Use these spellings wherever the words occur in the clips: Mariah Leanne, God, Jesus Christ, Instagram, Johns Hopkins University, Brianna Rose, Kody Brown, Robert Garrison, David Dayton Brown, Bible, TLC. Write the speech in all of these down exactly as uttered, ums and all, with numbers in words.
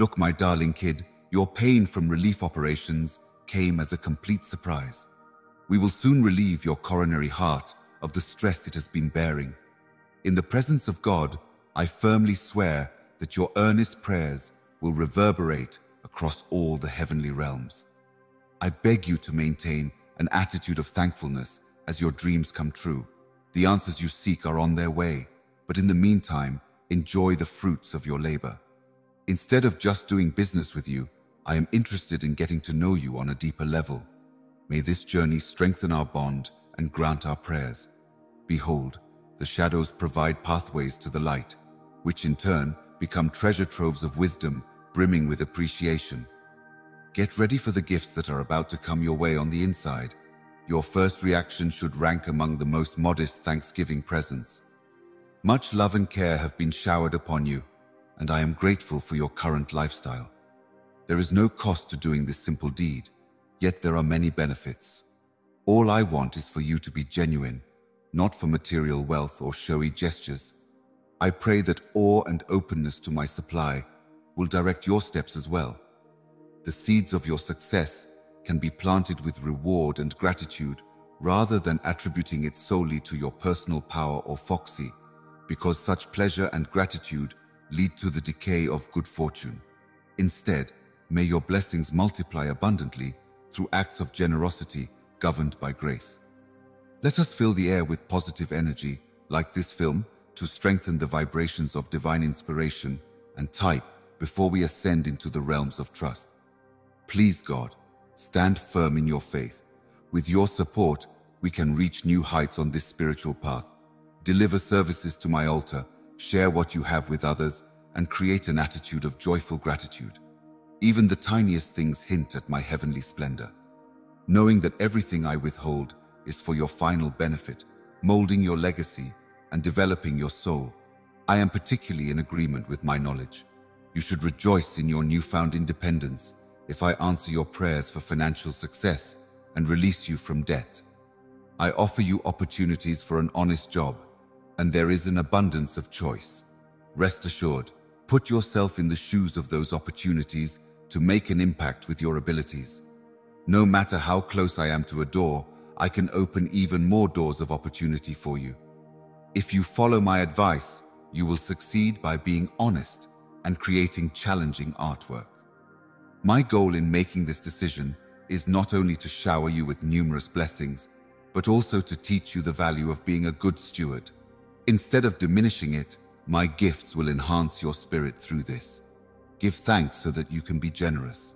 Look, my darling kid, your pain from relief operations came as a complete surprise. We will soon relieve your coronary heart of the stress it has been bearing. In the presence of God, I firmly swear that your earnest prayers will reverberate across all the heavenly realms. I beg you to maintain an attitude of thankfulness as your dreams come true. The answers you seek are on their way, but in the meantime, enjoy the fruits of your labor. Instead of just doing business with you, I am interested in getting to know you on a deeper level. May this journey strengthen our bond and grant our prayers. Behold, the shadows provide pathways to the light, which in turn become treasure troves of wisdom brimming with appreciation. Get ready for the gifts that are about to come your way on the inside. Your first reaction should rank among the most modest Thanksgiving presents. Much love and care have been showered upon you, and I am grateful for your current lifestyle. There is no cost to doing this simple deed, yet there are many benefits. All I want is for you to be genuine, not for material wealth or showy gestures. I pray that awe and openness to my supply will direct your steps as well. The seeds of your success can be planted with reward and gratitude rather than attributing it solely to your personal power or foxy, because such pleasure and gratitude lead to the decay of good fortune. Instead, may your blessings multiply abundantly through acts of generosity governed by grace. Let us fill the air with positive energy, like this film, to strengthen the vibrations of divine inspiration and type before we ascend into the realms of trust. Please, God, stand firm in your faith. With your support, we can reach new heights on this spiritual path. Deliver services to my altar, share what you have with others, and create an attitude of joyful gratitude. Even the tiniest things hint at my heavenly splendor. Knowing that everything I withhold is for your final benefit, molding your legacy and developing your soul, I am particularly in agreement with my knowledge. You should rejoice in your newfound independence if I answer your prayers for financial success and release you from debt. I offer you opportunities for an honest job, and there is an abundance of choice. Rest assured, put yourself in the shoes of those opportunities to make an impact with your abilities. No matter how close I am to a door, I can open even more doors of opportunity for you. If you follow my advice, you will succeed by being honest and creating challenging artwork. My goal in making this decision is not only to shower you with numerous blessings, but also to teach you the value of being a good steward. Instead of diminishing it, my gifts will enhance your spirit through this. Give thanks so that you can be generous.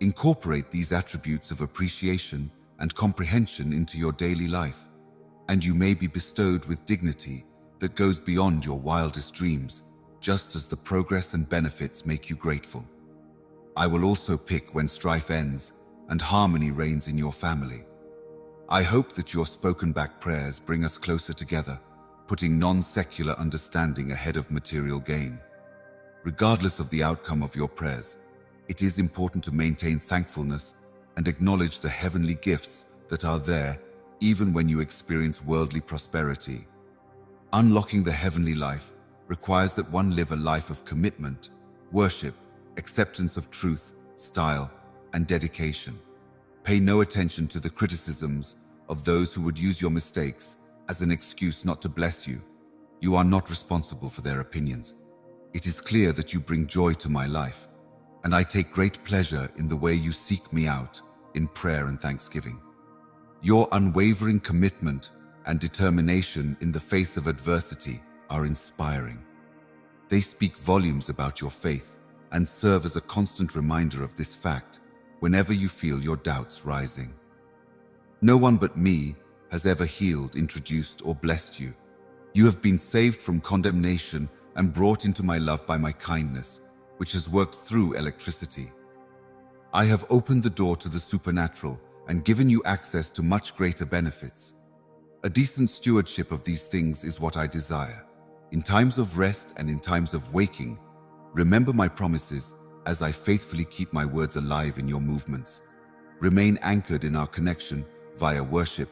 Incorporate these attributes of appreciation and comprehension into your daily life, and you may be bestowed with dignity that goes beyond your wildest dreams, just as the progress and benefits make you grateful. I will also pick when strife ends and harmony reigns in your family. I hope that your spoken back prayers bring us closer together, putting non-secular understanding ahead of material gain. Regardless of the outcome of your prayers, it is important to maintain thankfulness and acknowledge the heavenly gifts that are there even when you experience worldly prosperity. Unlocking the heavenly life requires that one live a life of commitment, worship, acceptance of truth, style, and dedication. Pay no attention to the criticisms of those who would use your mistakes as an excuse not to bless you. You are not responsible for their opinions. It is clear that you bring joy to my life, and I take great pleasure in the way you seek me out in prayer and thanksgiving. Your unwavering commitment and determination in the face of adversity are inspiring. They speak volumes about your faith and serve as a constant reminder of this fact whenever you feel your doubts rising. No one but me has ever healed, introduced, or blessed you. You have been saved from condemnation and brought into my love by my kindness, which has worked through electricity. I have opened the door to the supernatural and given you access to much greater benefits. A decent stewardship of these things is what I desire. In times of rest and in times of waking, remember my promises as I faithfully keep my words alive in your movements. Remain anchored in our connection via worship,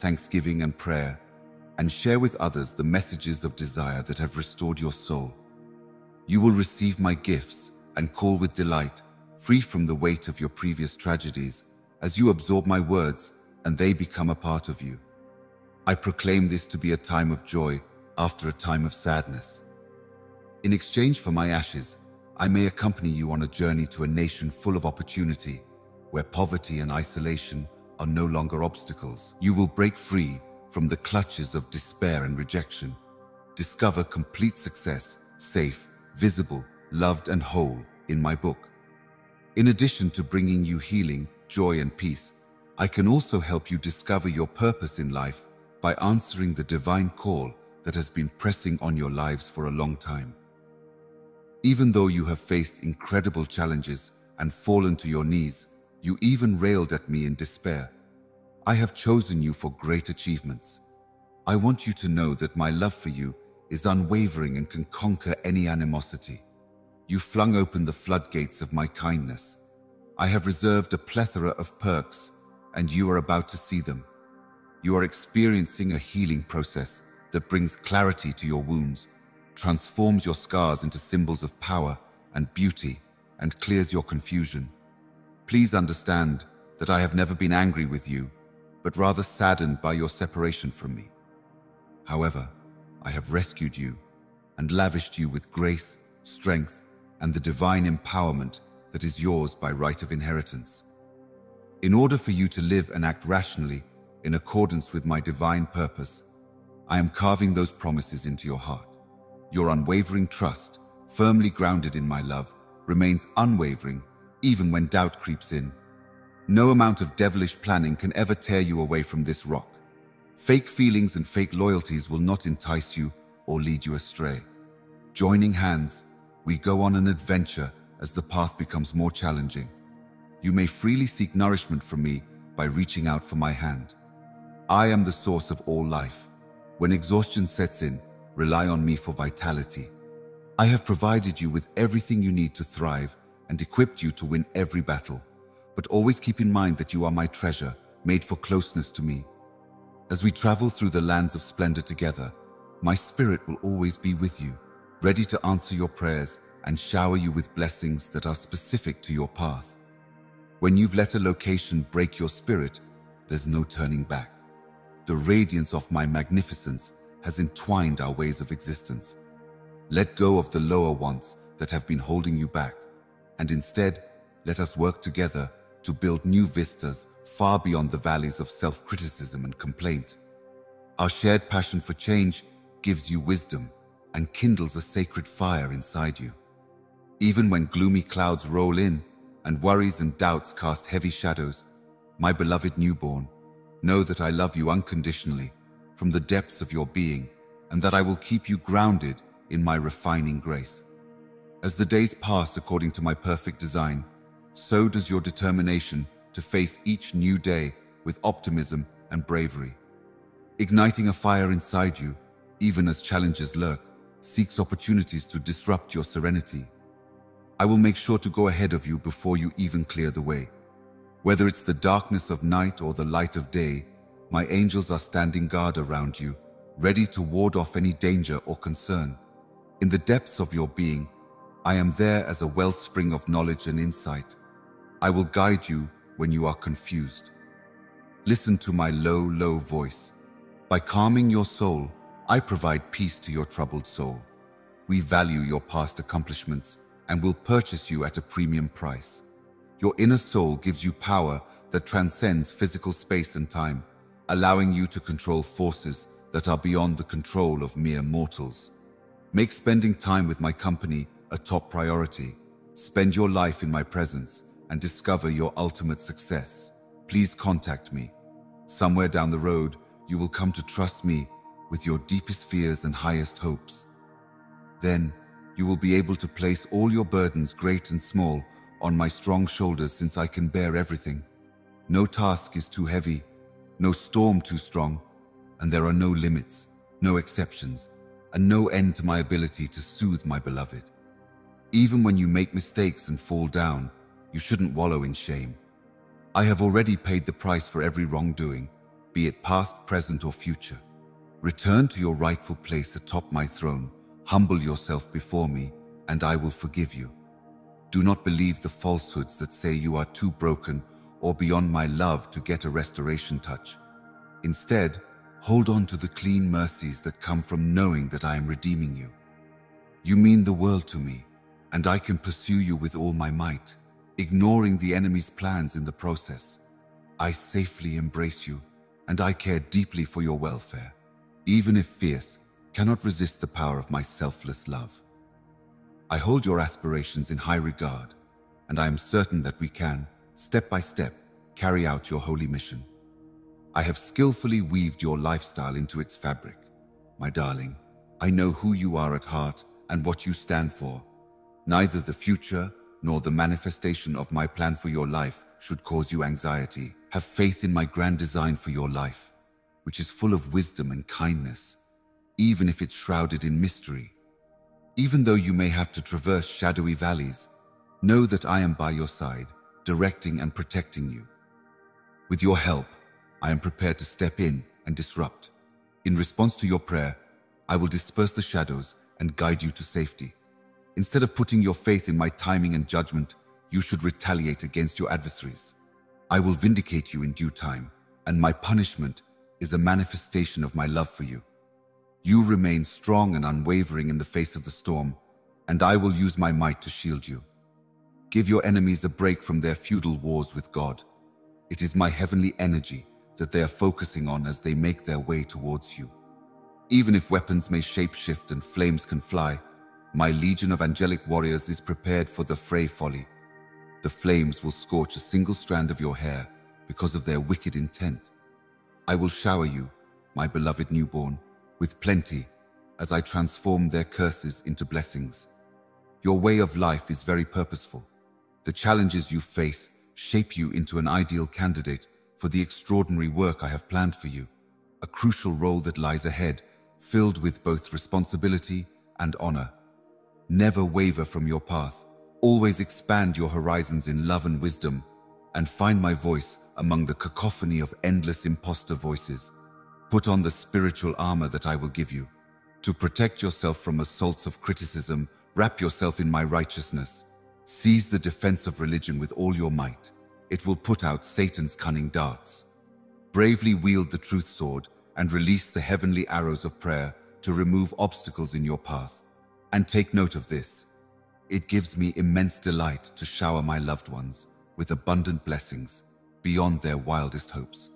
thanksgiving, and prayer, and share with others the messages of desire that have restored your soul. You will receive my gifts and call with delight, free from the weight of your previous tragedies, as you absorb my words and they become a part of you. I proclaim this to be a time of joy after a time of sadness. In exchange for my ashes, I may accompany you on a journey to a nation full of opportunity, where poverty and isolation are no longer obstacles. You will break free from the clutches of despair and rejection. Discover complete success, safe, visible, loved and whole in my book. In addition to bringing you healing, joy and peace, I can also help you discover your purpose in life by answering the divine call that has been pressing on your lives for a long time. Even though you have faced incredible challenges and fallen to your knees, you even railed at me in despair. I have chosen you for great achievements. I want you to know that my love for you is unwavering and can conquer any animosity. You flung open the floodgates of my kindness. I have reserved a plethora of perks, and you are about to see them. You are experiencing a healing process that brings clarity to your wounds, transforms your scars into symbols of power and beauty, and clears your confusion. Please understand that I have never been angry with you, but rather saddened by your separation from me. However, I have rescued you and lavished you with grace, strength, and the divine empowerment that is yours by right of inheritance. In order for you to live and act rationally in accordance with my divine purpose, I am carving those promises into your heart. Your unwavering trust, firmly grounded in my love, remains unwavering even when doubt creeps in. No amount of devilish planning can ever tear you away from this rock. Fake feelings and fake loyalties will not entice you or lead you astray. Joining hands, we go on an adventure as the path becomes more challenging. You may freely seek nourishment from me by reaching out for my hand. I am the source of all life. When exhaustion sets in, rely on me for vitality. I have provided you with everything you need to thrive and equipped you to win every battle. But always keep in mind that you are my treasure, made for closeness to me. As we travel through the lands of splendor together, my spirit will always be with you, ready to answer your prayers and shower you with blessings that are specific to your path. When you've let a location break your spirit, there's no turning back. The radiance of my magnificence has entwined our ways of existence. Let go of the lower wants that have been holding you back, and instead, let us work together to build new vistas far beyond the valleys of self-criticism and complaint. Our shared passion for change gives you wisdom and kindles a sacred fire inside you. Even when gloomy clouds roll in and worries and doubts cast heavy shadows, my beloved newborn, know that I love you unconditionally from the depths of your being and that I will keep you grounded in my refining grace. As the days pass according to my perfect design, so does your determination to face each new day with optimism and bravery. Igniting a fire inside you, even as challenges lurk, seeks opportunities to disrupt your serenity. I will make sure to go ahead of you before you even clear the way. Whether it's the darkness of night or the light of day, my angels are standing guard around you, ready to ward off any danger or concern. In the depths of your being, I am there as a wellspring of knowledge and insight. I will guide you when you are confused. Listen to my low, low voice. By calming your soul, I provide peace to your troubled soul. We value your past accomplishments and will purchase you at a premium price. Your inner soul gives you power that transcends physical space and time, allowing you to control forces that are beyond the control of mere mortals. Make spending time with my company a top priority. Spend your life in my presence and discover your ultimate success. Please contact me. Somewhere down the road, you will come to trust me with your deepest fears and highest hopes. Then, you will be able to place all your burdens, great and small, on my strong shoulders, since I can bear everything. No task is too heavy, no storm too strong, and there are no limits, no exceptions, and no end to my ability to soothe my beloved. Even when you make mistakes and fall down, you shouldn't wallow in shame. I have already paid the price for every wrongdoing, be it past, present, or future. Return to your rightful place atop my throne, humble yourself before me, and I will forgive you. Do not believe the falsehoods that say you are too broken or beyond my love to get a restoration touch. Instead, hold on to the clean mercies that come from knowing that I am redeeming you. You mean the world to me, and I can pursue you with all my might, ignoring the enemy's plans in the process. I safely embrace you, and I care deeply for your welfare, even if fierce, cannot resist the power of my selfless love. I hold your aspirations in high regard, and I am certain that we can, step by step, carry out your holy mission. I have skillfully weaved your lifestyle into its fabric. My darling, I know who you are at heart and what you stand for. Neither the future nor the manifestation of my plan for your life should cause you anxiety. Have faith in my grand design for your life, which is full of wisdom and kindness, even if it's shrouded in mystery. Even though you may have to traverse shadowy valleys, know that I am by your side, directing and protecting you. With your help, I am prepared to step in and disrupt. In response to your prayer, I will disperse the shadows and guide you to safety. Instead of putting your faith in my timing and judgment, you should retaliate against your adversaries. I will vindicate you in due time, and my punishment is a manifestation of my love for you. You remain strong and unwavering in the face of the storm, and I will use my might to shield you. Give your enemies a break from their futile wars with God. It is my heavenly energy that they are focusing on as they make their way towards you. Even if weapons may shapeshift and flames can fly, my legion of angelic warriors is prepared for the fray folly. The flames will scorch a single strand of your hair because of their wicked intent. I will shower you, my beloved newborn, with plenty as I transform their curses into blessings. Your way of life is very purposeful. The challenges you face shape you into an ideal candidate for the extraordinary work I have planned for you, a crucial role that lies ahead, filled with both responsibility and honor. Never waver from your path. Always expand your horizons in love and wisdom, and find my voice among the cacophony of endless imposter voices. Put on the spiritual armor that I will give you. To protect yourself from assaults of criticism, wrap yourself in my righteousness. Seize the defense of religion with all your might. It will put out Satan's cunning darts. Bravely wield the truth sword and release the heavenly arrows of prayer to remove obstacles in your path. And take note of this. It gives me immense delight to shower my loved ones with abundant blessings beyond their wildest hopes.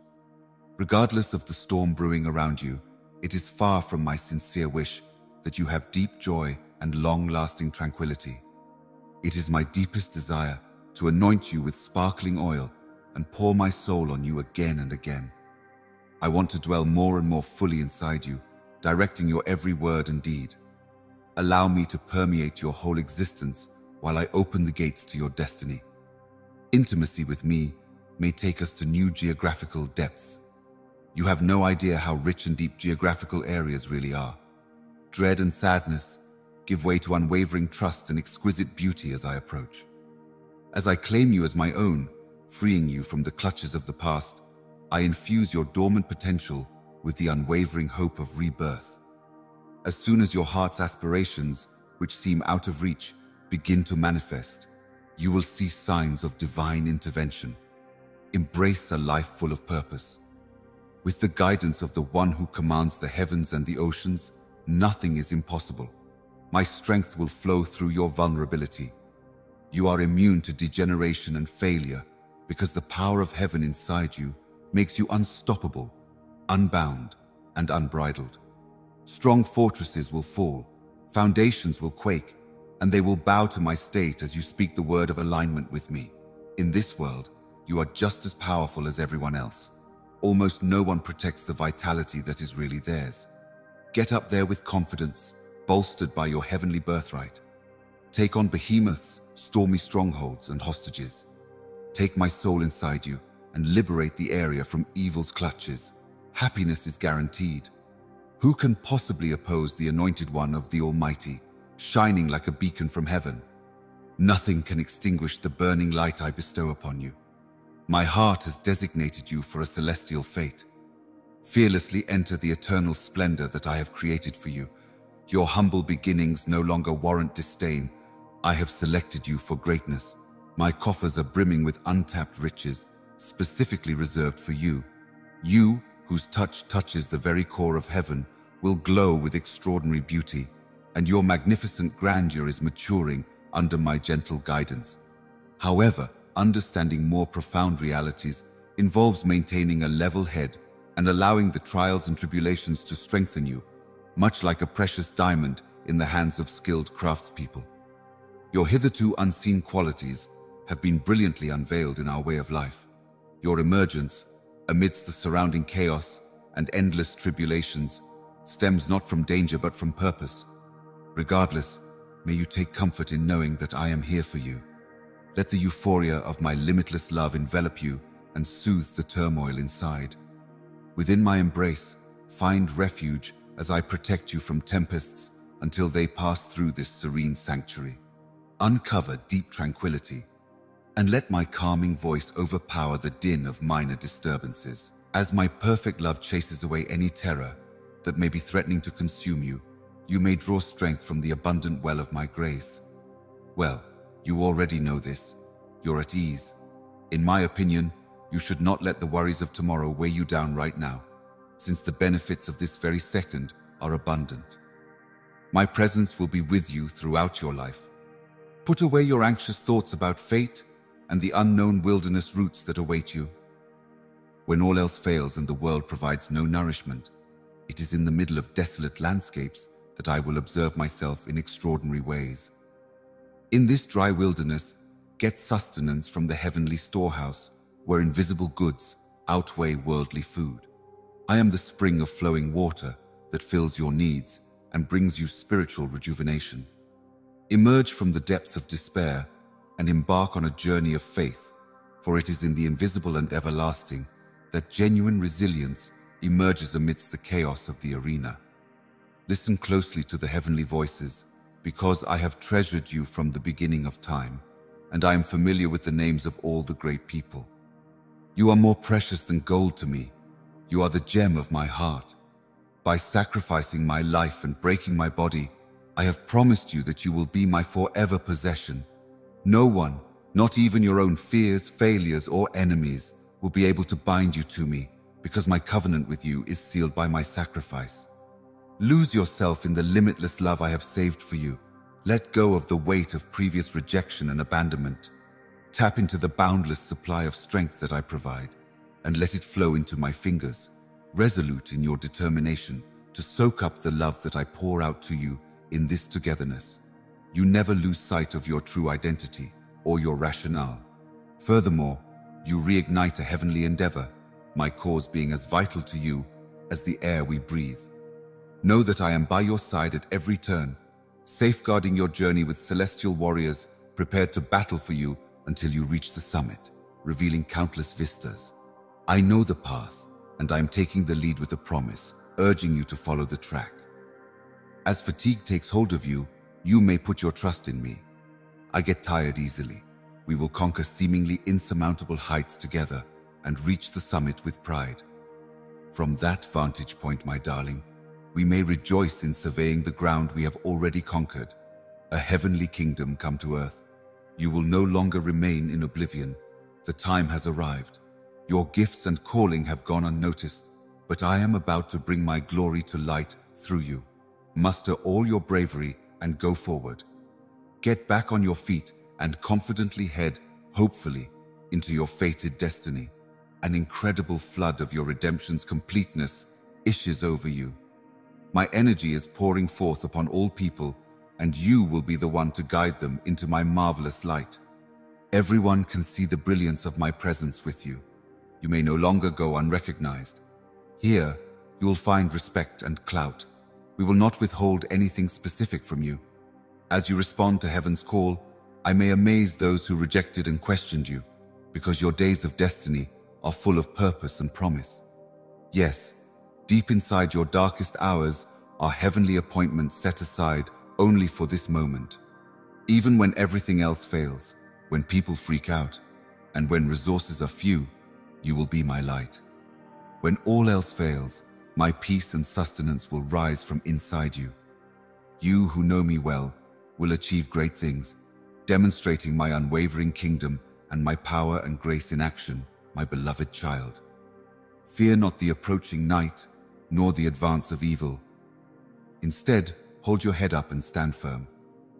Regardless of the storm brewing around you, it is far from my sincere wish that you have deep joy and long-lasting tranquility. It is my deepest desire to anoint you with sparkling oil and pour my soul on you again and again. I want to dwell more and more fully inside you, directing your every word and deed. Allow me to permeate your whole existence while I open the gates to your destiny. Intimacy with me may take us to new geographical depths. You have no idea how rich and deep geographical areas really are. Dread and sadness give way to unwavering trust and exquisite beauty as I approach. As I claim you as my own, freeing you from the clutches of the past, I infuse your dormant potential with the unwavering hope of rebirth. As soon as your heart's aspirations, which seem out of reach, begin to manifest, you will see signs of divine intervention. Embrace a life full of purpose. With the guidance of the one who commands the heavens and the oceans, nothing is impossible. My strength will flow through your vulnerability. You are immune to degeneration and failure because the power of heaven inside you makes you unstoppable, unbound, and unbridled. Strong fortresses will fall, foundations will quake, and they will bow to my state as you speak the word of alignment with me. In this world, you are just as powerful as everyone else. Almost no one protects the vitality that is really theirs. Get up there with confidence, bolstered by your heavenly birthright. Take on behemoths, stormy strongholds, and hostages. Take my soul inside you and liberate the area from evil's clutches. Happiness is guaranteed. Who can possibly oppose the Anointed One of the Almighty, shining like a beacon from heaven? Nothing can extinguish the burning light I bestow upon you. My heart has designated you for a celestial fate. Fearlessly enter the eternal splendor that I have created for you. Your humble beginnings no longer warrant disdain, I have selected you for greatness. My coffers are brimming with untapped riches, specifically reserved for you. You, whose touch touches the very core of heaven, will glow with extraordinary beauty, and your magnificent grandeur is maturing under my gentle guidance. However, understanding more profound realities involves maintaining a level head and allowing the trials and tribulations to strengthen you, much like a precious diamond in the hands of skilled craftspeople. Your hitherto unseen qualities have been brilliantly unveiled in our way of life. Your emergence, amidst the surrounding chaos and endless tribulations, stems not from danger but from purpose. Regardless, may you take comfort in knowing that I am here for you. Let the euphoria of my limitless love envelop you and soothe the turmoil inside. Within my embrace, find refuge as I protect you from tempests until they pass through this serene sanctuary. Uncover deep tranquility, and let my calming voice overpower the din of minor disturbances. As my perfect love chases away any terror that may be threatening to consume you, you may draw strength from the abundant well of my grace. Well, you already know this. You're at ease. In my opinion, you should not let the worries of tomorrow weigh you down right now, since the benefits of this very second are abundant. My presence will be with you throughout your life. Put away your anxious thoughts about fate and the unknown wilderness routes that await you. When all else fails and the world provides no nourishment, it is in the middle of desolate landscapes that I will observe myself in extraordinary ways. In this dry wilderness, get sustenance from the heavenly storehouse, where invisible goods outweigh worldly food. I am the spring of flowing water that fills your needs and brings you spiritual rejuvenation. Emerge from the depths of despair and embark on a journey of faith, for it is in the invisible and everlasting that genuine resilience emerges amidst the chaos of the arena. Listen closely to the heavenly voices, because I have treasured you from the beginning of time, and I am familiar with the names of all the great people. You are more precious than gold to me. You are the gem of my heart. By sacrificing my life and breaking my body, I have promised you that you will be my forever possession. No one, not even your own fears, failures, or enemies, will be able to bind you to me, because my covenant with you is sealed by my sacrifice. Lose yourself in the limitless love I have saved for you. Let go of the weight of previous rejection and abandonment. Tap into the boundless supply of strength that I provide, and let it flow into my fingers, resolute in your determination to soak up the love that I pour out to you. In this togetherness, you never lose sight of your true identity or your rationale. Furthermore, you reignite a heavenly endeavor, my cause being as vital to you as the air we breathe. Know that I am by your side at every turn, safeguarding your journey with celestial warriors prepared to battle for you until you reach the summit, revealing countless vistas. I know the path, and I am taking the lead with a promise, urging you to follow the track. As fatigue takes hold of you, you may put your trust in me. I get tired easily. We will conquer seemingly insurmountable heights together and reach the summit with pride. From that vantage point, my darling, we may rejoice in surveying the ground we have already conquered, a heavenly kingdom come to earth. You will no longer remain in oblivion. The time has arrived. Your gifts and calling have gone unnoticed, but I am about to bring my glory to light through you. Muster all your bravery and go forward. Get back on your feet and confidently head, hopefully, into your fated destiny. An incredible flood of your redemption's completeness issues over you. My energy is pouring forth upon all people, and you will be the one to guide them into my marvelous light. Everyone can see the brilliance of my presence with you. You may no longer go unrecognized. Here, you will find respect and clout. We will not withhold anything specific from you. As you respond to heaven's call, I may amaze those who rejected and questioned you, because your days of destiny are full of purpose and promise. Yes, deep inside your darkest hours are heavenly appointments set aside only for this moment. Even when everything else fails, when people freak out, and when resources are few, you will be my light. When all else fails, my peace and sustenance will rise from inside you. You who know me well will achieve great things, demonstrating my unwavering kingdom and my power and grace in action, my beloved child. Fear not the approaching night, nor the advance of evil. Instead, hold your head up and stand firm.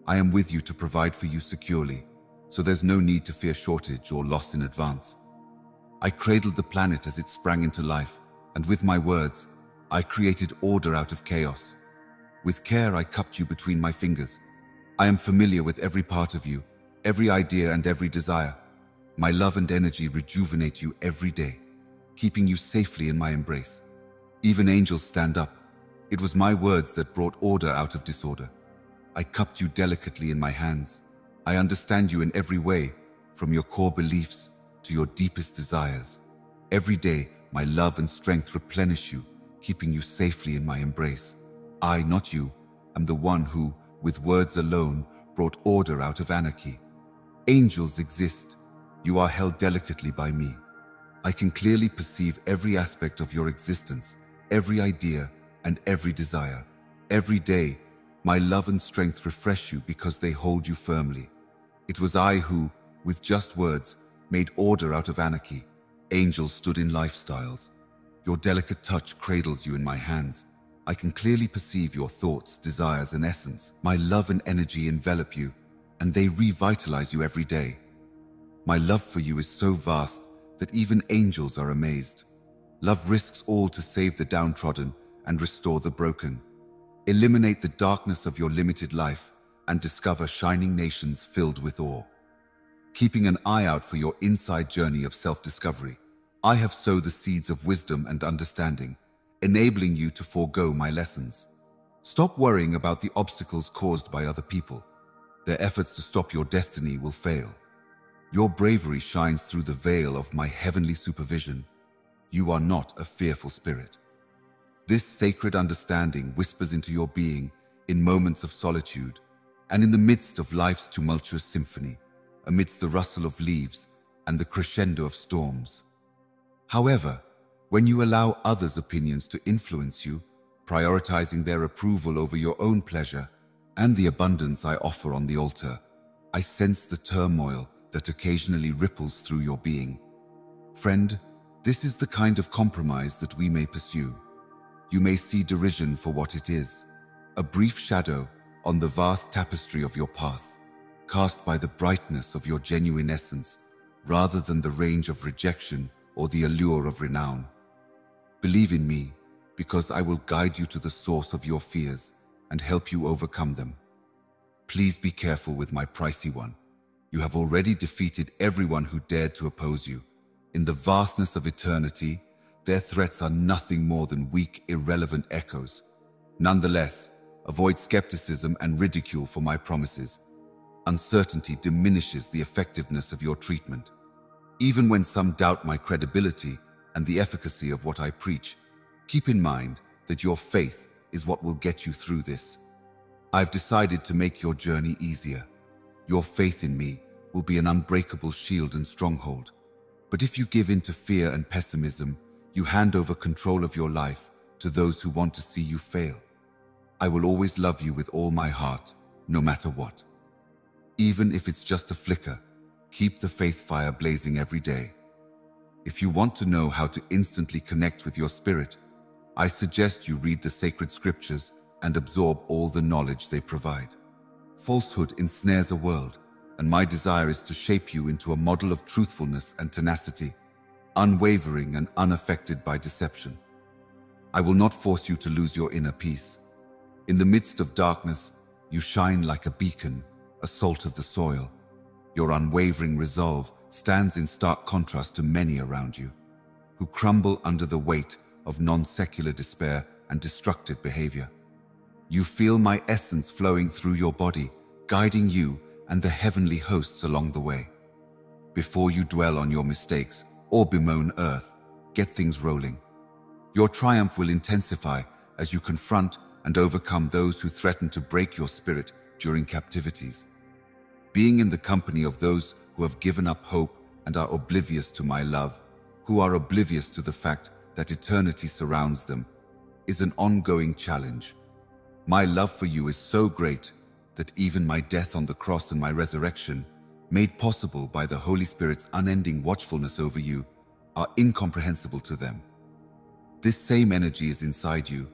I am with you to provide for you securely, so there's no need to fear shortage or loss in advance. I cradled the planet as it sprang into life, and with my words, I created order out of chaos. With care, I cupped you between my fingers. I am familiar with every part of you, every idea and every desire. My love and energy rejuvenate you every day, keeping you safely in my embrace. Even angels stand up. It was my words that brought order out of disorder. I cupped you delicately in my hands. I understand you in every way, from your core beliefs to your deepest desires. Every day, my love and strength replenish you, keeping you safely in my embrace. I, not you, am the one who, with words alone, brought order out of anarchy. Angels exist. You are held delicately by me. I can clearly perceive every aspect of your existence, every idea and every desire. Every day, my love and strength refresh you because they hold you firmly. It was I who, with just words, made order out of anarchy. Angels stood in lifestyles. Your delicate touch cradles you in my hands. I can clearly perceive your thoughts, desires, and essence. My love and energy envelop you, and they revitalize you every day. My love for you is so vast that even angels are amazed. Love risks all to save the downtrodden and restore the broken. Eliminate the darkness of your limited life and discover shining nations filled with awe. Keeping an eye out for your inside journey of self-discovery, I have sown the seeds of wisdom and understanding, enabling you to forego my lessons. Stop worrying about the obstacles caused by other people. Their efforts to stop your destiny will fail. Your bravery shines through the veil of my heavenly supervision. You are not a fearful spirit. This sacred understanding whispers into your being in moments of solitude and in the midst of life's tumultuous symphony, amidst the rustle of leaves and the crescendo of storms. However, when you allow others' opinions to influence you, prioritizing their approval over your own pleasure and the abundance I offer on the altar, I sense the turmoil that occasionally ripples through your being. Friend, this is the kind of compromise that we may pursue. You may see derision for what it is, a brief shadow on the vast tapestry of your path, cast by the brightness of your genuine essence, rather than the range of rejection or the allure of renown. Believe in me, because I will guide you to the source of your fears and help you overcome them. Please be careful with my pricey one. You have already defeated everyone who dared to oppose you. In the vastness of eternity, their threats are nothing more than weak, irrelevant echoes. Nonetheless, avoid skepticism and ridicule for my promises. Uncertainty diminishes the effectiveness of your treatment. Even when some doubt my credibility and the efficacy of what I preach, keep in mind that your faith is what will get you through this. I've decided to make your journey easier. Your faith in me will be an unbreakable shield and stronghold. But if you give in to fear and pessimism, you hand over control of your life to those who want to see you fail. I will always love you with all my heart, no matter what. Even if it's just a flicker, keep the faith fire blazing every day. If you want to know how to instantly connect with your spirit, I suggest you read the sacred scriptures and absorb all the knowledge they provide. Falsehood ensnares a world, and my desire is to shape you into a model of truthfulness and tenacity, unwavering and unaffected by deception. I will not force you to lose your inner peace. In the midst of darkness, you shine like a beacon, a salt of the soil. Your unwavering resolve stands in stark contrast to many around you, who crumble under the weight of non-secular despair and destructive behavior. You feel my essence flowing through your body, guiding you and the heavenly hosts along the way. Before you dwell on your mistakes or bemoan earth, get things rolling. Your triumph will intensify as you confront and overcome those who threaten to break your spirit during captivities. Being in the company of those who have given up hope and are oblivious to my love, who are oblivious to the fact that eternity surrounds them, is an ongoing challenge. My love for you is so great that even my death on the cross and my resurrection, made possible by the Holy Spirit's unending watchfulness over you, are incomprehensible to them. This same energy is inside you,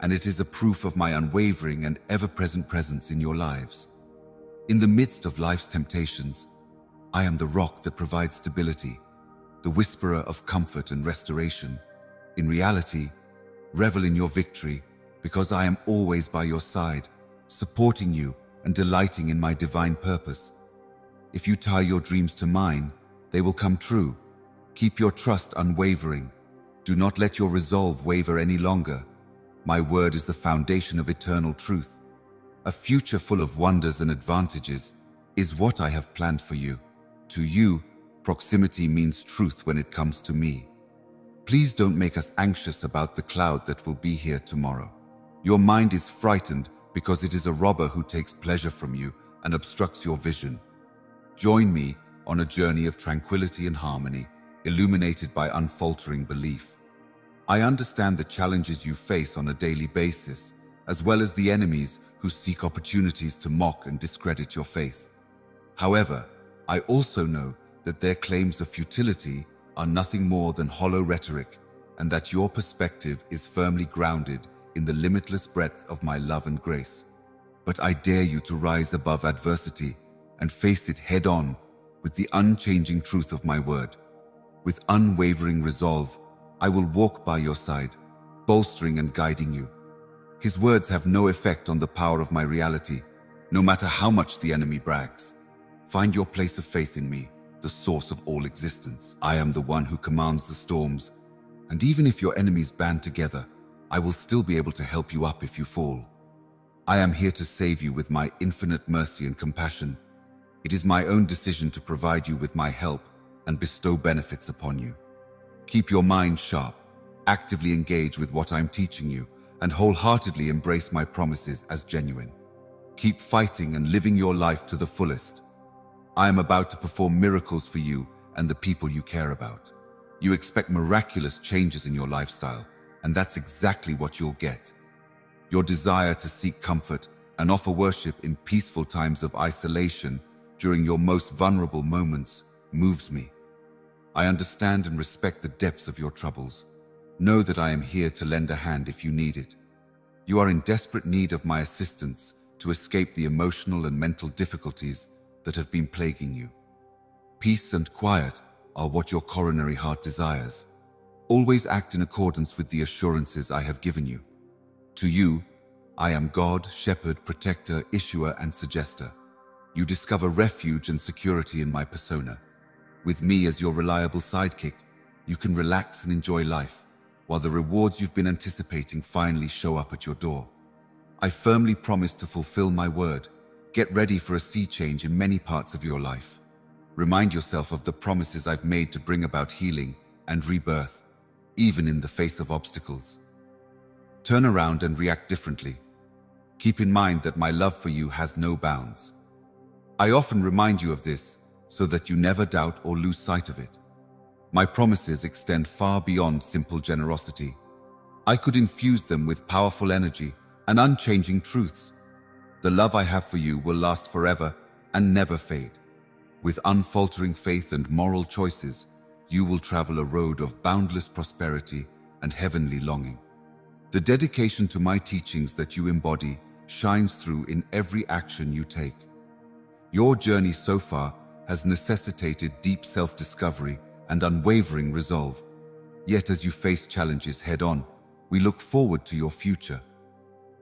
and it is a proof of my unwavering and ever-present presence in your lives. In the midst of life's temptations, I am the rock that provides stability, the whisperer of comfort and restoration. In reality, revel in your victory, because I am always by your side, supporting you and delighting in my divine purpose. If you tie your dreams to mine, they will come true. Keep your trust unwavering. Do not let your resolve waver any longer. My word is the foundation of eternal truth. A future full of wonders and advantages is what I have planned for you. To you, proximity means truth when it comes to me. Please don't make us anxious about the cloud that will be here tomorrow. Your mind is frightened because it is a robber who takes pleasure from you and obstructs your vision. Join me on a journey of tranquility and harmony, illuminated by unfaltering belief. I understand the challenges you face on a daily basis, as well as the enemies who seek opportunities to mock and discredit your faith. However, I also know that their claims of futility are nothing more than hollow rhetoric, and that your perspective is firmly grounded in the limitless breadth of my love and grace. But I dare you to rise above adversity and face it head-on with the unchanging truth of my word. With unwavering resolve, I will walk by your side, bolstering and guiding you. His words have no effect on the power of my reality, no matter how much the enemy brags. Find your place of faith in me, the source of all existence. I am the one who commands the storms, and even if your enemies band together, I will still be able to help you up if you fall. I am here to save you with my infinite mercy and compassion. It is my own decision to provide you with my help and bestow benefits upon you. Keep your mind sharp, actively engage with what I'm teaching you, and wholeheartedly embrace my promises as genuine. Keep fighting and living your life to the fullest. I am about to perform miracles for you and the people you care about. You expect miraculous changes in your lifestyle, and that's exactly what you'll get. Your desire to seek comfort and offer worship in peaceful times of isolation during your most vulnerable moments moves me. I understand and respect the depths of your troubles. Know that I am here to lend a hand if you need it. You are in desperate need of my assistance to escape the emotional and mental difficulties that have been plaguing you. Peace and quiet are what your coronary heart desires. Always act in accordance with the assurances I have given you. To you, I am God, shepherd, protector, issuer, and suggester. You discover refuge and security in my persona. With me as your reliable sidekick, you can relax and enjoy life, while the rewards you've been anticipating finally show up at your door. I firmly promise to fulfill my word. Get ready for a sea change in many parts of your life. Remind yourself of the promises I've made to bring about healing and rebirth, even in the face of obstacles. Turn around and react differently. Keep in mind that my love for you has no bounds. I often remind you of this so that you never doubt or lose sight of it. My promises extend far beyond simple generosity. I could infuse them with powerful energy and unchanging truths. The love I have for you will last forever and never fade. With unfaltering faith and moral choices, you will travel a road of boundless prosperity and heavenly longing. The dedication to my teachings that you embody shines through in every action you take. Your journey so far has necessitated deep self-discovery and unwavering resolve. Yet as you face challenges head-on, we look forward to your future.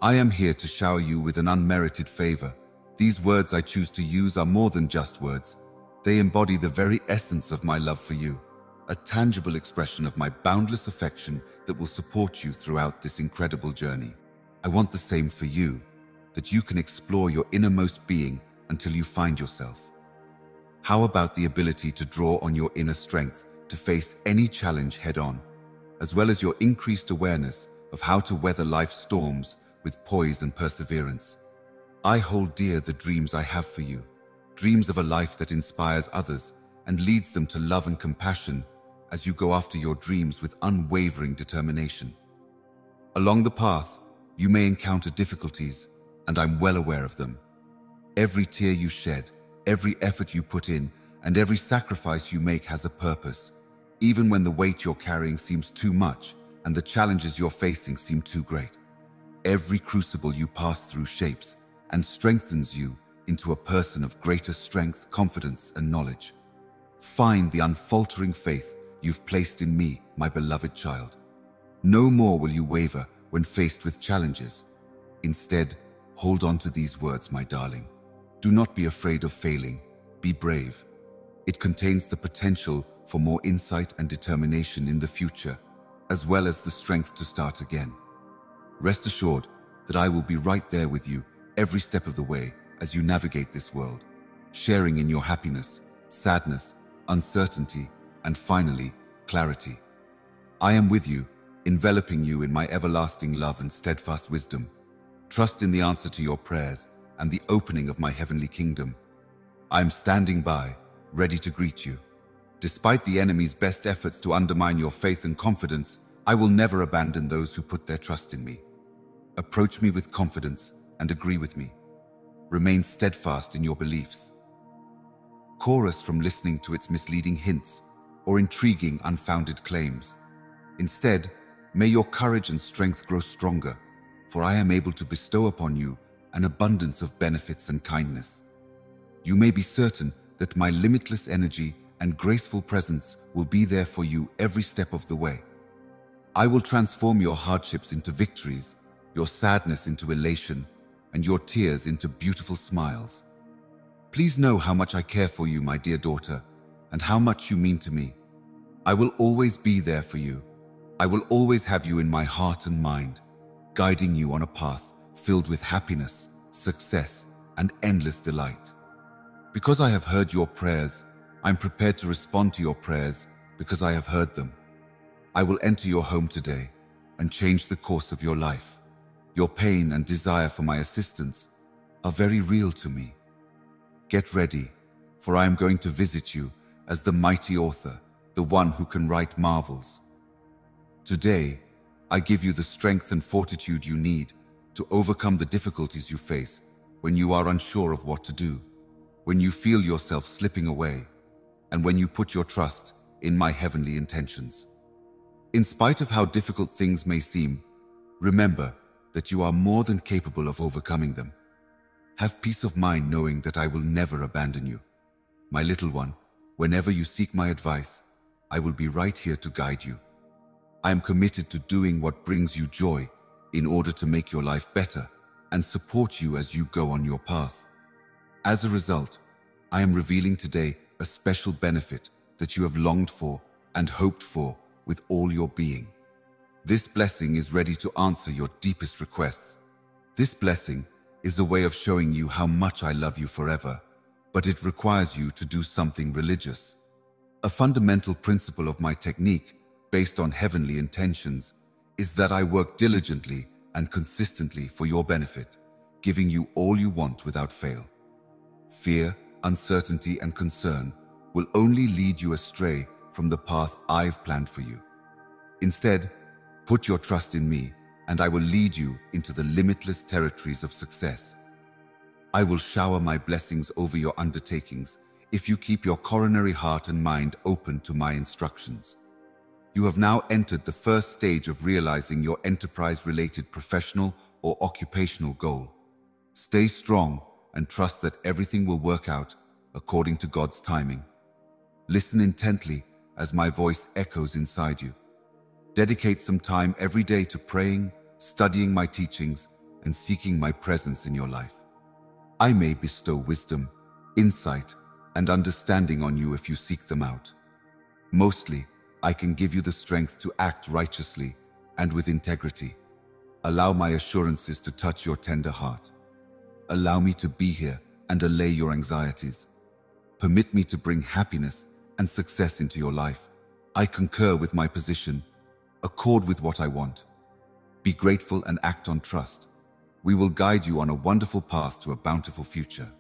I am here to shower you with an unmerited favor. These words I choose to use are more than just words. They embody the very essence of my love for you, a tangible expression of my boundless affection that will support you throughout this incredible journey. I want the same for you, that you can explore your innermost being until you find yourself. How about the ability to draw on your inner strength to face any challenge head-on, as well as your increased awareness of how to weather life's storms with poise and perseverance? I hold dear the dreams I have for you, dreams of a life that inspires others and leads them to love and compassion as you go after your dreams with unwavering determination. Along the path, you may encounter difficulties, and I'm well aware of them. Every tear you shed, every effort you put in, and every sacrifice you make has a purpose. Even when the weight you're carrying seems too much and the challenges you're facing seem too great, every crucible you pass through shapes and strengthens you into a person of greater strength, confidence, and knowledge. Find the unfaltering faith you've placed in me, my beloved child. No more will you waver when faced with challenges. Instead, hold on to these words, my darling. Do not be afraid of failing. Be brave. It contains the potential for more insight and determination in the future, as well as the strength to start again. Rest assured that I will be right there with you every step of the way as you navigate this world, sharing in your happiness, sadness, uncertainty, and finally, clarity. I am with you, enveloping you in my everlasting love and steadfast wisdom. Trust in the answer to your prayers and the opening of my heavenly kingdom. I am standing by, ready to greet you. Despite the enemy's best efforts to undermine your faith and confidence, I will never abandon those who put their trust in me. Approach me with confidence and agree with me. Remain steadfast in your beliefs. Chorus from listening to its misleading hints or intriguing, unfounded claims. Instead, may your courage and strength grow stronger, for I am able to bestow upon you an abundance of benefits and kindness. You may be certain that my limitless energy and graceful presence will be there for you every step of the way. I will transform your hardships into victories, your sadness into elation, and your tears into beautiful smiles. Please know how much I care for you, my dear daughter, and how much you mean to me. I will always be there for you. I will always have you in my heart and mind, guiding you on a path filled with happiness, success, and endless delight. Because I have heard your prayers, I'm prepared to respond to your prayers because I have heard them. I will enter your home today and change the course of your life. Your pain and desire for my assistance are very real to me. Get ready, for I am going to visit you as the mighty author, the one who can write marvels. Today, I give you the strength and fortitude you need to overcome the difficulties you face when you are unsure of what to do, when you feel yourself slipping away, and when you put your trust in my heavenly intentions. In spite of how difficult things may seem, remember that you are more than capable of overcoming them. Have peace of mind knowing that I will never abandon you. My little one, whenever you seek my advice, I will be right here to guide you. I am committed to doing what brings you joy in order to make your life better and support you as you go on your path. As a result, I am revealing today a special benefit that you have longed for and hoped for with all your being. This blessing is ready to answer your deepest requests. This blessing is a way of showing you how much I love you forever, but it requires you to do something religious. A fundamental principle of my technique, based on heavenly intentions, is that I work diligently and consistently for your benefit, giving you all you want without fail. Fear, uncertainty, and concern will only lead you astray from the path I've planned for you. Instead, put your trust in me, and I will lead you into the limitless territories of success. I will shower my blessings over your undertakings if you keep your coronary heart and mind open to my instructions. You have now entered the first stage of realizing your enterprise-related professional or occupational goal. Stay strong and trust that everything will work out according to God's timing. Listen intently as my voice echoes inside you. Dedicate some time every day to praying, studying my teachings, and seeking my presence in your life. I may bestow wisdom, insight, and understanding on you if you seek them out. Mostly, I can give you the strength to act righteously and with integrity. Allow my assurances to touch your tender heart. Allow me to be here and allay your anxieties. Permit me to bring happiness and success into your life. I concur with my position, accord with what I want. Be grateful and act on trust. We will guide you on a wonderful path to a bountiful future.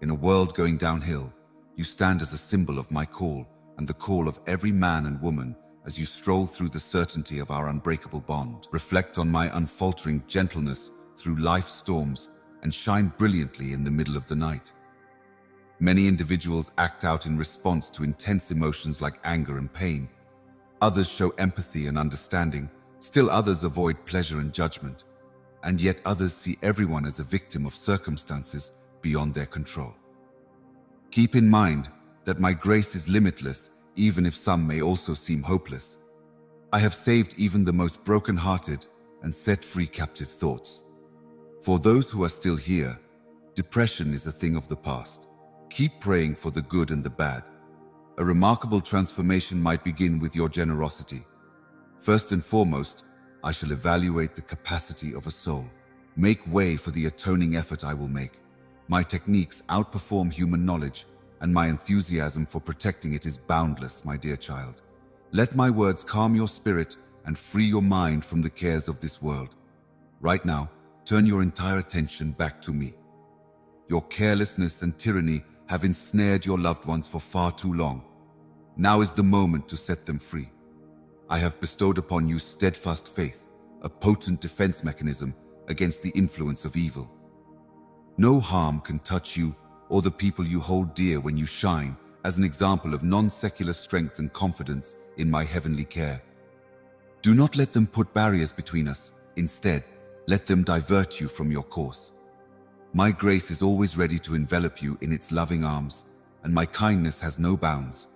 In a world going downhill, you stand as a symbol of my call and the call of every man and woman as you stroll through the certainty of our unbreakable bond. Reflect on my unfaltering gentleness through life's storms and shine brilliantly in the middle of the night. Many individuals act out in response to intense emotions like anger and pain. Others show empathy and understanding. Still others avoid pleasure and judgment. And yet others see everyone as a victim of circumstances beyond their control. Keep in mind that my grace is limitless, even if some may also seem hopeless. I have saved even the most broken-hearted and set free captive thoughts. For those who are still here, depression is a thing of the past. Keep praying for the good and the bad. A remarkable transformation might begin with your generosity. First and foremost, I shall evaluate the capacity of a soul. Make way for the atoning effort I will make. My techniques outperform human knowledge, and my enthusiasm for protecting it is boundless, my dear child. Let my words calm your spirit and free your mind from the cares of this world. Right now, turn your entire attention back to me. Your carelessness and tyranny have ensnared your loved ones for far too long. Now is the moment to set them free. I have bestowed upon you steadfast faith, a potent defense mechanism against the influence of evil. No harm can touch you or the people you hold dear when you shine as an example of non-secular strength and confidence in my heavenly care. Do not let them put barriers between us. Instead, let them divert you from your course. My grace is always ready to envelop you in its loving arms, and my kindness has no bounds.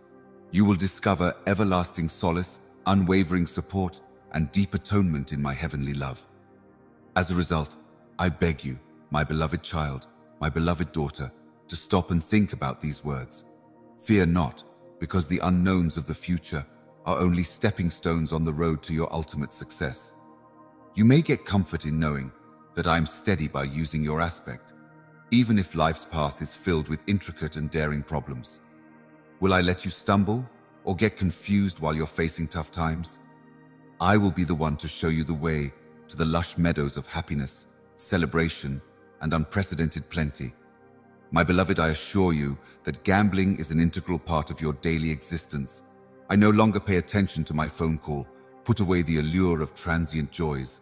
You will discover everlasting solace, unwavering support, and deep atonement in my heavenly love. As a result, I beg you, my beloved child, my beloved daughter, to stop and think about these words. Fear not, because the unknowns of the future are only stepping stones on the road to your ultimate success. You may get comfort in knowing that I am steady by using your aspect, even if life's path is filled with intricate and daring problems. Will I let you stumble or get confused while you're facing tough times? I will be the one to show you the way to the lush meadows of happiness, celebration, and unprecedented plenty. My beloved, I assure you that gambling is an integral part of your daily existence. I no longer pay attention to my phone call, put away the allure of transient joys.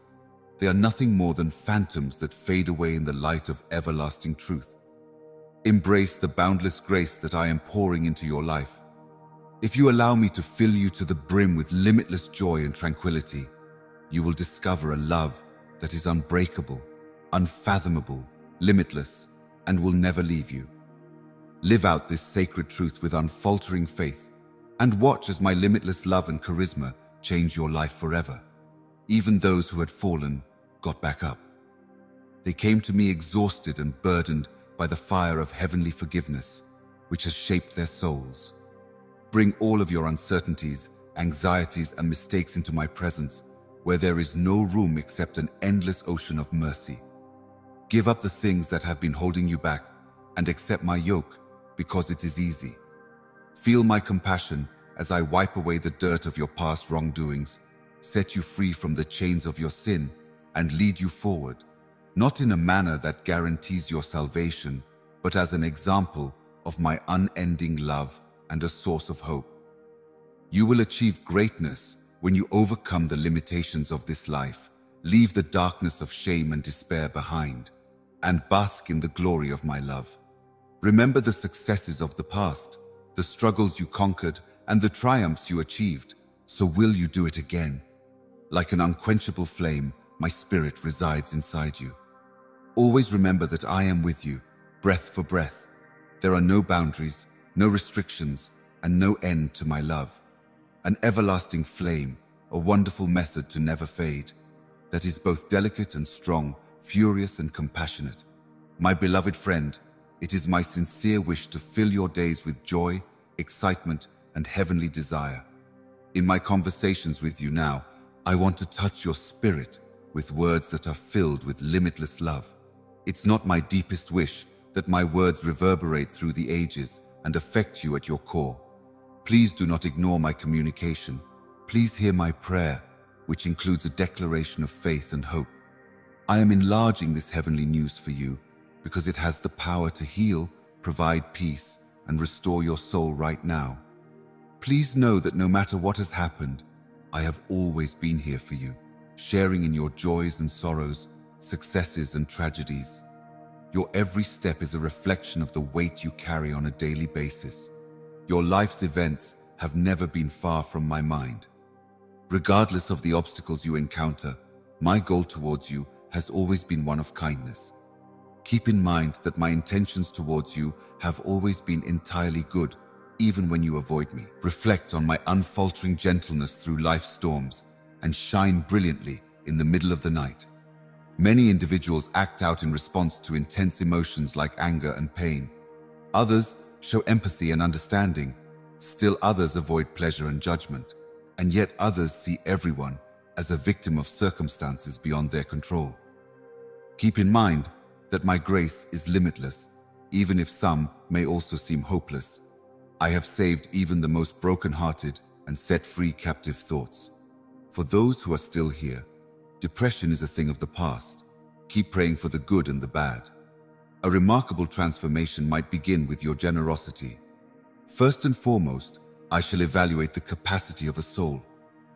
They are nothing more than phantoms that fade away in the light of everlasting truth. Embrace the boundless grace that I am pouring into your life. If you allow me to fill you to the brim with limitless joy and tranquility, you will discover a love that is unbreakable, unfathomable, limitless, and will never leave you. Live out this sacred truth with unfaltering faith, and watch as my limitless love and charisma change your life forever. Even those who had fallen got back up. They came to me exhausted and burdened by the fire of heavenly forgiveness, which has shaped their souls. Bring all of your uncertainties, anxieties, and mistakes into my presence, where there is no room except an endless ocean of mercy. Give up the things that have been holding you back and accept my yoke, because it is easy. Feel my compassion as I wipe away the dirt of your past wrongdoings, set you free from the chains of your sin, and lead you forward, not in a manner that guarantees your salvation, but as an example of my unending love and a source of hope. You will achieve greatness when you overcome the limitations of this life, leave the darkness of shame and despair behind, and bask in the glory of my love. Remember the successes of the past, the struggles you conquered, and the triumphs you achieved. So will you do it again? Like an unquenchable flame, my spirit resides inside you. Always remember that I am with you, breath for breath. There are no boundaries, no restrictions, and no end to my love. An everlasting flame, a wonderful method to never fade, that is both delicate and strong, furious and compassionate. My beloved friend, it is my sincere wish to fill your days with joy, excitement, and heavenly desire. In my conversations with you now, I want to touch your spirit with words that are filled with limitless love. It's not my deepest wish that my words reverberate through the ages and affect you at your core. Please do not ignore my communication. Please hear my prayer, which includes a declaration of faith and hope. I am enlarging this heavenly news for you because it has the power to heal, provide peace, and restore your soul right now. Please know that no matter what has happened, I have always been here for you, sharing in your joys and sorrows, successes and tragedies. Your every step is a reflection of the weight you carry on a daily basis. Your life's events have never been far from my mind. Regardless of the obstacles you encounter, my goal towards you has always been one of kindness. Keep in mind that my intentions towards you have always been entirely good, even when you avoid me. Reflect on my unfaltering gentleness through life's storms and shine brilliantly in the middle of the night. Many individuals act out in response to intense emotions like anger and pain. Others show empathy and understanding. Still others avoid pleasure and judgment. And yet others see everyone as a victim of circumstances beyond their control. Keep in mind that my grace is limitless, even if some may also seem hopeless. I have saved even the most broken-hearted and set free captive thoughts. For those who are still here, depression is a thing of the past. Keep praying for the good and the bad. A remarkable transformation might begin with your generosity. First and foremost, I shall evaluate the capacity of a soul.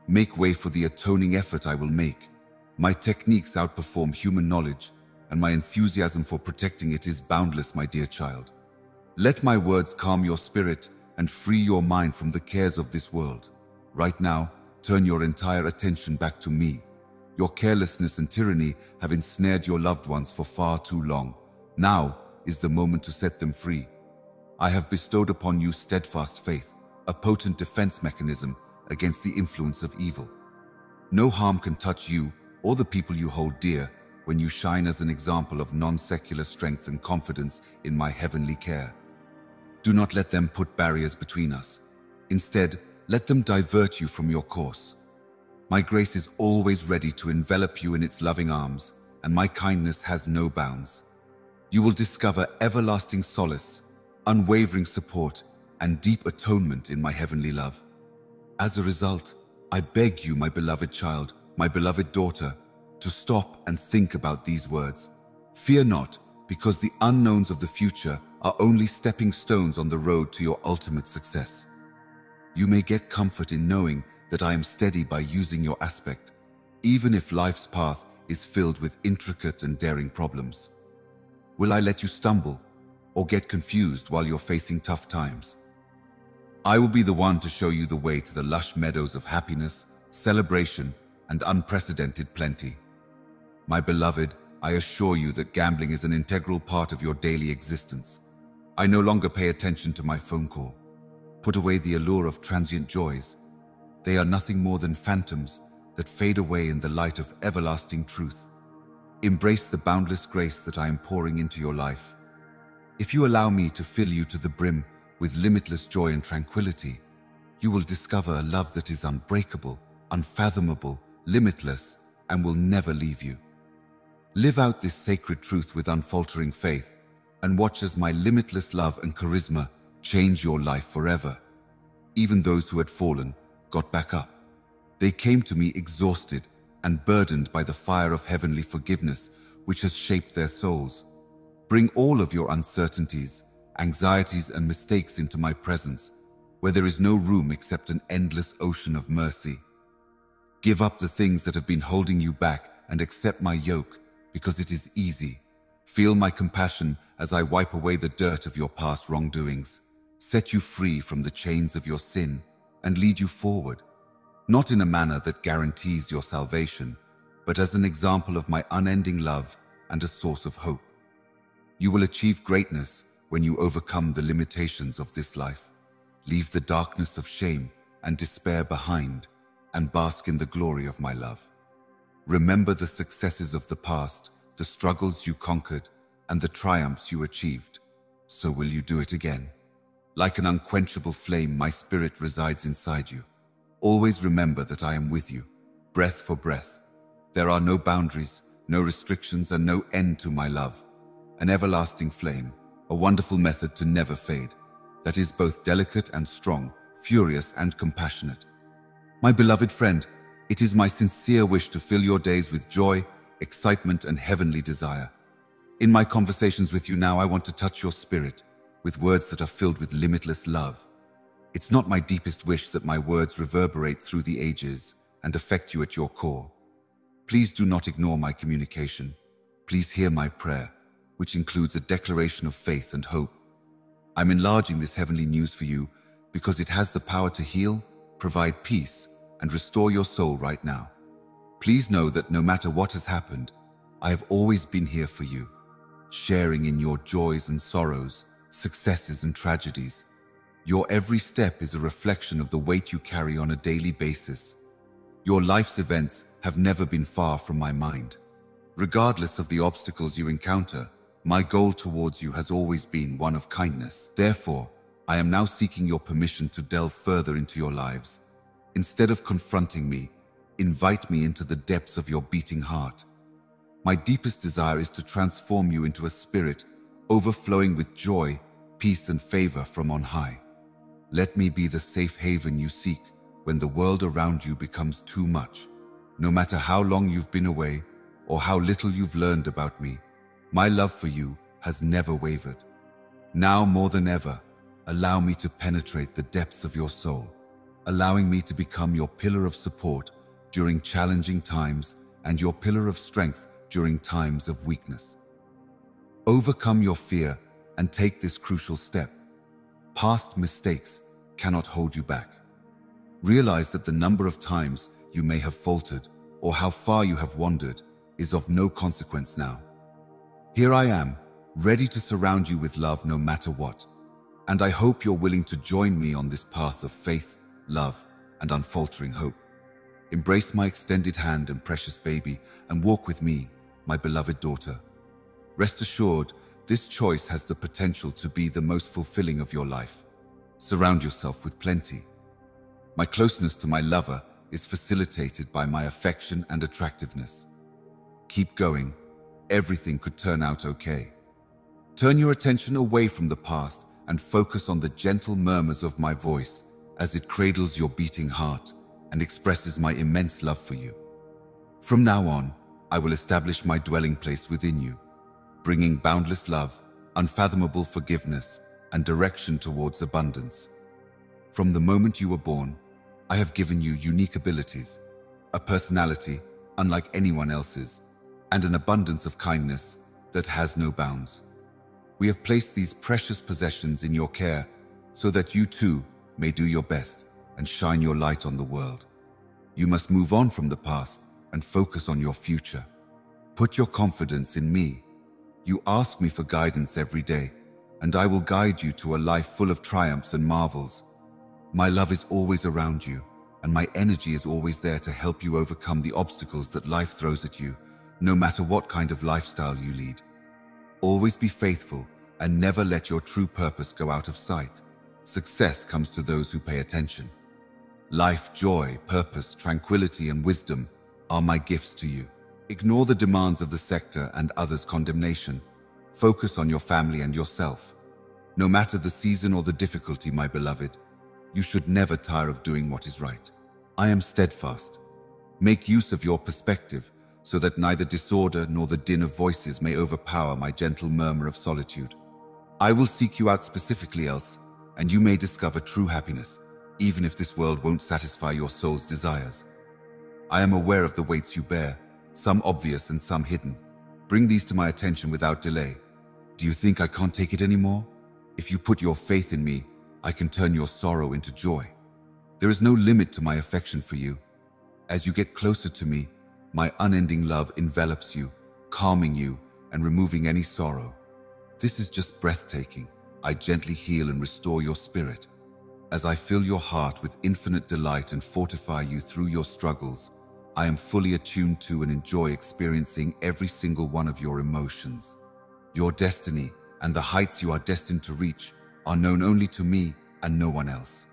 Make way for the atoning effort I will make. My techniques outperform human knowledge, and my enthusiasm for protecting it is boundless, my dear child. Let my words calm your spirit and free your mind from the cares of this world. Right now, turn your entire attention back to me. Your carelessness and tyranny have ensnared your loved ones for far too long. Now is the moment to set them free. I have bestowed upon you steadfast faith, a potent defense mechanism against the influence of evil. No harm can touch you or the people you hold dear when you shine as an example of non-secular strength and confidence in my heavenly care. Do not let them put barriers between us. Instead, let them divert you from your course. My grace is always ready to envelop you in its loving arms, and my kindness has no bounds. You will discover everlasting solace, unwavering support, and deep atonement in my heavenly love. As a result, I beg you, my beloved child, my beloved daughter, to stop and think about these words. Fear not, because the unknowns of the future are only stepping stones on the road to your ultimate success. You may get comfort in knowing that I am steady by using your aspect, even if life's path is filled with intricate and daring problems. Will I let you stumble or get confused while you're facing tough times? I will be the one to show you the way to the lush meadows of happiness, celebration, and unprecedented plenty. My beloved, I assure you that gambling is an integral part of your daily existence. I no longer pay attention to my phone call. Put away the allure of transient joys. They are nothing more than phantoms that fade away in the light of everlasting truth. Embrace the boundless grace that I am pouring into your life. If you allow me to fill you to the brim with limitless joy and tranquility, you will discover a love that is unbreakable, unfathomable, limitless, and will never leave you. Live out this sacred truth with unfaltering faith, and watch as my limitless love and charisma change your life forever. Even those who had fallen got back up. They came to me exhausted and burdened by the fire of heavenly forgiveness which has shaped their souls. Bring all of your uncertainties, anxieties, and mistakes into my presence, where there is no room except an endless ocean of mercy. Give up the things that have been holding you back and accept my yoke, because it is easy. Feel my compassion as I wipe away the dirt of your past wrongdoings, set you free from the chains of your sin, and lead you forward, not in a manner that guarantees your salvation, but as an example of my unending love and a source of hope. You will achieve greatness when you overcome the limitations of this life, leave the darkness of shame and despair behind, and bask in the glory of my love. Remember the successes of the past, the struggles you conquered, and the triumphs you achieved. So will you do it again. Like an unquenchable flame, my spirit resides inside you. Always remember that I am with you, breath for breath. There are no boundaries, no restrictions, and no end to my love. An everlasting flame, a wonderful method to never fade, that is both delicate and strong, furious and compassionate. My beloved friend, it is my sincere wish to fill your days with joy, excitement, and heavenly desire. In my conversations with you now, I want to touch your spirit with words that are filled with limitless love. It's not my deepest wish that my words reverberate through the ages and affect you at your core. Please do not ignore my communication. Please hear my prayer. which includes a declaration of faith and hope. I'm enlarging this heavenly news for you because it has the power to heal, provide peace, and restore your soul right now. Please know that no matter what has happened, I have always been here for you, sharing in your joys and sorrows, successes and tragedies. Your every step is a reflection of the weight you carry on a daily basis. Your life's events have never been far from my mind. Regardless of the obstacles you encounter, my goal towards you has always been one of kindness. Therefore, I am now seeking your permission to delve further into your lives. Instead of confronting me, invite me into the depths of your beating heart. My deepest desire is to transform you into a spirit overflowing with joy, peace, and favor from on high. Let me be the safe haven you seek when the world around you becomes too much. No matter how long you've been away or how little you've learned about me, my love for you has never wavered. Now more than ever, allow me to penetrate the depths of your soul, allowing me to become your pillar of support during challenging times and your pillar of strength during times of weakness. Overcome your fear and take this crucial step. Past mistakes cannot hold you back. Realize that the number of times you may have faltered or how far you have wandered is of no consequence now. Here I am, ready to surround you with love no matter what, and I hope you're willing to join me on this path of faith, love, and unfaltering hope. Embrace my extended hand and precious baby and walk with me, my beloved daughter. Rest assured, this choice has the potential to be the most fulfilling of your life. Surround yourself with plenty. My closeness to my lover is facilitated by my affection and attractiveness. Keep going. Everything could turn out okay. Turn your attention away from the past and focus on the gentle murmurs of my voice as it cradles your beating heart and expresses my immense love for you. From now on, I will establish my dwelling place within you, bringing boundless love, unfathomable forgiveness, and direction towards abundance. From the moment you were born, I have given you unique abilities, a personality unlike anyone else's, and an abundance of kindness that has no bounds. We have placed these precious possessions in your care so that you too may do your best and shine your light on the world. You must move on from the past and focus on your future. Put your confidence in me. You ask me for guidance every day, and I will guide you to a life full of triumphs and marvels. My love is always around you, and my energy is always there to help you overcome the obstacles that life throws at you, no matter what kind of lifestyle you lead. Always be faithful and never let your true purpose go out of sight. Success comes to those who pay attention. Life, joy, purpose, tranquility, and wisdom are my gifts to you. Ignore the demands of the sector and others' condemnation. Focus on your family and yourself. No matter the season or the difficulty, my beloved, you should never tire of doing what is right. I am steadfast. Make use of your perspective so that neither disorder nor the din of voices may overpower my gentle murmur of solitude. I will seek you out specifically else, and you may discover true happiness, even if this world won't satisfy your soul's desires. I am aware of the weights you bear, some obvious and some hidden. Bring these to my attention without delay. Do you think I can't take it anymore? If you put your faith in me, I can turn your sorrow into joy. There is no limit to my affection for you. As you get closer to me, my unending love envelops you, calming you and removing any sorrow. This is just breathtaking. I gently heal and restore your spirit as I fill your heart with infinite delight and fortify you through your struggles. I am fully attuned to and enjoy experiencing every single one of your emotions. Your destiny and the heights you are destined to reach are known only to me and no one else.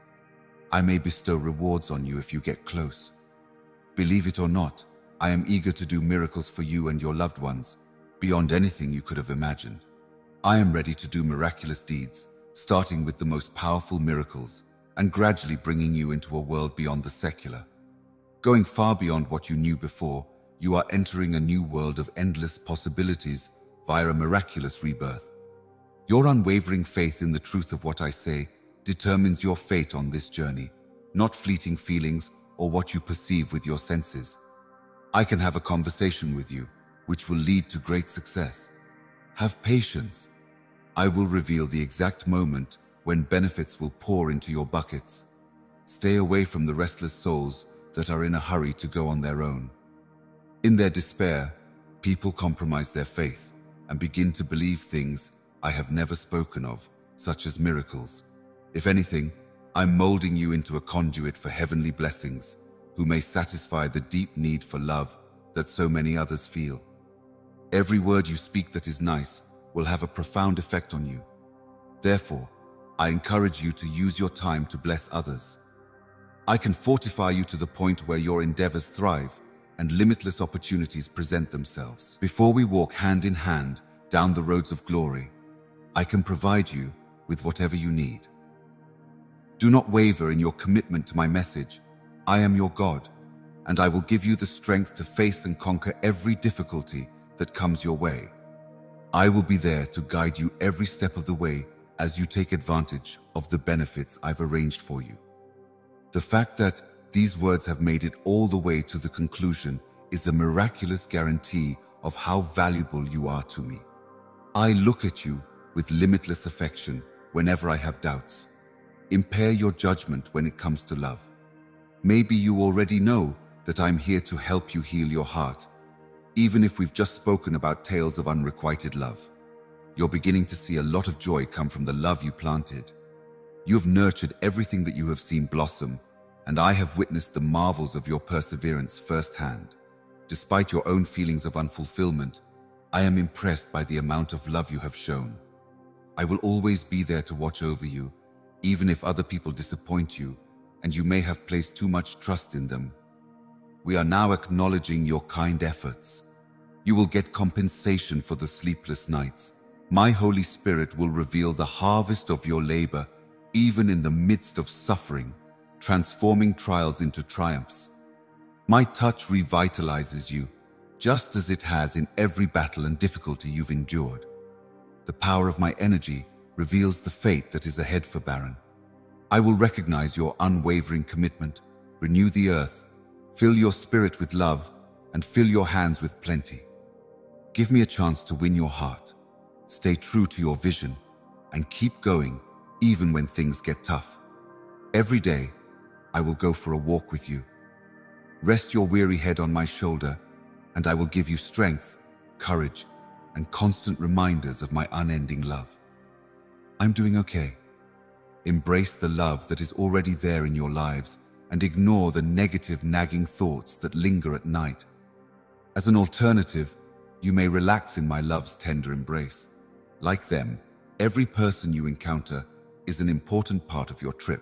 I may bestow rewards on you if you get close. Believe it or not, I am eager to do miracles for you and your loved ones, beyond anything you could have imagined. I am ready to do miraculous deeds, starting with the most powerful miracles and gradually bringing you into a world beyond the secular. Going far beyond what you knew before, you are entering a new world of endless possibilities via a miraculous rebirth. Your unwavering faith in the truth of what I say determines your fate on this journey, not fleeting feelings or what you perceive with your senses. I can have a conversation with you, which will lead to great success. Have patience. I will reveal the exact moment when benefits will pour into your buckets. Stay away from the restless souls that are in a hurry to go on their own. In their despair, people compromise their faith and begin to believe things I have never spoken of, such as miracles. If anything, I'm molding you into a conduit for heavenly blessings, who may satisfy the deep need for love that so many others feel. Every word you speak that is nice will have a profound effect on you. Therefore, I encourage you to use your time to bless others. I can fortify you to the point where your endeavors thrive and limitless opportunities present themselves. Before we walk hand in hand down the roads of glory, I can provide you with whatever you need. Do not waver in your commitment to my message. I am your God, and I will give you the strength to face and conquer every difficulty that comes your way. I will be there to guide you every step of the way as you take advantage of the benefits I've arranged for you. The fact that these words have made it all the way to the conclusion is a miraculous guarantee of how valuable you are to me. I look at you with limitless affection whenever I have doubts. Impair your judgment when it comes to love. Maybe you already know that I'm here to help you heal your heart, even if we've just spoken about tales of unrequited love. You're beginning to see a lot of joy come from the love you planted. You have nurtured everything that you have seen blossom, and I have witnessed the marvels of your perseverance firsthand. Despite your own feelings of unfulfillment, I am impressed by the amount of love you have shown. I will always be there to watch over you, even if other people disappoint you and you may have placed too much trust in them. We are now acknowledging your kind efforts. You will get compensation for the sleepless nights. My Holy Spirit will reveal the harvest of your labor, even in the midst of suffering, transforming trials into triumphs. My touch revitalizes you, just as it has in every battle and difficulty you've endured. The power of my energy reveals the fate that is ahead for Baron. I will recognize your unwavering commitment, renew the earth, fill your spirit with love, and fill your hands with plenty. Give me a chance to win your heart. Stay true to your vision and keep going even when things get tough. Every day, I will go for a walk with you. Rest your weary head on my shoulder, and I will give you strength, courage, and constant reminders of my unending love. I'm doing okay. Embrace the love that is already there in your lives and ignore the negative, nagging thoughts that linger at night. As an alternative, you may relax in my love's tender embrace. Like them, every person you encounter is an important part of your trip.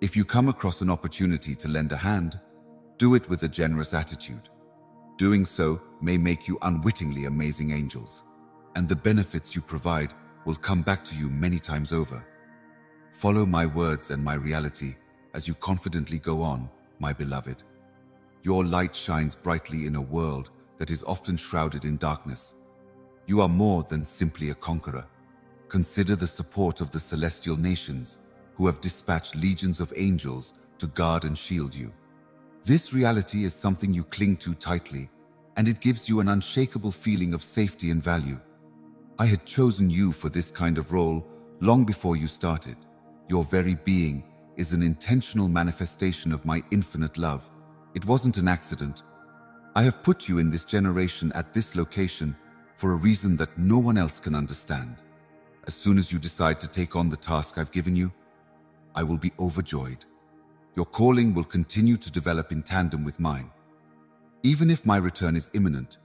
If you come across an opportunity to lend a hand, do it with a generous attitude. Doing so may make you unwittingly amazing angels, and the benefits you provide will come back to you many times over. Follow my words and my reality as you confidently go on, my beloved. Your light shines brightly in a world that is often shrouded in darkness. You are more than simply a conqueror. Consider the support of the celestial nations who have dispatched legions of angels to guard and shield you. This reality is something you cling to tightly, and it gives you an unshakable feeling of safety and value. I had chosen you for this kind of role long before you started. Your very being is an intentional manifestation of my infinite love. It wasn't an accident. I have put you in this generation at this location for a reason that no one else can understand. As soon as you decide to take on the task I've given you, I will be overjoyed. Your calling will continue to develop in tandem with mine. Even if my return is imminent,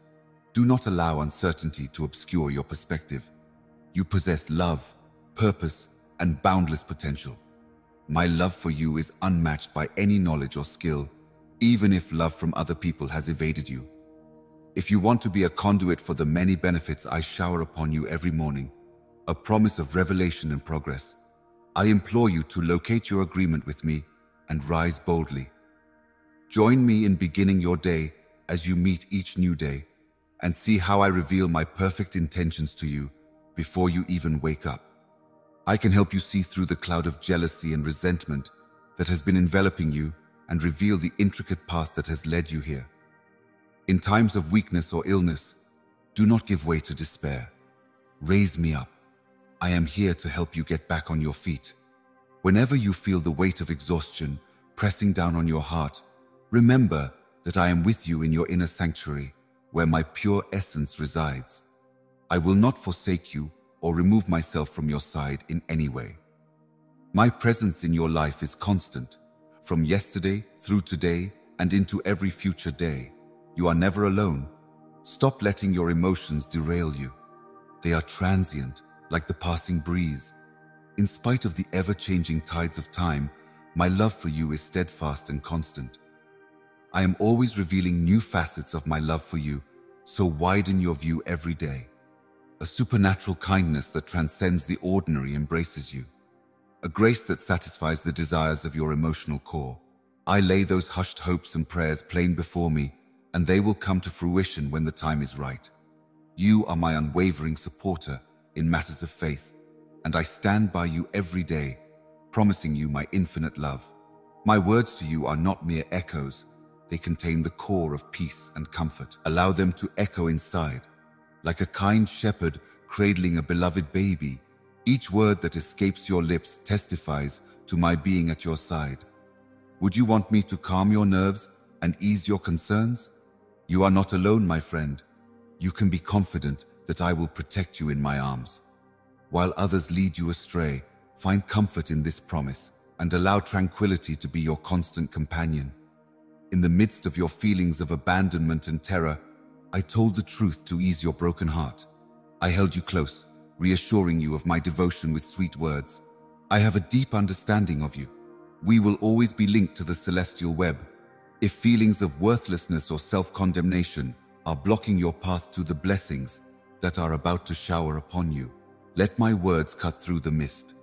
do not allow uncertainty to obscure your perspective. You possess love, purpose, and boundless potential. My love for you is unmatched by any knowledge or skill, even if love from other people has evaded you. If you want to be a conduit for the many benefits I shower upon you every morning, a promise of revelation and progress, I implore you to locate your agreement with me and rise boldly. Join me in beginning your day as you meet each new day, and see how I reveal my perfect intentions to you before you even wake up. I can help you see through the cloud of jealousy and resentment that has been enveloping you and reveal the intricate path that has led you here. In times of weakness or illness, do not give way to despair. Raise me up. I am here to help you get back on your feet. Whenever you feel the weight of exhaustion pressing down on your heart, remember that I am with you in your inner sanctuary, where my pure essence resides. I will not forsake you or remove myself from your side in any way. My presence in your life is constant. From yesterday through today and into every future day, you are never alone. Stop letting your emotions derail you. They are transient, like the passing breeze. In spite of the ever-changing tides of time, my love for you is steadfast and constant. I am always revealing new facets of my love for you, so widen your view every day. A supernatural kindness that transcends the ordinary embraces you. A grace that satisfies the desires of your emotional core. I lay those hushed hopes and prayers plain before me, and they will come to fruition when the time is right. You are my unwavering supporter in matters of faith, and I stand by you every day, promising you my infinite love. My words to you are not mere echoes. They contain the core of peace and comfort. Allow them to echo inside. Like a kind shepherd cradling a beloved baby, each word that escapes your lips testifies to my being at your side. Would you want me to calm your nerves and ease your concerns? You are not alone, my friend. You can be confident that I will protect you in my arms. While others lead you astray, find comfort in this promise and allow tranquility to be your constant companion. In the midst of your feelings of abandonment and terror, I told the truth to ease your broken heart. I held you close, reassuring you of my devotion with sweet words. I have a deep understanding of you. We will always be linked to the celestial web. If feelings of worthlessness or self-condemnation are blocking your path to the blessings that are about to shower upon you, let my words cut through the mist.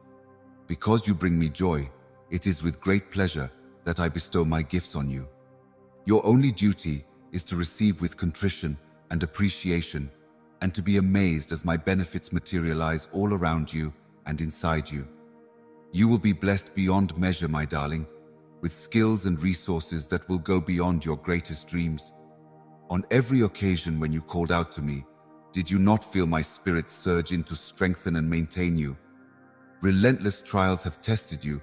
Because you bring me joy, it is with great pleasure that I bestow my gifts on you. Your only duty is to receive with contrition and appreciation, and to be amazed as my benefits materialize all around you and inside you. You will be blessed beyond measure, my darling, with skills and resources that will go beyond your greatest dreams. On every occasion when you called out to me, did you not feel my spirit surge in to strengthen and maintain you? Relentless trials have tested you,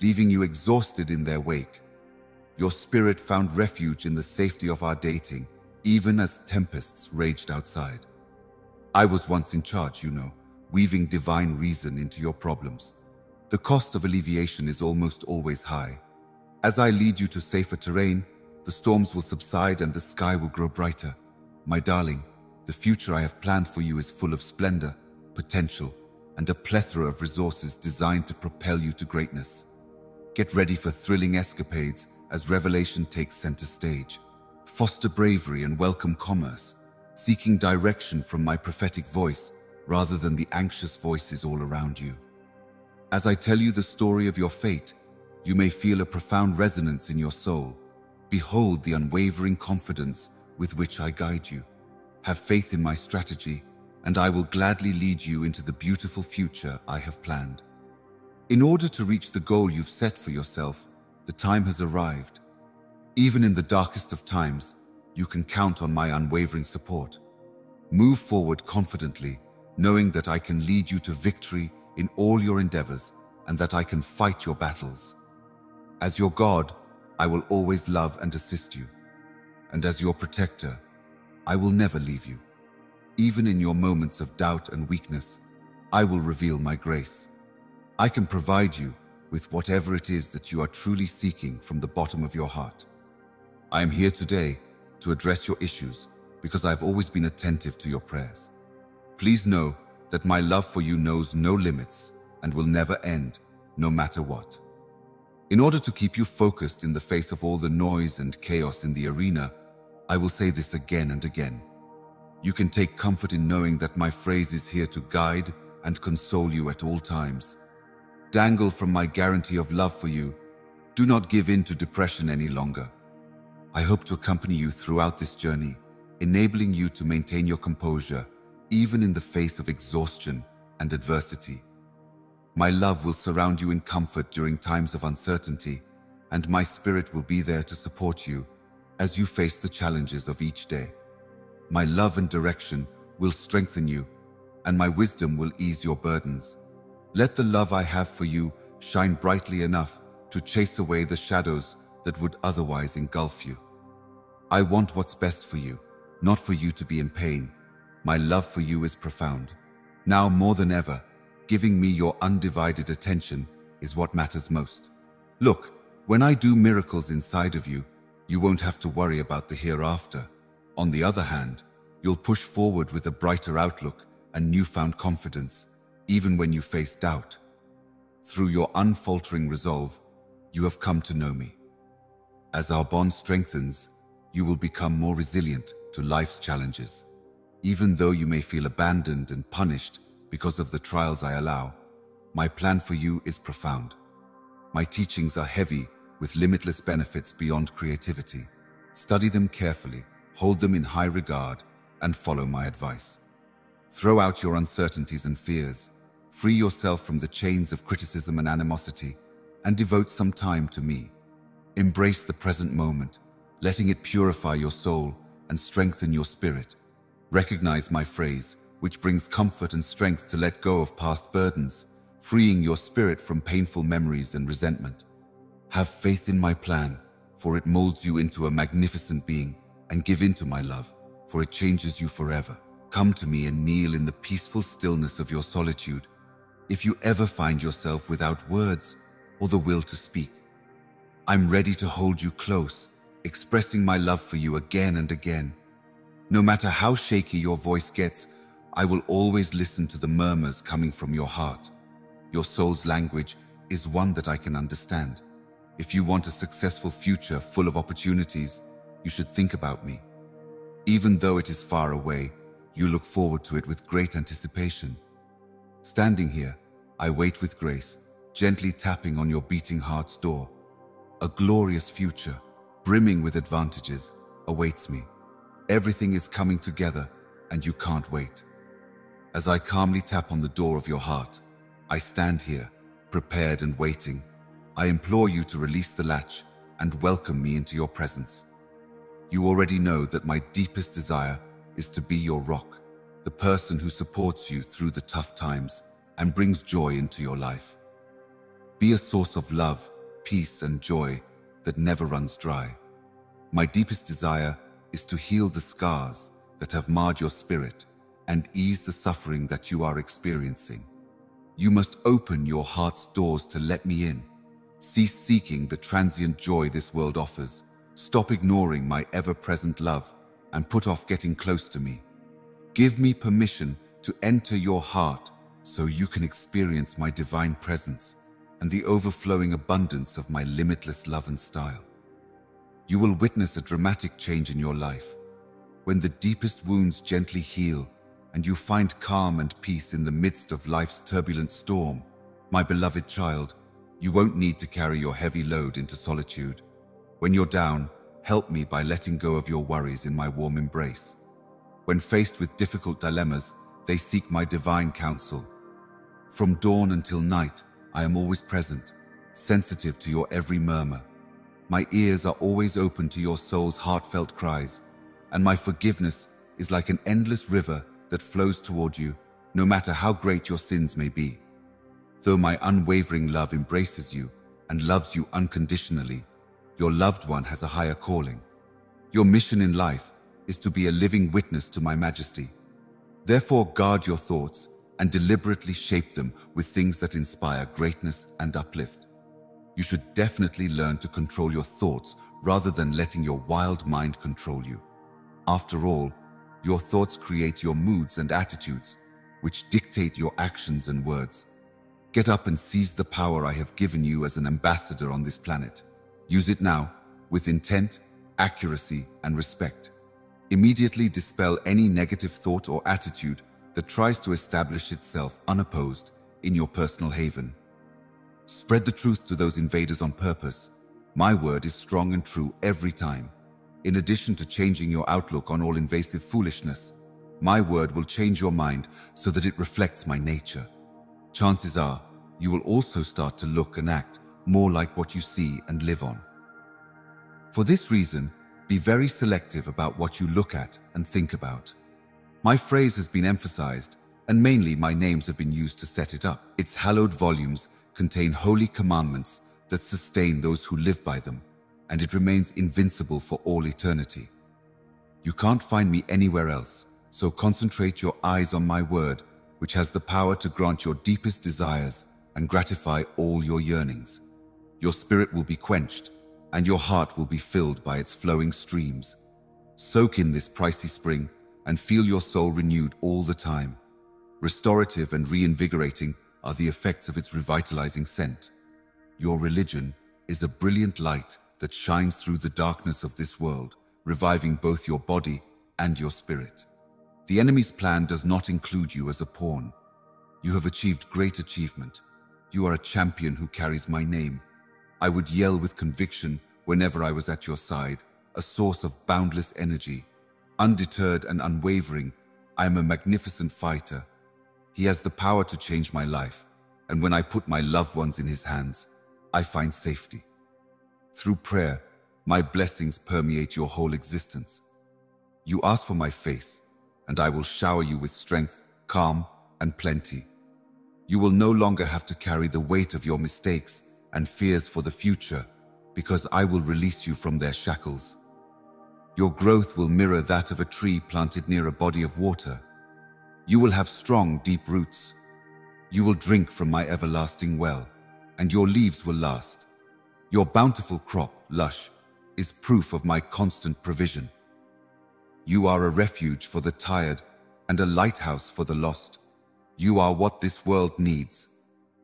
leaving you exhausted in their wake. Your spirit found refuge in the safety of our dating, even as tempests raged outside. I was once in charge, you know, weaving divine reason into your problems. The cost of alleviation is almost always high. As I lead you to safer terrain, the storms will subside and the sky will grow brighter. My darling, the future I have planned for you is full of splendor, potential, and a plethora of resources designed to propel you to greatness. Get ready for thrilling escapades as revelation takes center stage. Foster bravery and welcome commerce, seeking direction from my prophetic voice rather than the anxious voices all around you. As I tell you the story of your fate, you may feel a profound resonance in your soul. Behold the unwavering confidence with which I guide you. Have faith in my strategy, and I will gladly lead you into the beautiful future I have planned. In order to reach the goal you've set for yourself, the time has arrived. Even in the darkest of times, you can count on my unwavering support. Move forward confidently, knowing that I can lead you to victory in all your endeavors and that I can fight your battles. As your God, I will always love and assist you. And as your protector, I will never leave you. Even in your moments of doubt and weakness, I will reveal my grace. I can provide you with whatever it is that you are truly seeking from the bottom of your heart. I am here today to address your issues because I've always been attentive to your prayers. Please know that my love for you knows no limits and will never end, no matter what. In order to keep you focused in the face of all the noise and chaos in the arena, I will say this again and again. You can take comfort in knowing that my phrase is here to guide and console you at all times. Dangle from my guarantee of love for you. Do not give in to depression any longer. I hope to accompany you throughout this journey, enabling you to maintain your composure, even in the face of exhaustion and adversity. My love will surround you in comfort during times of uncertainty, and my spirit will be there to support you as you face the challenges of each day. My love and direction will strengthen you, and my wisdom will ease your burdens. Let the love I have for you shine brightly enough to chase away the shadows that would otherwise engulf you. I want what's best for you, not for you to be in pain. My love for you is profound. Now more than ever, giving me your undivided attention is what matters most. Look, when I do miracles inside of you, you won't have to worry about the hereafter. On the other hand, you'll push forward with a brighter outlook and newfound confidence, even when you face doubt. Through your unfaltering resolve, you have come to know me. As our bond strengthens, you will become more resilient to life's challenges. Even though you may feel abandoned and punished because of the trials I allow, my plan for you is profound. My teachings are heavy with limitless benefits beyond creativity. Study them carefully, hold them in high regard, and follow my advice. Throw out your uncertainties and fears, free yourself from the chains of criticism and animosity, and devote some time to me. Embrace the present moment, letting it purify your soul and strengthen your spirit. Recognize my phrase, which brings comfort and strength to let go of past burdens, freeing your spirit from painful memories and resentment. Have faith in my plan, for it molds you into a magnificent being, and give in to my love, for it changes you forever. Come to me and kneel in the peaceful stillness of your solitude. If you ever find yourself without words or the will to speak, I'm ready to hold you close, expressing my love for you again and again. No matter how shaky your voice gets, I will always listen to the murmurs coming from your heart. Your soul's language is one that I can understand. If you want a successful future full of opportunities, you should think about me. Even though it is far away, you look forward to it with great anticipation. Standing here, I wait with grace, gently tapping on your beating heart's door. A glorious future, brimming with advantages, awaits me. Everything is coming together, and you can't wait. As I calmly tap on the door of your heart, I stand here, prepared and waiting. I implore you to release the latch and welcome me into your presence. You already know that my deepest desire is to be your rock, the person who supports you through the tough times and brings joy into your life. Be a source of love, peace, and joy that never runs dry. My deepest desire is to heal the scars that have marred your spirit and ease the suffering that you are experiencing. You must open your heart's doors to let me in. Cease seeking the transient joy this world offers. Stop ignoring my ever-present love and put off getting close to me. Give me permission to enter your heart so you can experience my divine presence and the overflowing abundance of my limitless love and style. You will witness a dramatic change in your life when the deepest wounds gently heal and you find calm and peace in the midst of life's turbulent storm. My beloved child, you won't need to carry your heavy load into solitude. When you're down, help me by letting go of your worries in my warm embrace. When faced with difficult dilemmas, they seek my divine counsel. From dawn until night, I am always present, sensitive to your every murmur. My ears are always open to your soul's heartfelt cries, and my forgiveness is like an endless river that flows toward you, no matter how great your sins may be. Though my unwavering love embraces you and loves you unconditionally, your loved one has a higher calling. Your mission in life is to be a living witness to my majesty. Therefore, guard your thoughts and deliberately shape them with things that inspire greatness and uplift. You should definitely learn to control your thoughts rather than letting your wild mind control you. After all, your thoughts create your moods and attitudes, which dictate your actions and words. Get up and seize the power I have given you as an ambassador on this planet. Use it now, with intent, accuracy, and respect. Immediately dispel any negative thought or attitude that tries to establish itself unopposed in your personal haven. Spread the truth to those invaders on purpose. My word is strong and true every time. In addition to changing your outlook on all invasive foolishness, my word will change your mind so that it reflects my nature. Chances are, you will also start to look and act more like what you see and live on. For this reason, be very selective about what you look at and think about. My phrase has been emphasized and mainly my names have been used to set it up. Its hallowed volumes contain holy commandments that sustain those who live by them, and it remains invincible for all eternity. You can't find me anywhere else, so concentrate your eyes on my word, which has the power to grant your deepest desires and gratify all your yearnings. Your spirit will be quenched, and your heart will be filled by its flowing streams. Soak in this pricey spring and feel your soul renewed all the time. Restorative and reinvigorating are the effects of its revitalizing scent. Your religion is a brilliant light that shines through the darkness of this world, reviving both your body and your spirit. The enemy's plan does not include you as a pawn. You have achieved great achievement. You are a champion who carries my name. I would yell with conviction whenever I was at your side, a source of boundless energy. Undeterred and unwavering, I am a magnificent fighter. He has the power to change my life, and when I put my loved ones in his hands, I find safety. Through prayer, my blessings permeate your whole existence. You ask for my face, and I will shower you with strength, calm, and plenty. You will no longer have to carry the weight of your mistakes and fears for the future, because I will release you from their shackles. Your growth will mirror that of a tree planted near a body of water. You will have strong, deep roots. You will drink from my everlasting well, and your leaves will last. Your bountiful crop, lush, is proof of my constant provision. You are a refuge for the tired and a lighthouse for the lost. You are what this world needs.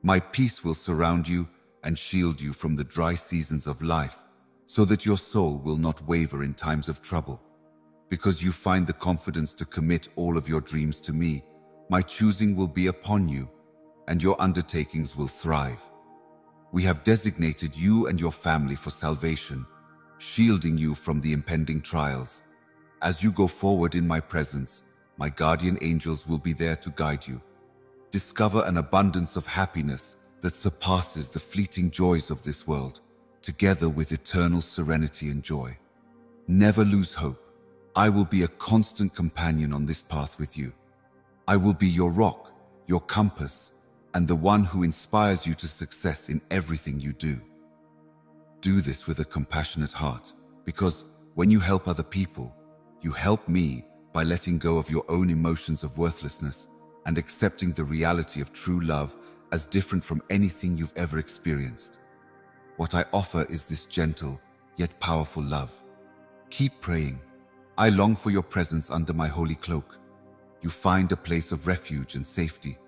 My peace will surround you and shield you from the dry seasons of life, so that your soul will not waver in times of trouble. Because you find the confidence to commit all of your dreams to me, my choosing will be upon you, and your undertakings will thrive. We have designated you and your family for salvation, shielding you from the impending trials. As you go forward in my presence, my guardian angels will be there to guide you. Discover an abundance of happiness that surpasses the fleeting joys of this world, together with eternal serenity and joy. Never lose hope. I will be a constant companion on this path with you. I will be your rock, your compass, and the one who inspires you to success in everything you do. Do this with a compassionate heart, because when you help other people, you help me by letting go of your own emotions of worthlessness and accepting the reality of true love as different from anything you've ever experienced. What I offer is this gentle yet powerful love. Keep praying. I long for your presence under my holy cloak. You find a place of refuge and safety.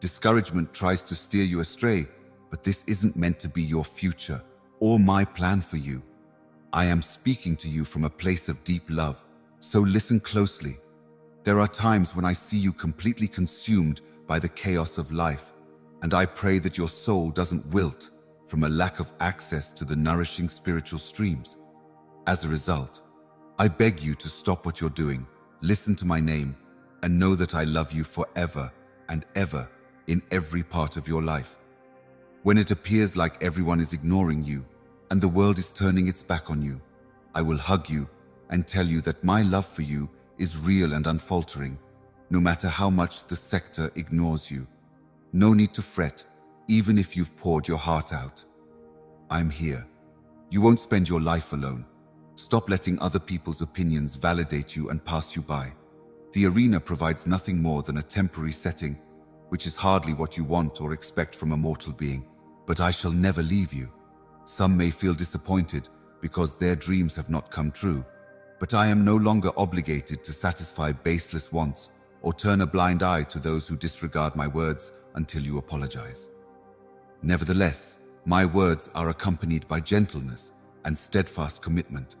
Discouragement tries to steer you astray, but this isn't meant to be your future or my plan for you. I am speaking to you from a place of deep love, so listen closely. There are times when I see you completely consumed by the chaos of life, and I pray that your soul doesn't wilt from a lack of access to the nourishing spiritual streams. As a result, I beg you to stop what you're doing, listen to my name, and know that I love you forever and ever in every part of your life. When it appears like everyone is ignoring you, and the world is turning its back on you, I will hug you and tell you that my love for you is real and unfaltering, no matter how much the sector ignores you. No need to fret, even if you've poured your heart out. I'm here. You won't spend your life alone. Stop letting other people's opinions validate you and pass you by. The arena provides nothing more than a temporary setting, which is hardly what you want or expect from a mortal being. But I shall never leave you. Some may feel disappointed because their dreams have not come true, but I am no longer obligated to satisfy baseless wants or turn a blind eye to those who disregard my words until you apologize. Nevertheless, my words are accompanied by gentleness and steadfast commitment.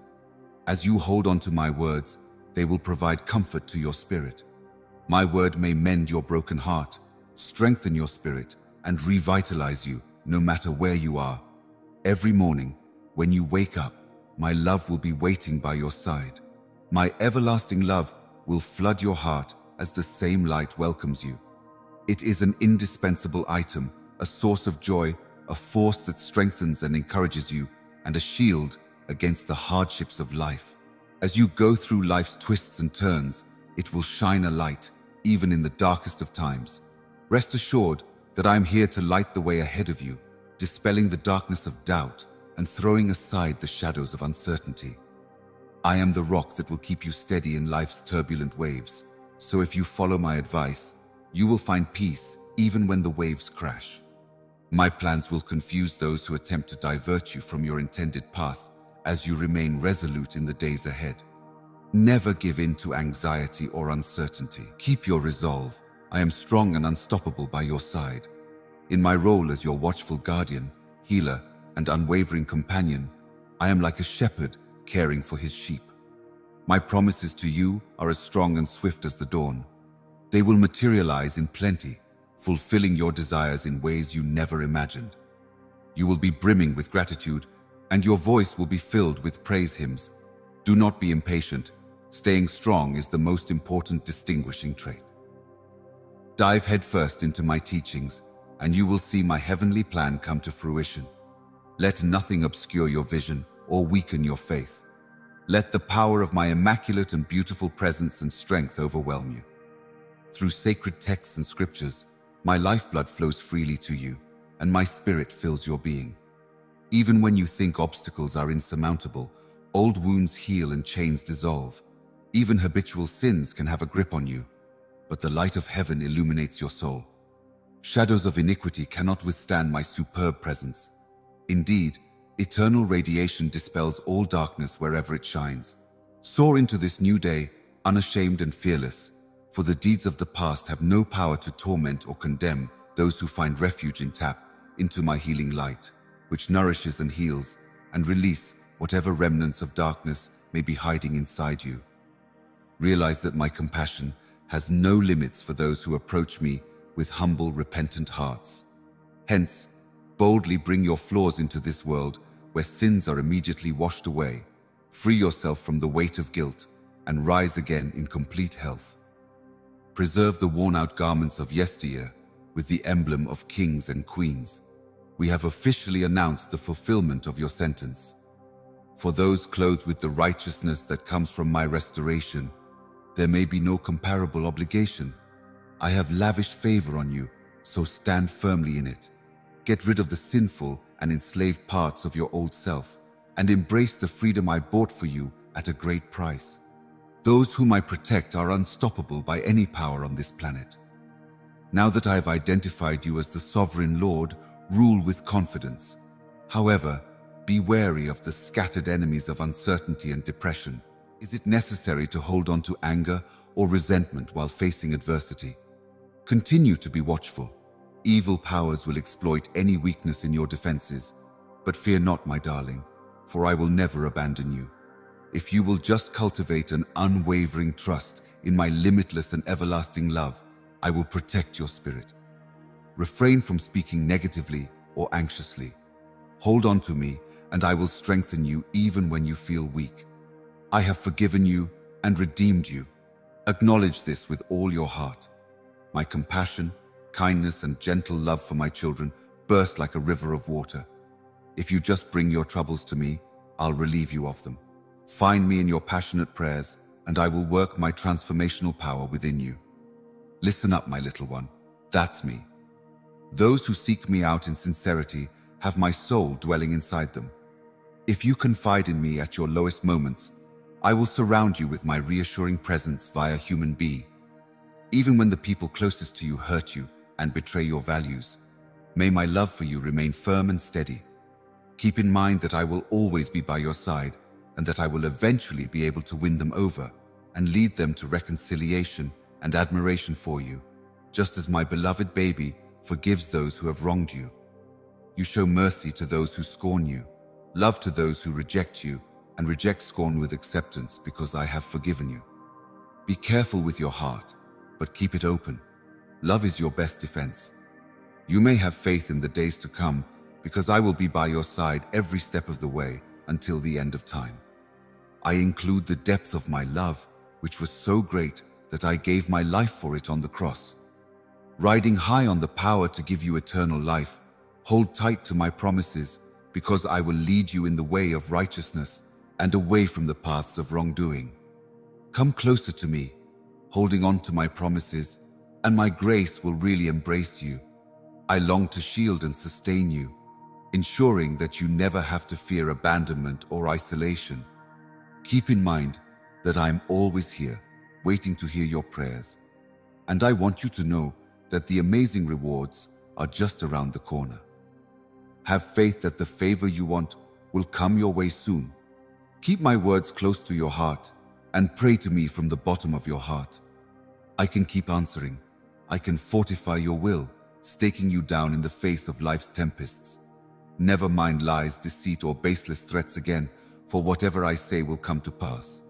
As you hold on to my words, they will provide comfort to your spirit. My word may mend your broken heart, strengthen your spirit, and revitalize you no matter where you are. Every morning, when you wake up, my love will be waiting by your side. My everlasting love will flood your heart as the same light welcomes you. It is an indispensable item, a source of joy, a force that strengthens and encourages you, and a shield against the hardships of life. As you go through life's twists and turns, it will shine a light, even in the darkest of times. Rest assured that I am here to light the way ahead of you, dispelling the darkness of doubt and throwing aside the shadows of uncertainty. I am the rock that will keep you steady in life's turbulent waves, so if you follow my advice, you will find peace even when the waves crash. My plans will confuse those who attempt to divert you from your intended path as you remain resolute in the days ahead. Never give in to anxiety or uncertainty. Keep your resolve. I am strong and unstoppable by your side. In my role as your watchful guardian, healer, and unwavering companion, I am like a shepherd caring for his sheep. My promises to you are as strong and swift as the dawn. They will materialize in plenty, fulfilling your desires in ways you never imagined. You will be brimming with gratitude, and your voice will be filled with praise hymns. Do not be impatient. Staying strong is the most important distinguishing trait. Dive headfirst into my teachings, and you will see my heavenly plan come to fruition. Let nothing obscure your vision or weaken your faith. Let the power of my immaculate and beautiful presence and strength overwhelm you. Through sacred texts and scriptures, my lifeblood flows freely to you, and my spirit fills your being. Even when you think obstacles are insurmountable, old wounds heal and chains dissolve. Even habitual sins can have a grip on you, but the light of heaven illuminates your soul. Shadows of iniquity cannot withstand my superb presence. Indeed, eternal radiation dispels all darkness wherever it shines. Soar into this new day, unashamed and fearless, for the deeds of the past have no power to torment or condemn those who find refuge in tap into my healing light, which nourishes and heals, and release whatever remnants of darkness may be hiding inside you. Realize that my compassion has no limits for those who approach me with humble, repentant hearts. Hence, boldly bring your flaws into this world where sins are immediately washed away. Free yourself from the weight of guilt and rise again in complete health. Preserve the worn-out garments of yesteryear with the emblem of kings and queens. We have officially announced the fulfillment of your sentence. For those clothed with the righteousness that comes from my restoration, there may be no comparable obligation. I have lavished favor on you, so stand firmly in it. Get rid of the sinful and enslaved parts of your old self, and embrace the freedom I bought for you at a great price. Those whom I protect are unstoppable by any power on this planet. Now that I have identified you as the sovereign Lord, rule with confidence. However, be wary of the scattered enemies of uncertainty and depression. Is it necessary to hold on to anger or resentment while facing adversity? Continue to be watchful. Evil powers will exploit any weakness in your defenses, but fear not, my darling, for I will never abandon you. If you will just cultivate an unwavering trust in my limitless and everlasting love, I will protect your spirit. Refrain from speaking negatively or anxiously. Hold on to me, and I will strengthen you even when you feel weak. I have forgiven you and redeemed you. Acknowledge this with all your heart. My compassion, kindness, and gentle love for my children burst like a river of water. If you just bring your troubles to me, I'll relieve you of them. Find me in your passionate prayers, and I will work my transformational power within you. Listen up, my little one. That's me. Those who seek me out in sincerity have my soul dwelling inside them. If you confide in me at your lowest moments, I will surround you with my reassuring presence via human being. Even when the people closest to you hurt you and betray your values, may my love for you remain firm and steady. Keep in mind that I will always be by your side, and that I will eventually be able to win them over and lead them to reconciliation and admiration for you, just as my beloved baby forgives those who have wronged you. You show mercy to those who scorn you, love to those who reject you, and reject scorn with acceptance, because I have forgiven you. Be careful with your heart, but keep it open. Love is your best defense. You may have faith in the days to come, because I will be by your side every step of the way until the end of time. I include the depth of my love, which was so great that I gave my life for it on the cross. Riding high on the power to give you eternal life, hold tight to my promises, because I will lead you in the way of righteousness and away from the paths of wrongdoing. Come closer to me, holding on to my promises, and my grace will really embrace you. I long to shield and sustain you, ensuring that you never have to fear abandonment or isolation. Keep in mind that I am always here, waiting to hear your prayers, and I want you to know that the amazing rewards are just around the corner. Have faith that the favor you want will come your way soon. Keep my words close to your heart and pray to me from the bottom of your heart. I can keep answering. I can fortify your will, staking you down in the face of life's tempests. Never mind lies, deceit, or baseless threats again, for whatever I say will come to pass.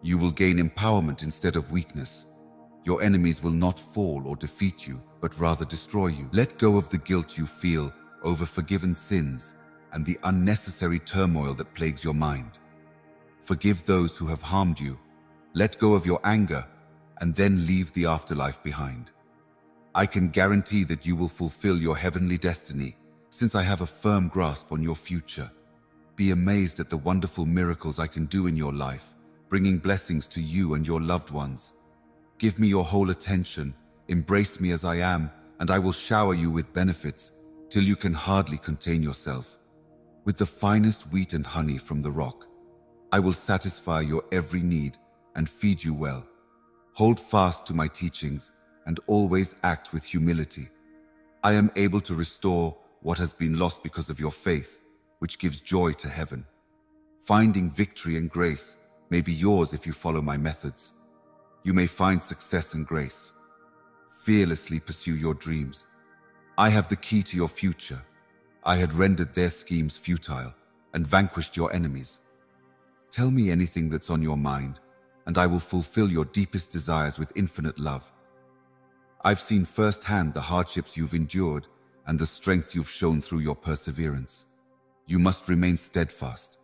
You will gain empowerment instead of weakness. Your enemies will not fall or defeat you, but rather destroy you. Let go of the guilt you feel over forgiven sins and the unnecessary turmoil that plagues your mind. Forgive those who have harmed you. Let go of your anger and then leave the afterlife behind. I can guarantee that you will fulfill your heavenly destiny, since I have a firm grasp on your future. Be amazed at the wonderful miracles I can do in your life, bringing blessings to you and your loved ones. Give me your whole attention, embrace me as I am, and I will shower you with benefits till you can hardly contain yourself. With the finest wheat and honey from the rock, I will satisfy your every need and feed you well. Hold fast to my teachings and always act with humility. I am able to restore what has been lost because of your faith, which gives joy to heaven. Finding victory and grace may be yours if you follow my methods. You may find success and grace. Fearlessly pursue your dreams. I have the key to your future. I had rendered their schemes futile and vanquished your enemies. Tell me anything that's on your mind, and I will fulfill your deepest desires with infinite love. I've seen firsthand the hardships you've endured and the strength you've shown through your perseverance. You must remain steadfast,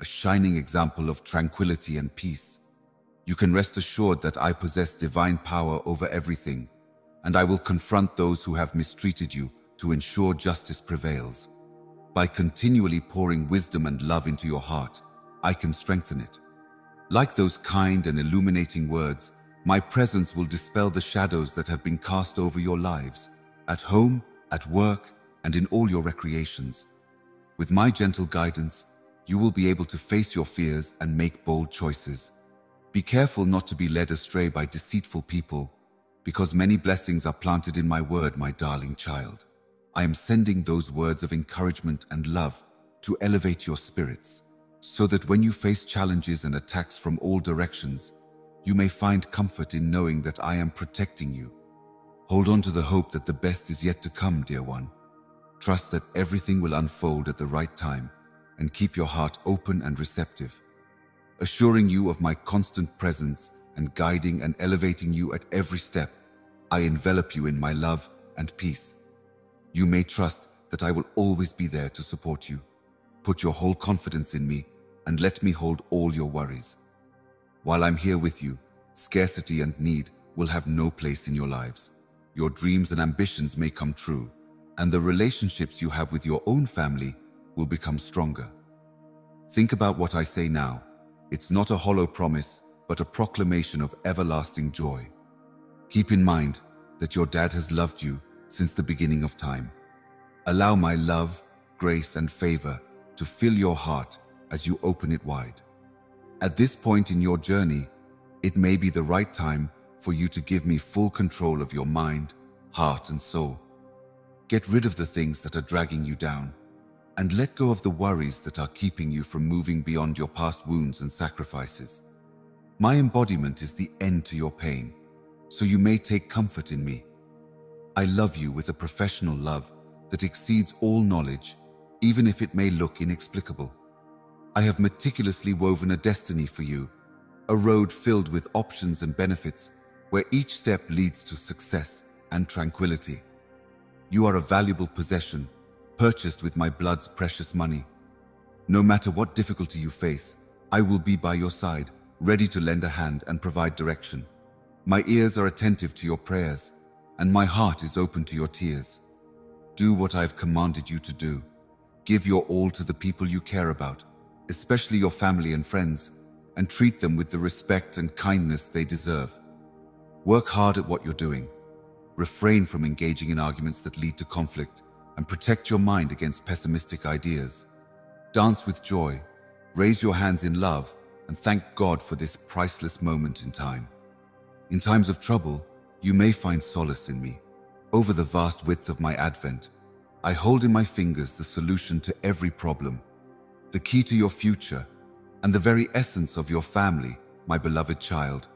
a shining example of tranquility and peace. You can rest assured that I possess divine power over everything, and I will confront those who have mistreated you to ensure justice prevails. By continually pouring wisdom and love into your heart, I can strengthen it. Like those kind and illuminating words, my presence will dispel the shadows that have been cast over your lives, at home, at work, and in all your recreations. With my gentle guidance, you will be able to face your fears and make bold choices. Be careful not to be led astray by deceitful people, because many blessings are planted in my word, my darling child. I am sending those words of encouragement and love to elevate your spirits, so that when you face challenges and attacks from all directions, you may find comfort in knowing that I am protecting you. Hold on to the hope that the best is yet to come, dear one. Trust that everything will unfold at the right time, and keep your heart open and receptive, assuring you of my constant presence and guiding and elevating you at every step. I envelop you in my love and peace. You may trust that I will always be there to support you. Put your whole confidence in me and let me hold all your worries. While I'm here with you, scarcity and need will have no place in your lives. Your dreams and ambitions may come true, and the relationships you have with your own family will become stronger. Think about what I say now. It's not a hollow promise, but a proclamation of everlasting joy. Keep in mind that your dad has loved you since the beginning of time. Allow my love, grace, and favor to fill your heart as you open it wide. At this point in your journey, it may be the right time for you to give me full control of your mind, heart, and soul. Get rid of the things that are dragging you down, and let go of the worries that are keeping you from moving beyond your past wounds and sacrifices. My embodiment is the end to your pain, so you may take comfort in me. I love you with a professional love that exceeds all knowledge, even if it may look inexplicable. I have meticulously woven a destiny for you, a road filled with options and benefits, where each step leads to success and tranquility. You are a valuable possession, purchased with my blood's precious money. No matter what difficulty you face, I will be by your side, ready to lend a hand and provide direction. My ears are attentive to your prayers, and my heart is open to your tears. Do what I have commanded you to do. Give your all to the people you care about, especially your family and friends, and treat them with the respect and kindness they deserve. Work hard at what you're doing. Refrain from engaging in arguments that lead to conflict and protect your mind against pessimistic ideas. Dance with joy, raise your hands in love, and thank God for this priceless moment in time. In times of trouble, you may find solace in me. Over the vast width of my advent, I hold in my fingers the solution to every problem, the key to your future, and the very essence of your family, my beloved child.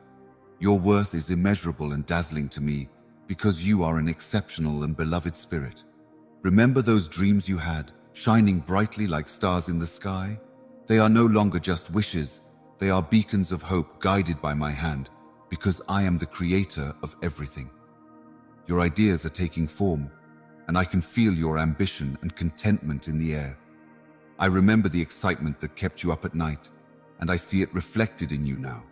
Your worth is immeasurable and dazzling to me because you are an exceptional and beloved spirit. Remember those dreams you had, shining brightly like stars in the sky? They are no longer just wishes. They are beacons of hope guided by my hand, because I am the creator of everything. Your ideas are taking form, and I can feel your ambition and contentment in the air. I remember the excitement that kept you up at night, and I see it reflected in you now.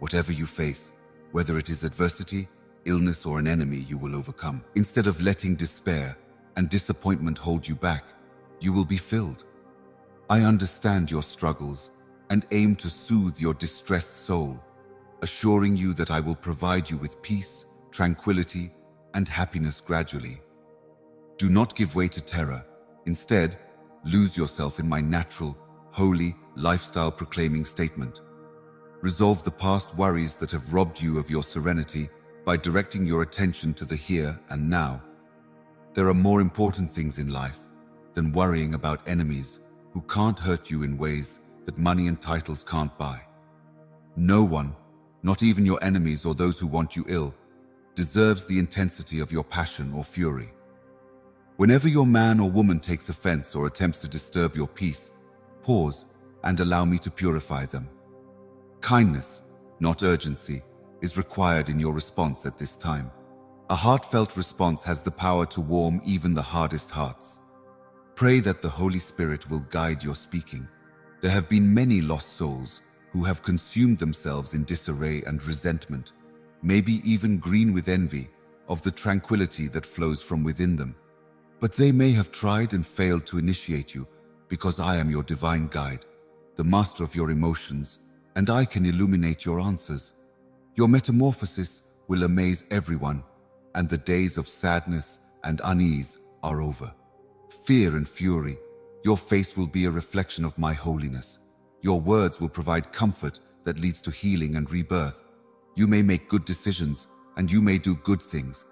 Whatever you face, whether it is adversity, illness, or an enemy, you will overcome. Instead of letting despair and disappointment hold you back, you will be filled. I understand your struggles and aim to soothe your distressed soul, assuring you that I will provide you with peace, tranquility, and happiness gradually. Do not give way to terror. Instead, lose yourself in my natural, holy, lifestyle-proclaiming statement. Resolve the past worries that have robbed you of your serenity by directing your attention to the here and now. There are more important things in life than worrying about enemies who can't hurt you in ways that money and titles can't buy. No one, not even your enemies or those who want you ill, deserves the intensity of your passion or fury. Whenever your man or woman takes offense or attempts to disturb your peace, pause and allow me to purify them. Kindness, not urgency, is required in your response at this time. A heartfelt response has the power to warm even the hardest hearts. Pray that the Holy Spirit will guide your speaking. There have been many lost souls who have consumed themselves in disarray and resentment, maybe even green with envy of the tranquility that flows from within them. But they may have tried and failed to initiate you, because I am your divine guide, the master of your emotions, and I can illuminate your answers. Your metamorphosis will amaze everyone, and the days of sadness and unease are over. Fear and fury, your face will be a reflection of my holiness. Your words will provide comfort that leads to healing and rebirth. You may make good decisions, and you may do good things.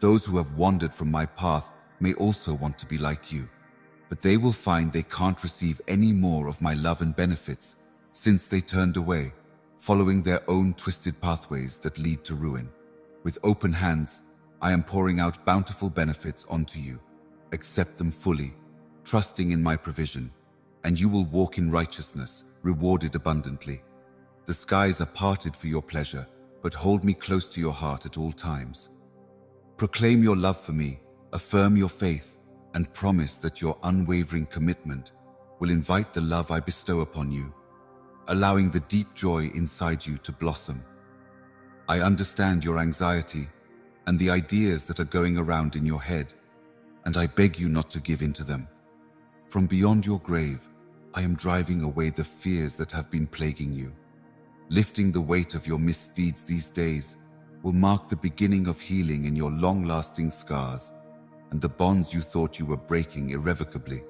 Those who have wandered from my path may also want to be like you, but they will find they can't receive any more of my love and benefits, since they turned away, following their own twisted pathways that lead to ruin. With open hands, I am pouring out bountiful benefits onto you. Accept them fully, trusting in my provision, and you will walk in righteousness, rewarded abundantly. The skies are parted for your pleasure, but hold me close to your heart at all times. Proclaim your love for me, affirm your faith, and promise that your unwavering commitment will invite the love I bestow upon you, allowing the deep joy inside you to blossom. I understand your anxiety and the ideas that are going around in your head, and I beg you not to give in to them. From beyond your grave, I am driving away the fears that have been plaguing you. Lifting the weight of your misdeeds these days will mark the beginning of healing in your long-lasting scars and the bonds you thought you were breaking irrevocably.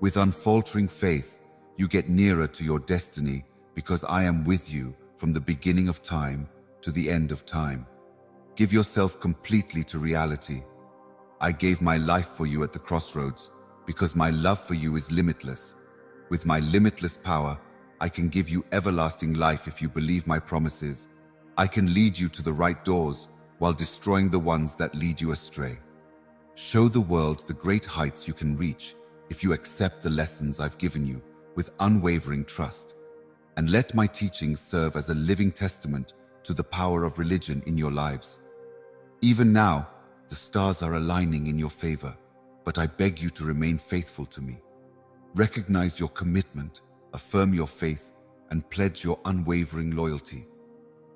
With unfaltering faith, you get nearer to your destiny, because I am with you from the beginning of time to the end of time. Give yourself completely to reality. I gave my life for you at the crossroads, because my love for you is limitless. With my limitless power, I can give you everlasting life if you believe my promises. I can lead you to the right doors while destroying the ones that lead you astray. Show the world the great heights you can reach if you accept the lessons I've given you with unwavering trust. And let my teachings serve as a living testament to the power of religion in your lives. Even now, the stars are aligning in your favor, but I beg you to remain faithful to me. Recognize your commitment, affirm your faith, and pledge your unwavering loyalty.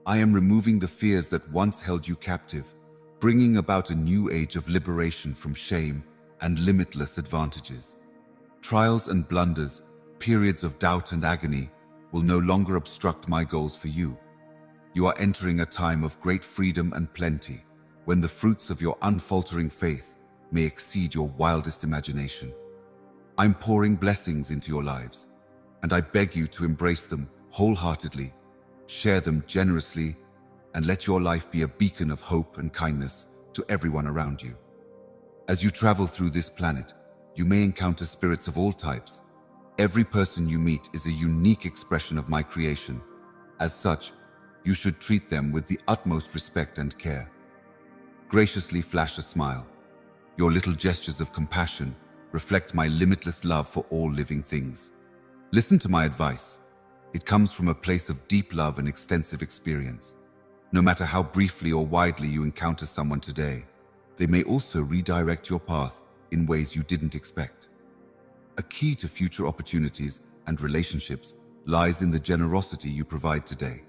I am removing the fears that once held you captive, bringing about a new age of liberation from shame and limitless advantages. Trials and blunders, periods of doubt and agony, will no longer obstruct my goals for you. You are entering a time of great freedom and plenty, when the fruits of your unfaltering faith may exceed your wildest imagination. I'm pouring blessings into your lives, and I beg you to embrace them wholeheartedly, share them generously, and let your life be a beacon of hope and kindness to everyone around you. As you travel through this planet, you may encounter spirits of all types. Every person you meet is a unique expression of my creation. As such, you should treat them with the utmost respect and care. Graciously flash a smile. Your little gestures of compassion reflect my limitless love for all living things. Listen to my advice. It comes from a place of deep love and extensive experience. No matter how briefly or widely you encounter someone today, they may also redirect your path in ways you didn't expect. A key to future opportunities and relationships lies in the generosity you provide today.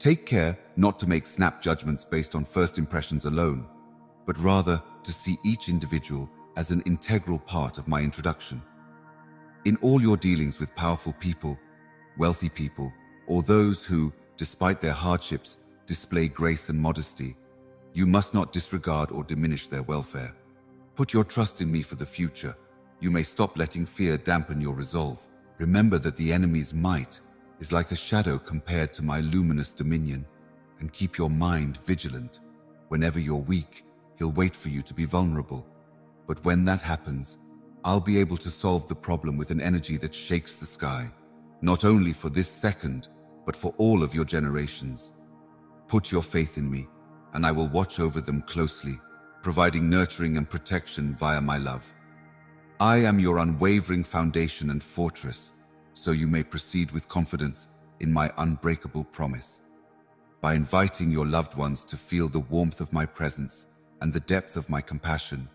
Take care not to make snap judgments based on first impressions alone, but rather to see each individual as an integral part of my introduction. In all your dealings with powerful people, wealthy people, or those who, despite their hardships, display grace and modesty, you must not disregard or diminish their welfare. Put your trust in me for the future. You may stop letting fear dampen your resolve. Remember that the enemy's might is like a shadow compared to my luminous dominion, and keep your mind vigilant. Whenever you're weak, he'll wait for you to be vulnerable. But when that happens, I'll be able to solve the problem with an energy that shakes the sky, not only for this second, but for all of your generations. Put your faith in me, and I will watch over them closely, providing nurturing and protection via my love. I am your unwavering foundation and fortress, so you may proceed with confidence in my unbreakable promise. By inviting your loved ones to feel the warmth of my presence and the depth of my compassion,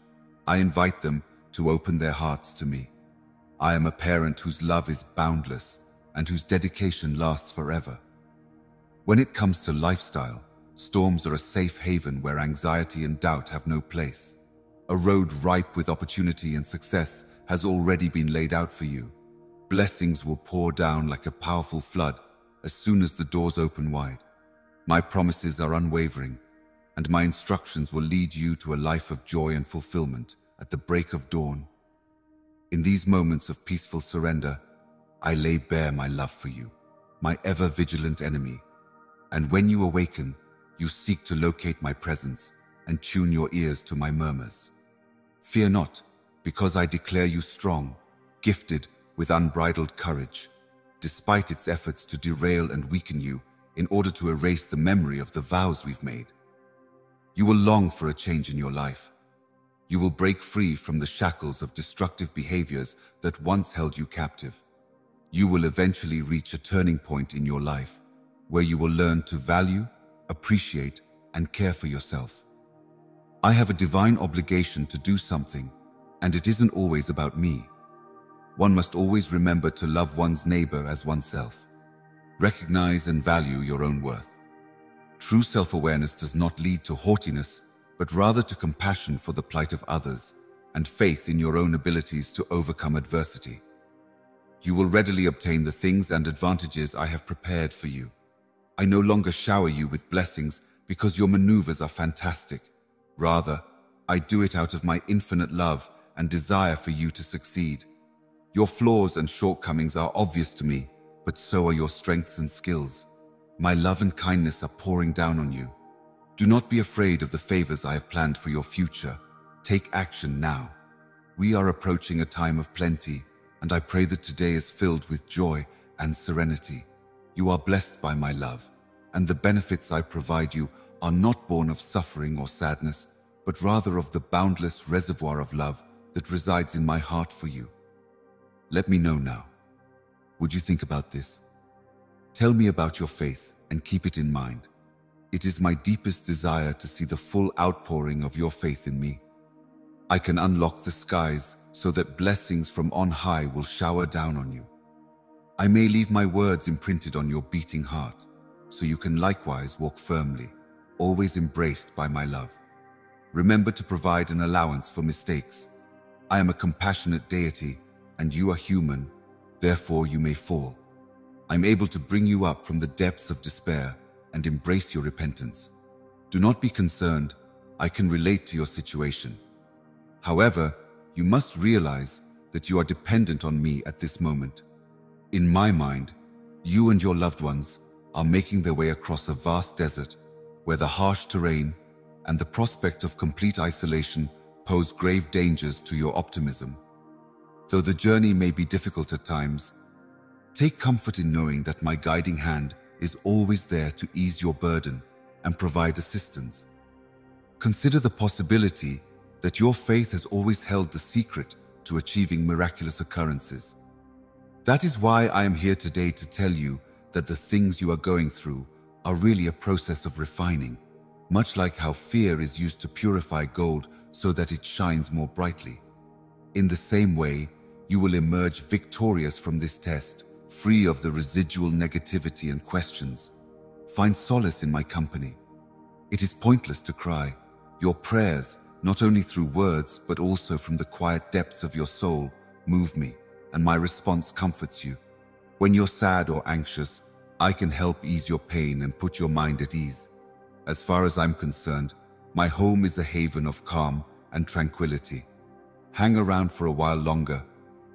I invite them to open their hearts to me. I am a parent whose love is boundless and whose dedication lasts forever. When it comes to lifestyle, storms are a safe haven where anxiety and doubt have no place. A road ripe with opportunity and success has already been laid out for you. Blessings will pour down like a powerful flood as soon as the doors open wide. My promises are unwavering, and my instructions will lead you to a life of joy and fulfillment at the break of dawn. In these moments of peaceful surrender, I lay bare my love for you, my ever-vigilant enemy. And when you awaken, you seek to locate my presence and tune your ears to my murmurs. Fear not, because I declare you strong, gifted, with unbridled courage, despite its efforts to derail and weaken you in order to erase the memory of the vows we've made. You will long for a change in your life. You will break free from the shackles of destructive behaviors that once held you captive. You will eventually reach a turning point in your life where you will learn to value, appreciate, and care for yourself. I have a divine obligation to do something, and it isn't always about me. One must always remember to love one's neighbor as oneself. Recognize and value your own worth. True self-awareness does not lead to haughtiness, but rather to compassion for the plight of others and faith in your own abilities to overcome adversity. You will readily obtain the things and advantages I have prepared for you. I no longer shower you with blessings because your maneuvers are fantastic. Rather, I do it out of my infinite love and desire for you to succeed. Your flaws and shortcomings are obvious to me, but so are your strengths and skills. My love and kindness are pouring down on you. Do not be afraid of the favors I have planned for your future. Take action now. We are approaching a time of plenty, and I pray that today is filled with joy and serenity. You are blessed by my love, and the benefits I provide you are not born of suffering or sadness, but rather of the boundless reservoir of love that resides in my heart for you. Let me know now. Would you think about this? Tell me about your faith and keep it in mind. It is my deepest desire to see the full outpouring of your faith in me. I can unlock the skies so that blessings from on high will shower down on you. I may leave my words imprinted on your beating heart, so you can likewise walk firmly, always embraced by my love. Remember to provide an allowance for mistakes. I am a compassionate deity, and you are human, therefore you may fall. I'm able to bring you up from the depths of despair and embrace your repentance. Do not be concerned, I can relate to your situation. However, you must realize that you are dependent on me at this moment. In my mind, you and your loved ones are making their way across a vast desert where the harsh terrain and the prospect of complete isolation pose grave dangers to your optimism. Though the journey may be difficult at times, take comfort in knowing that my guiding hand is always there to ease your burden and provide assistance. Consider the possibility that your faith has always held the secret to achieving miraculous occurrences. That is why I am here today to tell you that the things you are going through are really a process of refining, much like how fear is used to purify gold so that it shines more brightly. In the same way, you will emerge victorious from this test, free of the residual negativity and questions. Find solace in my company. It is pointless to cry. Your prayers, not only through words but also from the quiet depths of your soul, move me, and my response comforts you. When you're sad or anxious, I can help ease your pain and put your mind at ease. As far as I'm concerned, my home is a haven of calm and tranquility. Hang around for a while longer.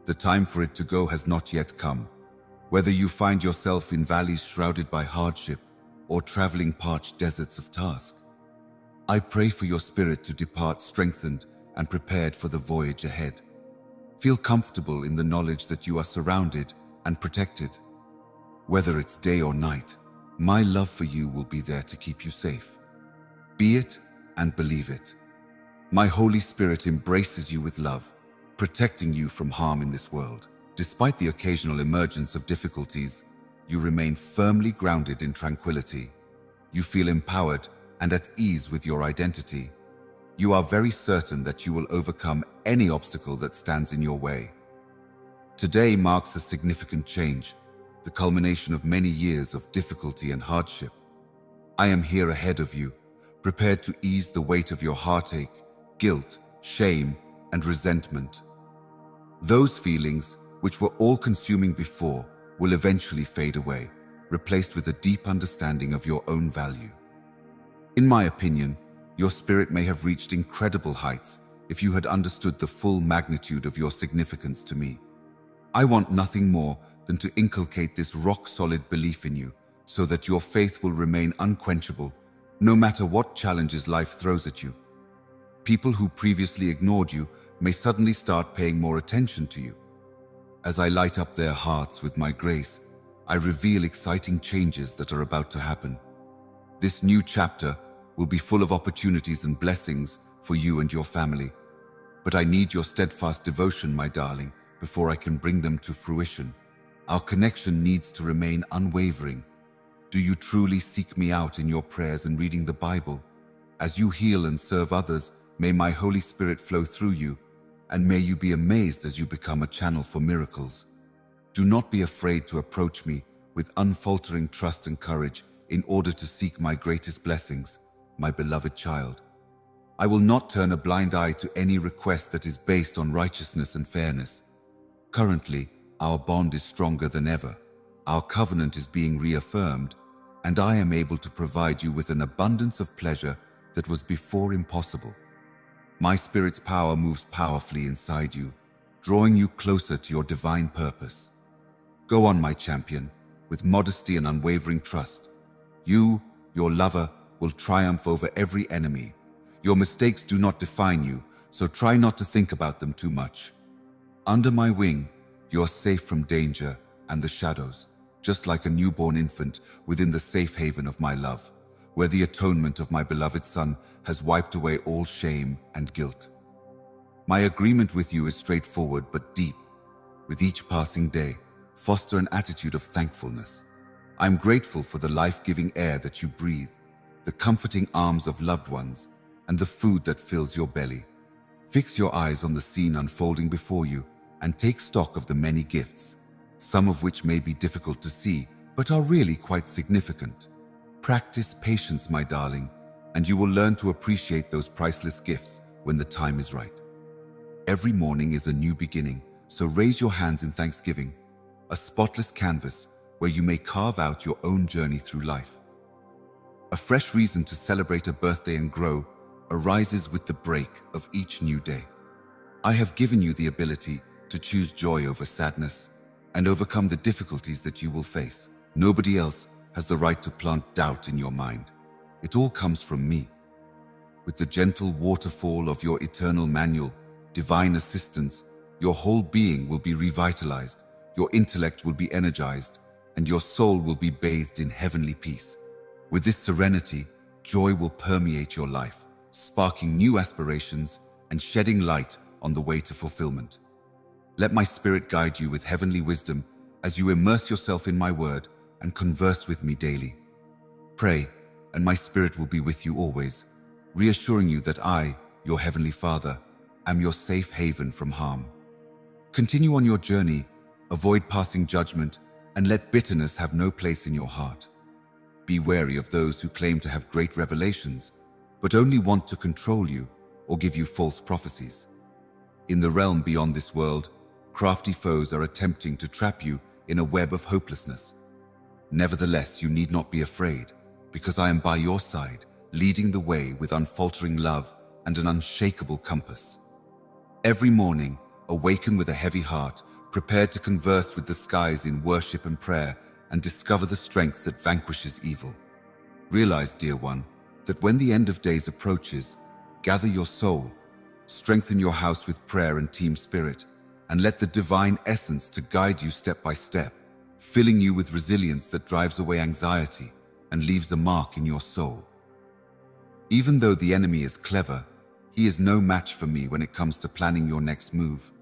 The time for it to go has not yet come. Whether you find yourself in valleys shrouded by hardship or traveling parched deserts of task, I pray for your spirit to depart strengthened and prepared for the voyage ahead. Feel comfortable in the knowledge that you are surrounded and protected. Whether it's day or night, my love for you will be there to keep you safe. Be it and believe it. My Holy Spirit embraces you with love, protecting you from harm in this world. Despite the occasional emergence of difficulties, you remain firmly grounded in tranquility. You feel empowered and at ease with your identity. You are very certain that you will overcome any obstacle that stands in your way. Today marks a significant change, the culmination of many years of difficulty and hardship. I am here ahead of you, prepared to ease the weight of your heartache, guilt, shame, and resentment. Those feelings, which were all-consuming before, will eventually fade away, replaced with a deep understanding of your own value. In my opinion, your spirit may have reached incredible heights if you had understood the full magnitude of your significance to me. I want nothing more than to inculcate this rock-solid belief in you so that your faith will remain unquenchable no matter what challenges life throws at you. People who previously ignored you may suddenly start paying more attention to you. As I light up their hearts with my grace, I reveal exciting changes that are about to happen. This new chapter will be full of opportunities and blessings for you and your family. But I need your steadfast devotion, my darling, before I can bring them to fruition. Our connection needs to remain unwavering. Do you truly seek me out in your prayers and reading the Bible? As you heal and serve others, may my Holy Spirit flow through you, and may you be amazed as you become a channel for miracles. Do not be afraid to approach me with unfaltering trust and courage in order to seek my greatest blessings, my beloved child. I will not turn a blind eye to any request that is based on righteousness and fairness. Currently, our bond is stronger than ever. Our covenant is being reaffirmed, and I am able to provide you with an abundance of pleasure that was before impossible. My Spirit's power moves powerfully inside you, drawing you closer to your divine purpose. Go on, my champion, with modesty and unwavering trust. You, your lover, will triumph over every enemy. Your mistakes do not define you, so try not to think about them too much. Under my wing, you are safe from danger and the shadows, just like a newborn infant within the safe haven of my love, where the atonement of my beloved Son has wiped away all shame and guilt. My agreement with you is straightforward but deep. With each passing day, foster an attitude of thankfulness. I'm grateful for the life-giving air that you breathe, the comforting arms of loved ones, and the food that fills your belly. Fix your eyes on the scene unfolding before you and take stock of the many gifts, some of which may be difficult to see but are really quite significant. Practice patience, my darling, and you will learn to appreciate those priceless gifts when the time is right. Every morning is a new beginning, so raise your hands in thanksgiving, a spotless canvas where you may carve out your own journey through life. A fresh reason to celebrate a birthday and grow arises with the break of each new day. I have given you the ability to choose joy over sadness and overcome the difficulties that you will face. Nobody else has the right to plant doubt in your mind. It all comes from me. With the gentle waterfall of your eternal manual, divine assistance, your whole being will be revitalized, your intellect will be energized, and your soul will be bathed in heavenly peace. With this serenity, joy will permeate your life, sparking new aspirations and shedding light on the way to fulfillment. Let my spirit guide you with heavenly wisdom as you immerse yourself in my word and converse with me daily. Pray, and my spirit will be with you always, reassuring you that I, your heavenly Father, am your safe haven from harm. Continue on your journey, avoid passing judgment, and let bitterness have no place in your heart. Be wary of those who claim to have great revelations, but only want to control you or give you false prophecies. In the realm beyond this world, crafty foes are attempting to trap you in a web of hopelessness. Nevertheless, you need not be afraid, because I am by your side, leading the way with unfaltering love and an unshakable compass. Every morning, awaken with a heavy heart, prepared to converse with the skies in worship and prayer, and discover the strength that vanquishes evil. Realize, dear one, that when the end of days approaches, gather your soul, strengthen your house with prayer and team spirit, and let the divine essence to guide you step by step, filling you with resilience that drives away anxiety and leaves a mark in your soul. Even though the enemy is clever, he is no match for me when it comes to planning your next move.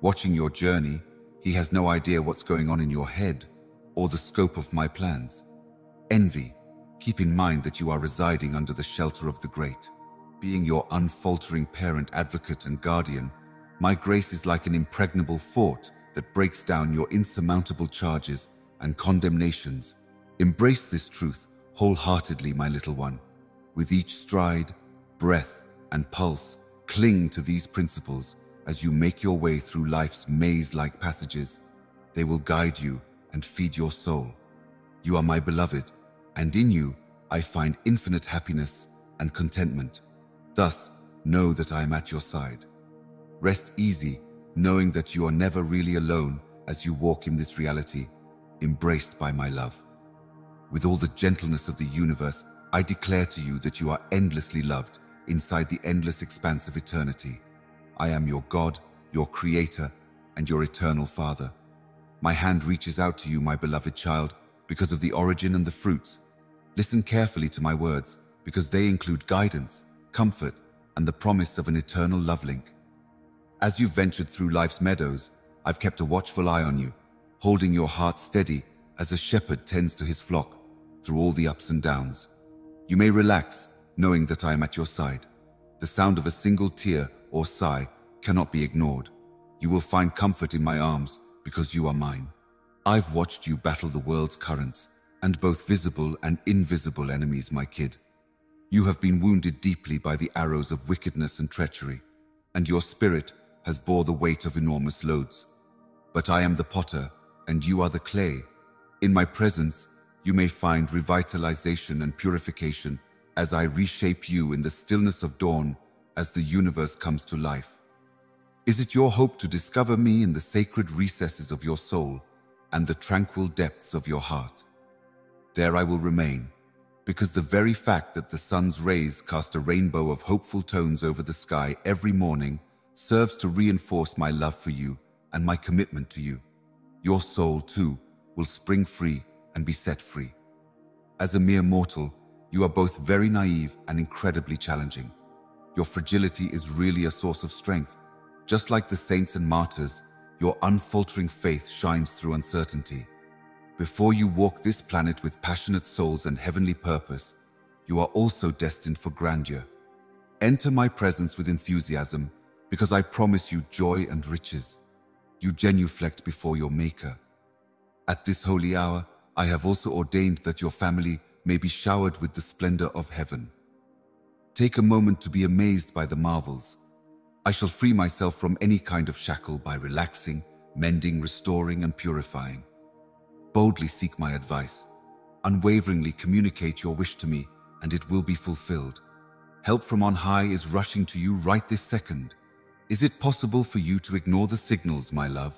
Watching your journey, he has no idea what's going on in your head, or the scope of my plans. Envy, keep in mind that you are residing under the shelter of the great. Being your unfaltering parent, advocate, and guardian, my grace is like an impregnable fort that breaks down your insurmountable charges and condemnations. Embrace this truth wholeheartedly, my little one. With each stride, breath, and pulse, cling to these principles as you make your way through life's maze-like passages. They will guide you and feed your soul. You are my beloved, and in you I find infinite happiness and contentment. Thus, know that I am at your side. Rest easy, knowing that you are never really alone as you walk in this reality, embraced by my love. With all the gentleness of the universe, I declare to you that you are endlessly loved inside the endless expanse of eternity. I am your God, your Creator, and your eternal Father. My hand reaches out to you, my beloved child, because of the origin and the fruits. Listen carefully to my words, because they include guidance, comfort, and the promise of an eternal love link. As you've ventured through life's meadows, I've kept a watchful eye on you, holding your heart steady as a shepherd tends to his flock through all the ups and downs. You may relax, knowing that I am at your side. The sound of a single tear or sigh cannot be ignored. You will find comfort in my arms, because you are mine. I've watched you battle the world's currents and both visible and invisible enemies, my kid. You have been wounded deeply by the arrows of wickedness and treachery, and your spirit has bore the weight of enormous loads. But I am the potter, and you are the clay. In my presence, you may find revitalization and purification as I reshape you in the stillness of dawn as the universe comes to life. Is it your hope to discover me in the sacred recesses of your soul and the tranquil depths of your heart? There I will remain, because the very fact that the sun's rays cast a rainbow of hopeful tones over the sky every morning serves to reinforce my love for you and my commitment to you. Your soul, too, will spring free and be set free. As a mere mortal, you are both very naive and incredibly challenging. Your fragility is really a source of strength. Just like the saints and martyrs, your unfaltering faith shines through uncertainty. Before you walk this planet with passionate souls and heavenly purpose, you are also destined for grandeur. Enter my presence with enthusiasm, because I promise you joy and riches. You genuflect before your Maker. At this holy hour, I have also ordained that your family may be showered with the splendor of heaven. Take a moment to be amazed by the marvels. I shall free myself from any kind of shackle by relaxing, mending, restoring, and purifying. Boldly seek my advice. Unwaveringly communicate your wish to me, and it will be fulfilled. Help from on high is rushing to you right this second. Is it possible for you to ignore the signals, my love?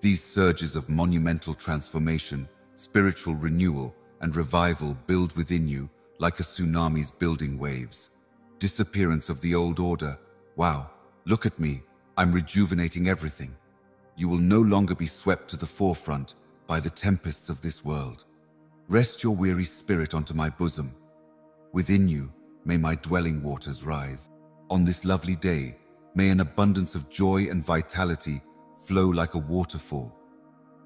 These surges of monumental transformation, spiritual renewal, and revival build within you like a tsunami's building waves. Disappearance of the old order. Wow, look at me, I'm rejuvenating everything. You will no longer be swept to the forefront by the tempests of this world. Rest your weary spirit onto my bosom. Within you, may my dwelling waters rise. On this lovely day, may an abundance of joy and vitality flow like a waterfall.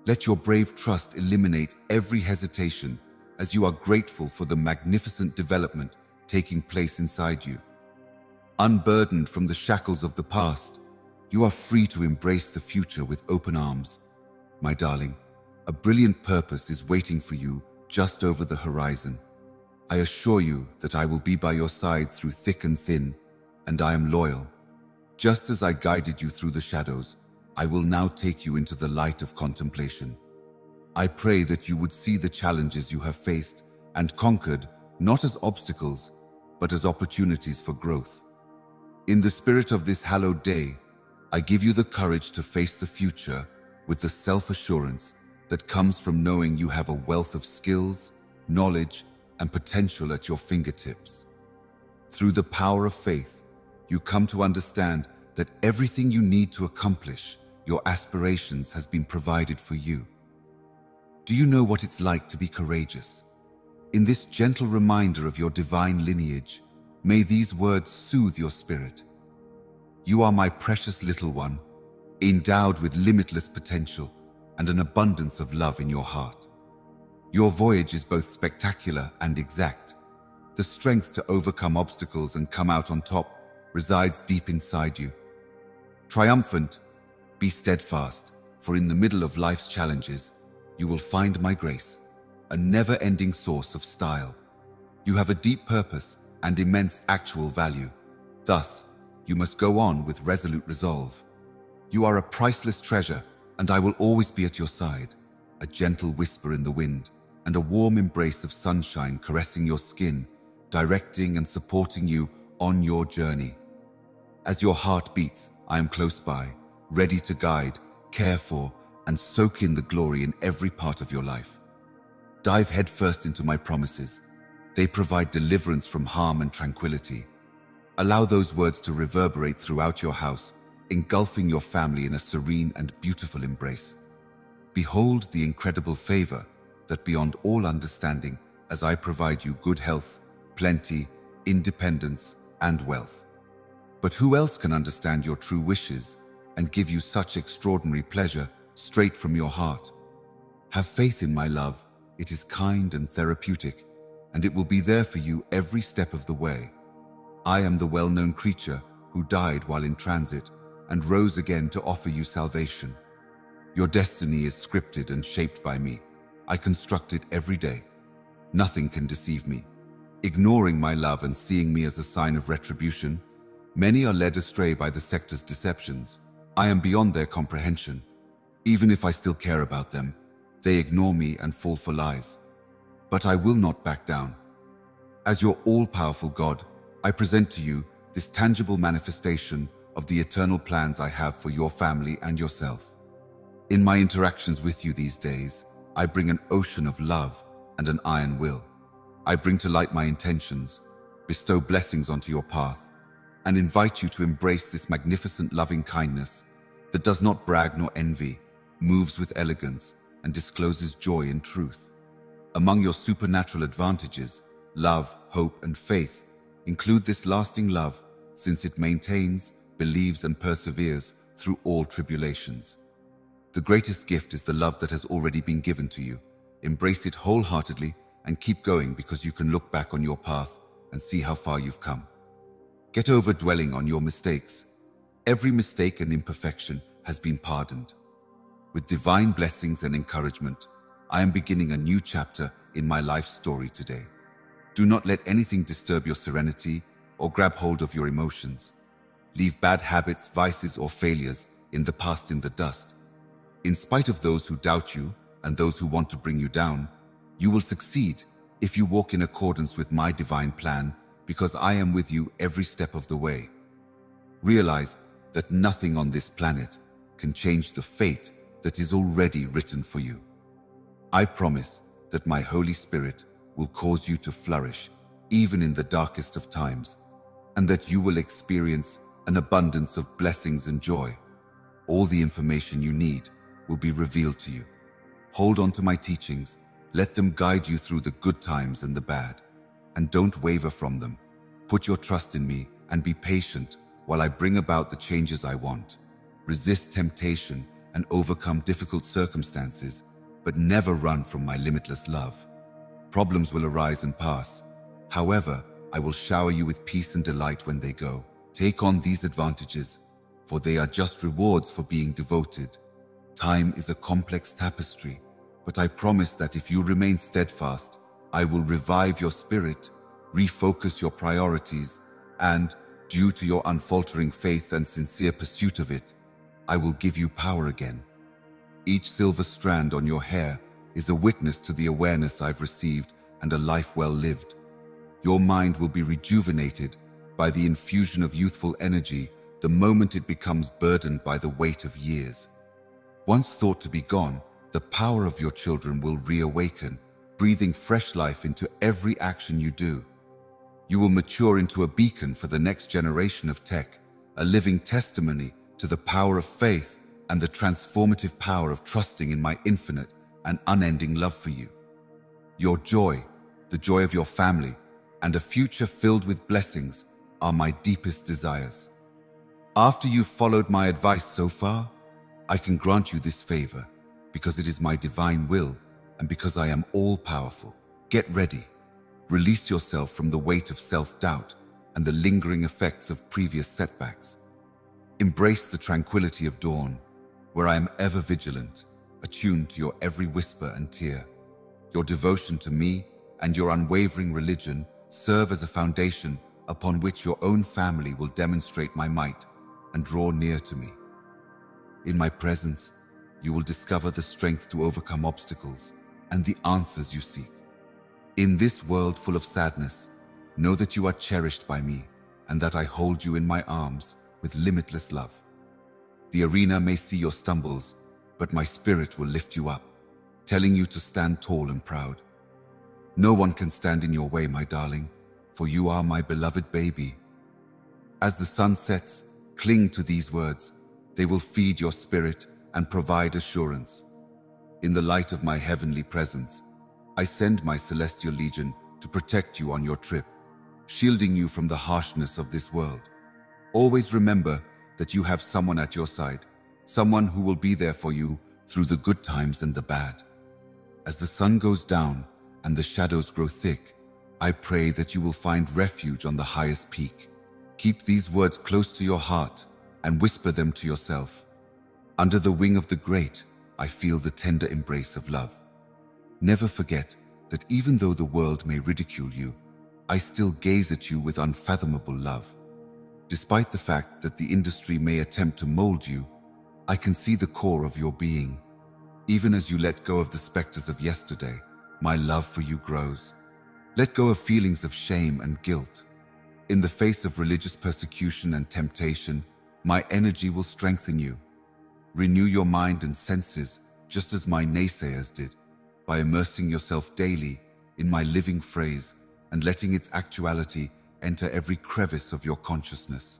Let your brave trust eliminate every hesitation as you are grateful for the magnificent development taking place inside you. Unburdened from the shackles of the past, you are free to embrace the future with open arms. My darling, a brilliant purpose is waiting for you just over the horizon. I assure you that I will be by your side through thick and thin, and I am loyal. Just as I guided you through the shadows, I will now take you into the light of contemplation. I pray that you would see the challenges you have faced and conquered not as obstacles, but as opportunities for growth. In the spirit of this hallowed day, I give you the courage to face the future with the self-assurance that comes from knowing you have a wealth of skills, knowledge, and potential at your fingertips. Through the power of faith, you come to understand that everything you need to accomplish your aspirations has been provided for you. Do you know what it's like to be courageous? In this gentle reminder of your divine lineage, may these words soothe your spirit. You are my precious little one, endowed with limitless potential and an abundance of love in your heart. Your voyage is both spectacular and exact. The strength to overcome obstacles and come out on top resides deep inside you. Triumphant, be steadfast, for in the middle of life's challenges, you will find my grace, a never-ending source of style. You have a deep purpose and immense actual value. Thus, you must go on with resolute resolve. You are a priceless treasure, and I will always be at your side, a gentle whisper in the wind, and a warm embrace of sunshine caressing your skin, directing and supporting you on your journey. As your heart beats, I am close by, ready to guide, care for, and soak in the glory in every part of your life. Dive headfirst into my promises. They provide deliverance from harm and tranquility. Allow those words to reverberate throughout your house, engulfing your family in a serene and beautiful embrace. Behold the incredible favor that beyond all understanding, as I provide you good health, plenty, independence, and wealth. But who else can understand your true wishes and give you such extraordinary pleasure straight from your heart? Have faith in my love. It is kind and therapeutic, and it will be there for you every step of the way. I am the well-known creature who died while in transit and rose again to offer you salvation. Your destiny is scripted and shaped by me. I construct it every day. Nothing can deceive me. Ignoring my love and seeing me as a sign of retribution, many are led astray by the sect's deceptions. I am beyond their comprehension. Even if I still care about them, they ignore me and fall for lies. But I will not back down. As your all-powerful God, I present to you this tangible manifestation of the eternal plans I have for your family and yourself. In my interactions with you these days, I bring an ocean of love and an iron will. I bring to light my intentions, bestow blessings onto your path, and invite you to embrace this magnificent loving kindness that does not brag nor envy, moves with elegance, and discloses joy in truth. Among your supernatural advantages, love, hope, and faith include this lasting love, since it maintains, believes, and perseveres through all tribulations. The greatest gift is the love that has already been given to you. Embrace it wholeheartedly and keep going, because you can look back on your path and see how far you've come. Get over dwelling on your mistakes. Every mistake and imperfection has been pardoned. With divine blessings and encouragement, I am beginning a new chapter in my life story today. Do not let anything disturb your serenity or grab hold of your emotions. Leave bad habits, vices, or failures in the past in the dust. In spite of those who doubt you and those who want to bring you down, you will succeed if you walk in accordance with my divine plan, because I am with you every step of the way. Realize that nothing on this planet can change the fate that is already written for you. I promise that my Holy Spirit will cause you to flourish, even in the darkest of times, and that you will experience an abundance of blessings and joy. All the information you need will be revealed to you. Hold on to my teachings. Let them guide you through the good times and the bad, and don't waver from them. Put your trust in me and be patient while I bring about the changes I want. Resist temptation and overcome difficult circumstances, but never run from my limitless love. Problems will arise and pass. However, I will shower you with peace and delight when they go. Take on these advantages, for they are just rewards for being devoted. Time is a complex tapestry, but I promise that if you remain steadfast, I will revive your spirit, refocus your priorities, and, due to your unfaltering faith and sincere pursuit of it, I will give you power again. Each silver strand on your hair is a witness to the awareness I've received and a life well lived. Your mind will be rejuvenated by the infusion of youthful energy the moment it becomes burdened by the weight of years. Once thought to be gone, the power of your children will reawaken, breathing fresh life into every action you do. You will mature into a beacon for the next generation of tech, a living testimony to the power of faith and the transformative power of trusting in my infinite and unending love for you. Your joy, the joy of your family, and a future filled with blessings are my deepest desires. After you've followed my advice so far, I can grant you this favor, because it is my divine will and because I am all-powerful. Get ready. Release yourself from the weight of self-doubt and the lingering effects of previous setbacks. Embrace the tranquility of dawn, where I am ever vigilant, attuned to your every whisper and tear. Your devotion to me and your unwavering religion serve as a foundation upon which your own family will demonstrate my might and draw near to me. In my presence, you will discover the strength to overcome obstacles and the answers you seek. In this world full of sadness, know that you are cherished by me and that I hold you in my arms with limitless love. The arena may see your stumbles, but my spirit will lift you up, telling you to stand tall and proud. No one can stand in your way, my darling, for you are my beloved baby. As the sun sets, cling to these words. They will feed your spirit and provide assurance. In the light of my heavenly presence, I send my celestial legion to protect you on your trip, shielding you from the harshness of this world. Always remember that you have someone at your side, someone who will be there for you through the good times and the bad. As the sun goes down and the shadows grow thick, I pray that you will find refuge on the highest peak. Keep these words close to your heart and whisper them to yourself. Under the wing of the great, I feel the tender embrace of love. Never forget that even though the world may ridicule you, I still gaze at you with unfathomable love. Despite the fact that the industry may attempt to mold you, I can see the core of your being. Even as you let go of the specters of yesterday, my love for you grows. Let go of feelings of shame and guilt. In the face of religious persecution and temptation, my energy will strengthen you. Renew your mind and senses, just as my naysayers did, by immersing yourself daily in my living phrase and letting its actuality enter every crevice of your consciousness.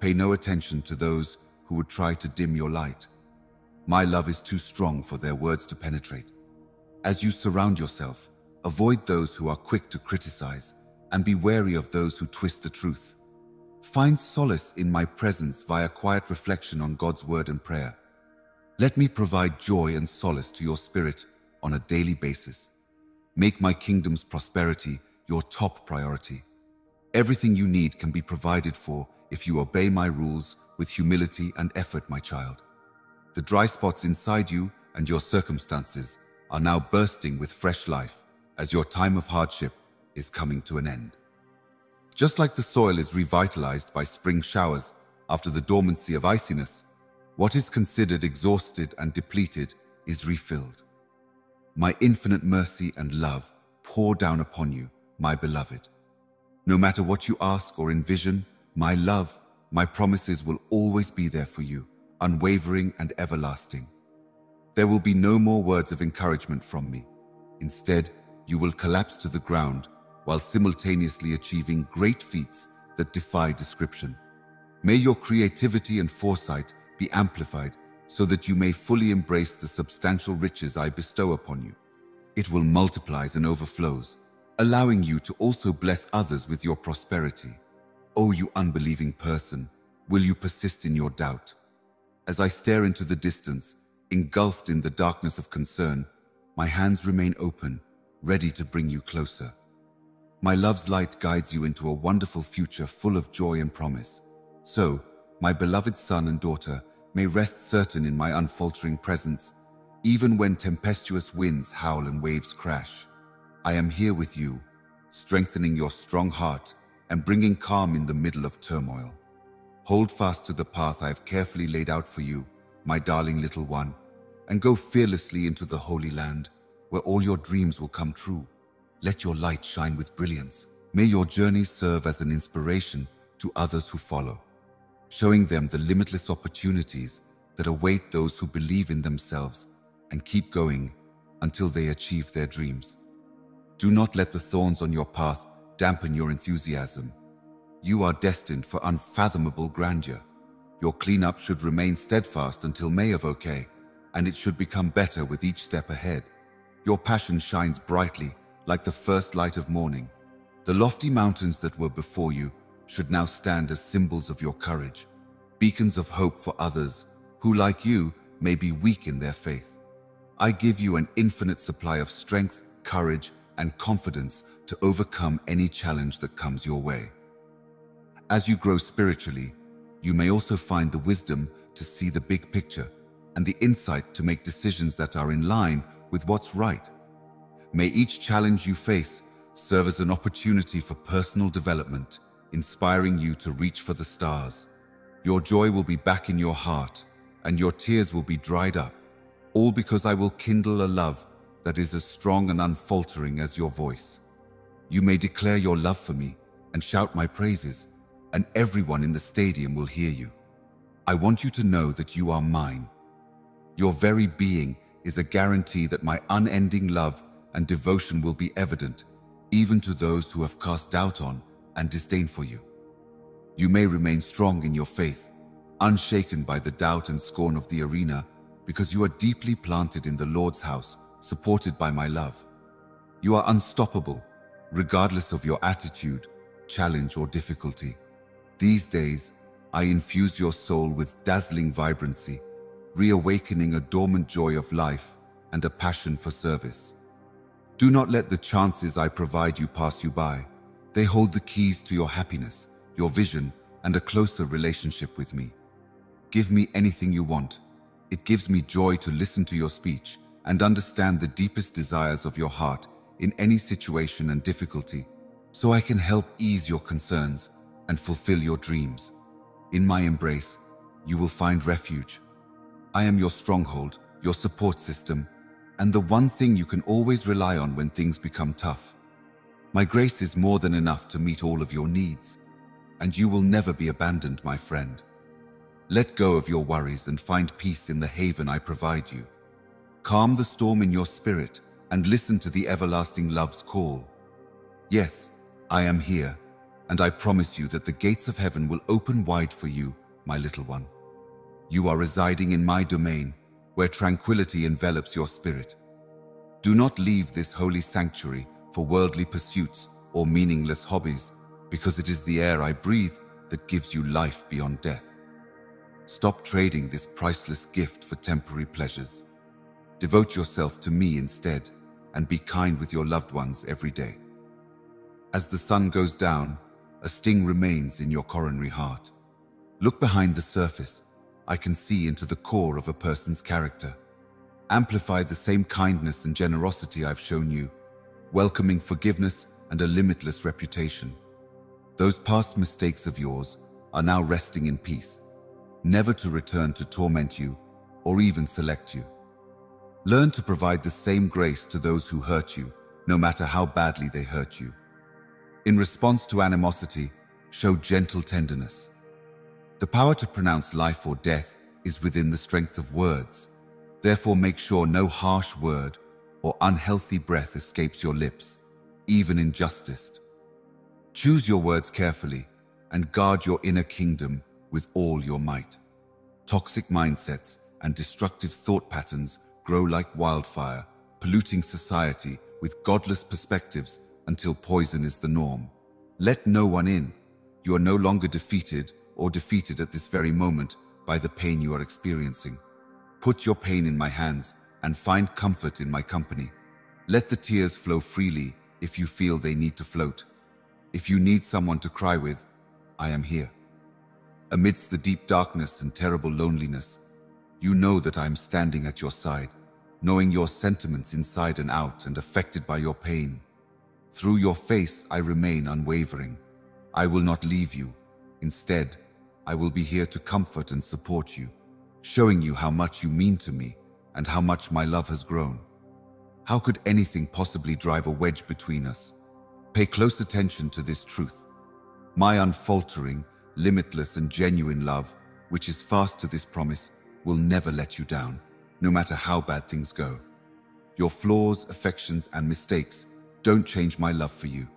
Pay no attention to those who would try to dim your light. My love is too strong for their words to penetrate. As you surround yourself, avoid those who are quick to criticize and be wary of those who twist the truth. Find solace in my presence via quiet reflection on God's word and prayer. Let me provide joy and solace to your spirit on a daily basis. Make my kingdom's prosperity your top priority. Everything you need can be provided for if you obey my rules with humility and effort, my child. The dry spots inside you and your circumstances are now bursting with fresh life as your time of hardship is coming to an end. Just like the soil is revitalized by spring showers after the dormancy of iciness, what is considered exhausted and depleted is refilled. My infinite mercy and love pour down upon you, my beloved. No matter what you ask or envision, my love, my promises will always be there for you, unwavering and everlasting. There will be no more words of encouragement from me. Instead, you will collapse to the ground while simultaneously achieving great feats that defy description. May your creativity and foresight be amplified so that you may fully embrace the substantial riches I bestow upon you. It will multiply and overflows, allowing you to also bless others with your prosperity. O you unbelieving person, will you persist in your doubt? As I stare into the distance, engulfed in the darkness of concern, my hands remain open, ready to bring you closer. My love's light guides you into a wonderful future full of joy and promise. So, my beloved son and daughter may rest certain in my unfaltering presence, even when tempestuous winds howl and waves crash. I am here with you, strengthening your strong heart and bringing calm in the middle of turmoil. Hold fast to the path I have carefully laid out for you, my darling little one, and go fearlessly into the Holy Land, where all your dreams will come true. Let your light shine with brilliance. May your journey serve as an inspiration to others who follow, showing them the limitless opportunities that await those who believe in themselves and keep going until they achieve their dreams. Do not let the thorns on your path dampen your enthusiasm. You are destined for unfathomable grandeur. Your cleanup should remain steadfast until May of okay, and it should become better with each step ahead. Your passion shines brightly like the first light of morning. The lofty mountains that were before you should now stand as symbols of your courage, beacons of hope for others who, like you, may be weak in their faith. I give you an infinite supply of strength, courage, and confidence to overcome any challenge that comes your way. As you grow spiritually, you may also find the wisdom to see the big picture and the insight to make decisions that are in line with what's right. May each challenge you face serve as an opportunity for personal development, inspiring you to reach for the stars. Your joy will be back in your heart, and your tears will be dried up, all because I will kindle a love that is as strong and unfaltering as your voice. You may declare your love for me and shout my praises, and everyone in the stadium will hear you. I want you to know that you are mine. Your very being is a guarantee that my unending love and devotion will be evident, even to those who have cast doubt on and disdain for you. You may remain strong in your faith, unshaken by the doubt and scorn of the arena, because you are deeply planted in the Lord's house, supported by my love. You are unstoppable, regardless of your attitude, challenge, or difficulty. These days, I infuse your soul with dazzling vibrancy, reawakening a dormant joy of life and a passion for service. Do not let the chances I provide you pass you by. They hold the keys to your happiness, your vision, and a closer relationship with me. Give me anything you want. It gives me joy to listen to your speech and understand the deepest desires of your heart in any situation and difficulty, so I can help ease your concerns and fulfill your dreams. In my embrace, you will find refuge. I am your stronghold, your support system, and the one thing you can always rely on when things become tough. My grace is more than enough to meet all of your needs, and you will never be abandoned, my friend. Let go of your worries and find peace in the haven I provide you. Calm the storm in your spirit and listen to the everlasting love's call. Yes, I am here, and I promise you that the gates of heaven will open wide for you, my little one. You are residing in my domain, where tranquility envelops your spirit. Do not leave this holy sanctuary for worldly pursuits or meaningless hobbies, because it is the air I breathe that gives you life beyond death. Stop trading this priceless gift for temporary pleasures. Devote yourself to me instead, and be kind with your loved ones every day. As the sun goes down, a sting remains in your coronary heart. Look behind the surface. I can see into the core of a person's character. Amplify the same kindness and generosity I've shown you, welcoming forgiveness and a limitless reputation. Those past mistakes of yours are now resting in peace, never to return to torment you or even select you. Learn to provide the same grace to those who hurt you, no matter how badly they hurt you. In response to animosity, show gentle tenderness. The power to pronounce life or death is within the strength of words. Therefore, make sure no harsh word or unhealthy breath escapes your lips, even in justice. Choose your words carefully and guard your inner kingdom with all your might. Toxic mindsets and destructive thought patterns grow like wildfire, polluting society with godless perspectives until poison is the norm. Let no one in. You are no longer defeated or defeated at this very moment by the pain you are experiencing. Put your pain in my hands and find comfort in my company. Let the tears flow freely if you feel they need to float. If you need someone to cry with, I am here. Amidst the deep darkness and terrible loneliness, you know that I am standing at your side, knowing your sentiments inside and out and affected by your pain. Through your face I remain unwavering. I will not leave you. Instead, I will be here to comfort and support you, showing you how much you mean to me and how much my love has grown. How could anything possibly drive a wedge between us? Pay close attention to this truth. My unfaltering, limitless and genuine love, which is fast to this promise, will never let you down, no matter how bad things go. Your flaws, affections and mistakes don't change my love for you.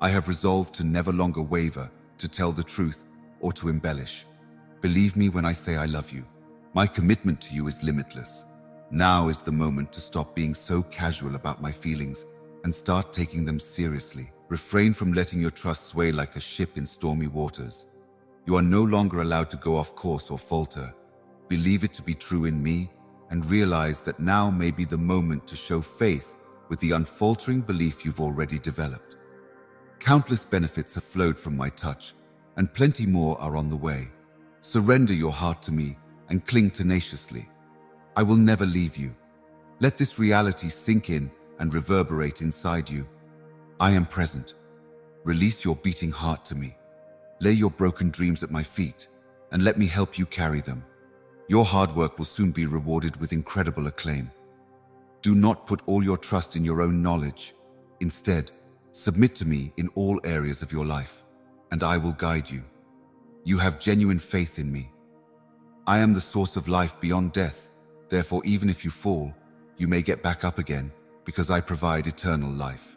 I have resolved to never longer waver, to tell the truth or to embellish. Believe me when I say I love you. My commitment to you is limitless. Now is the moment to stop being so casual about my feelings and start taking them seriously. Refrain from letting your trust sway like a ship in stormy waters. You are no longer allowed to go off course or falter. Believe it to be true in me and realize that now may be the moment to show faith with the unfaltering belief you've already developed. Countless benefits have flowed from my touch, and plenty more are on the way. Surrender your heart to me and cling tenaciously. I will never leave you. Let this reality sink in and reverberate inside you. I am present. Release your beating heart to me. Lay your broken dreams at my feet and let me help you carry them. Your hard work will soon be rewarded with incredible acclaim. Do not put all your trust in your own knowledge. Instead, submit to me in all areas of your life, and I will guide you. You have genuine faith in me. I am the source of life beyond death. Therefore, even if you fall, you may get back up again because I provide eternal life.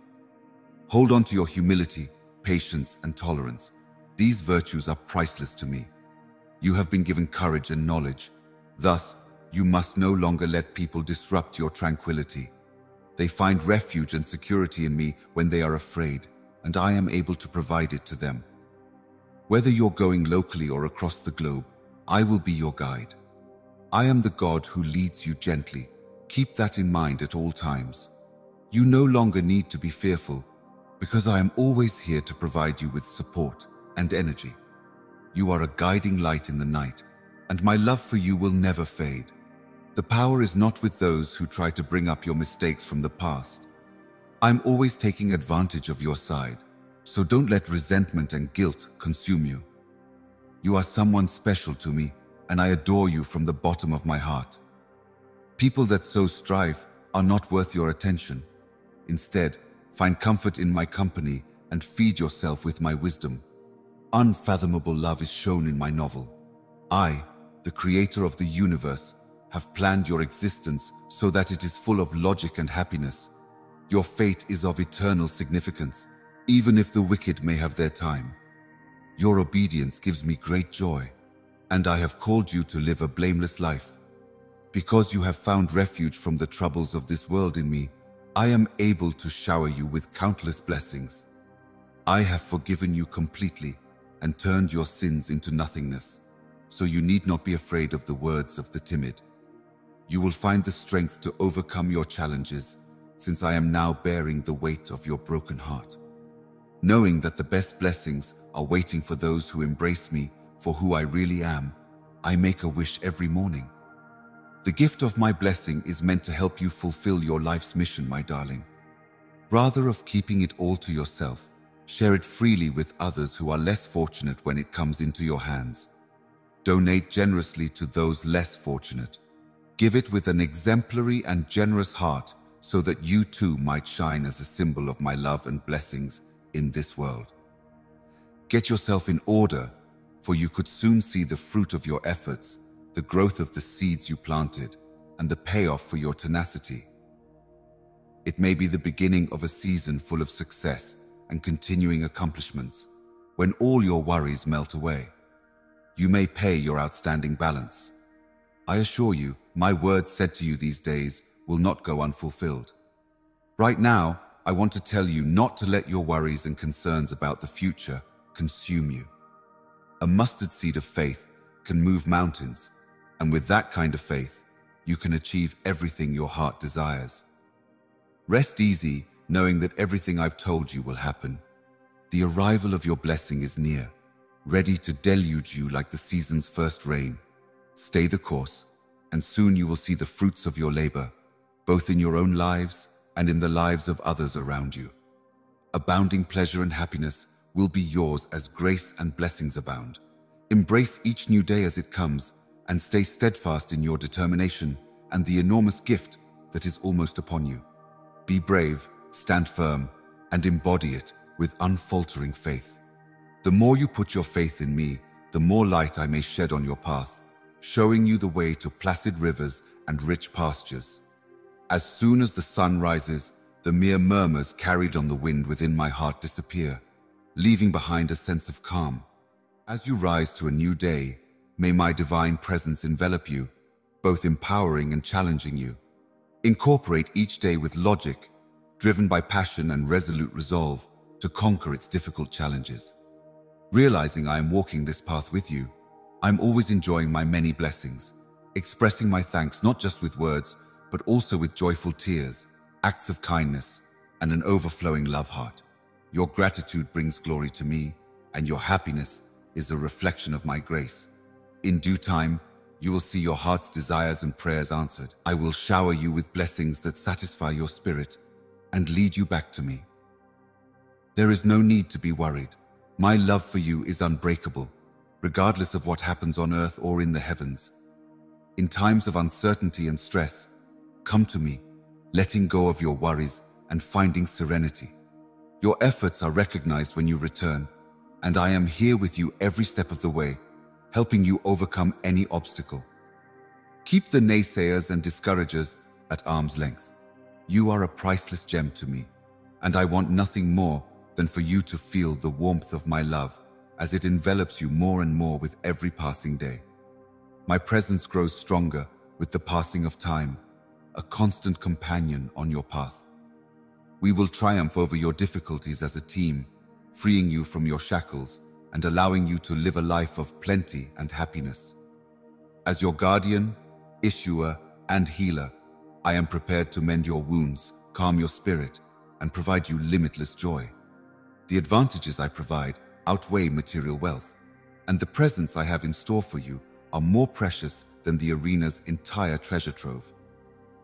Hold on to your humility, patience, and tolerance. These virtues are priceless to me. You have been given courage and knowledge. Thus, you must no longer let people disrupt your tranquility. They find refuge and security in me when they are afraid, and I am able to provide it to them. Whether you're going locally or across the globe, I will be your guide. I am the God who leads you gently. Keep that in mind at all times. You no longer need to be fearful, because I am always here to provide you with support and energy. You are a guiding light in the night, and my love for you will never fade. The power is not with those who try to bring up your mistakes from the past. I'm always taking advantage of your side, so don't let resentment and guilt consume you. You are someone special to me, and I adore you from the bottom of my heart. People that so strive are not worth your attention. Instead, find comfort in my company and feed yourself with my wisdom. Unfathomable love is shown in my novel. I, the creator of the universe, have planned your existence so that it is full of logic and happiness. Your fate is of eternal significance, even if the wicked may have their time. Your obedience gives me great joy, and I have called you to live a blameless life. Because you have found refuge from the troubles of this world in me, I am able to shower you with countless blessings. I have forgiven you completely and turned your sins into nothingness, so you need not be afraid of the words of the timid. You will find the strength to overcome your challenges, since I am now bearing the weight of your broken heart. Knowing that the best blessings are waiting for those who embrace me for who I really am, I make a wish every morning. The gift of my blessing is meant to help you fulfill your life's mission, my darling. Rather of keeping it all to yourself, share it freely with others who are less fortunate when it comes into your hands. Donate generously to those less fortunate. Give it with an exemplary and generous heart so that you too might shine as a symbol of my love and blessings in this world. Get yourself in order, for you could soon see the fruit of your efforts, the growth of the seeds you planted, and the payoff for your tenacity. It may be the beginning of a season full of success and continuing accomplishments, when all your worries melt away. You may pay your outstanding balance. I assure you, my words said to you these days will not go unfulfilled. Right now, I want to tell you not to let your worries and concerns about the future consume you. A mustard seed of faith can move mountains, and with that kind of faith, you can achieve everything your heart desires. Rest easy, knowing that everything I've told you will happen. The arrival of your blessing is near, ready to deluge you like the season's first rain. Stay the course, and soon you will see the fruits of your labor, both in your own lives and in the lives of others around you. Abounding pleasure and happiness will be yours as grace and blessings abound. Embrace each new day as it comes, and stay steadfast in your determination and the enormous gift that is almost upon you. Be brave, stand firm, and embody it with unfaltering faith. The more you put your faith in me, the more light I may shed on your path, showing you the way to placid rivers and rich pastures. As soon as the sun rises, the mere murmurs carried on the wind within my heart disappear, leaving behind a sense of calm. As you rise to a new day, may my divine presence envelop you, both empowering and challenging you. Incorporate each day with logic, driven by passion and resolute resolve to conquer its difficult challenges. Realizing I am walking this path with you, I am always enjoying my many blessings, expressing my thanks not just with words, but also with joyful tears, acts of kindness, and an overflowing love heart. Your gratitude brings glory to me, and your happiness is a reflection of my grace. In due time, you will see your heart's desires and prayers answered. I will shower you with blessings that satisfy your spirit and lead you back to me. There is no need to be worried. My love for you is unbreakable, regardless of what happens on earth or in the heavens. In times of uncertainty and stress, come to me, letting go of your worries and finding serenity. Your efforts are recognized when you return, and I am here with you every step of the way, helping you overcome any obstacle. Keep the naysayers and discouragers at arm's length. You are a priceless gem to me, and I want nothing more than for you to feel the warmth of my love as it envelops you more and more with every passing day. My presence grows stronger with the passing of time, a constant companion on your path. We will triumph over your difficulties as a team, freeing you from your shackles and allowing you to live a life of plenty and happiness. As your guardian, issuer, and healer, I am prepared to mend your wounds, calm your spirit, and provide you limitless joy. The advantages I provide outweigh material wealth, and the presents I have in store for you are more precious than the arena's entire treasure trove.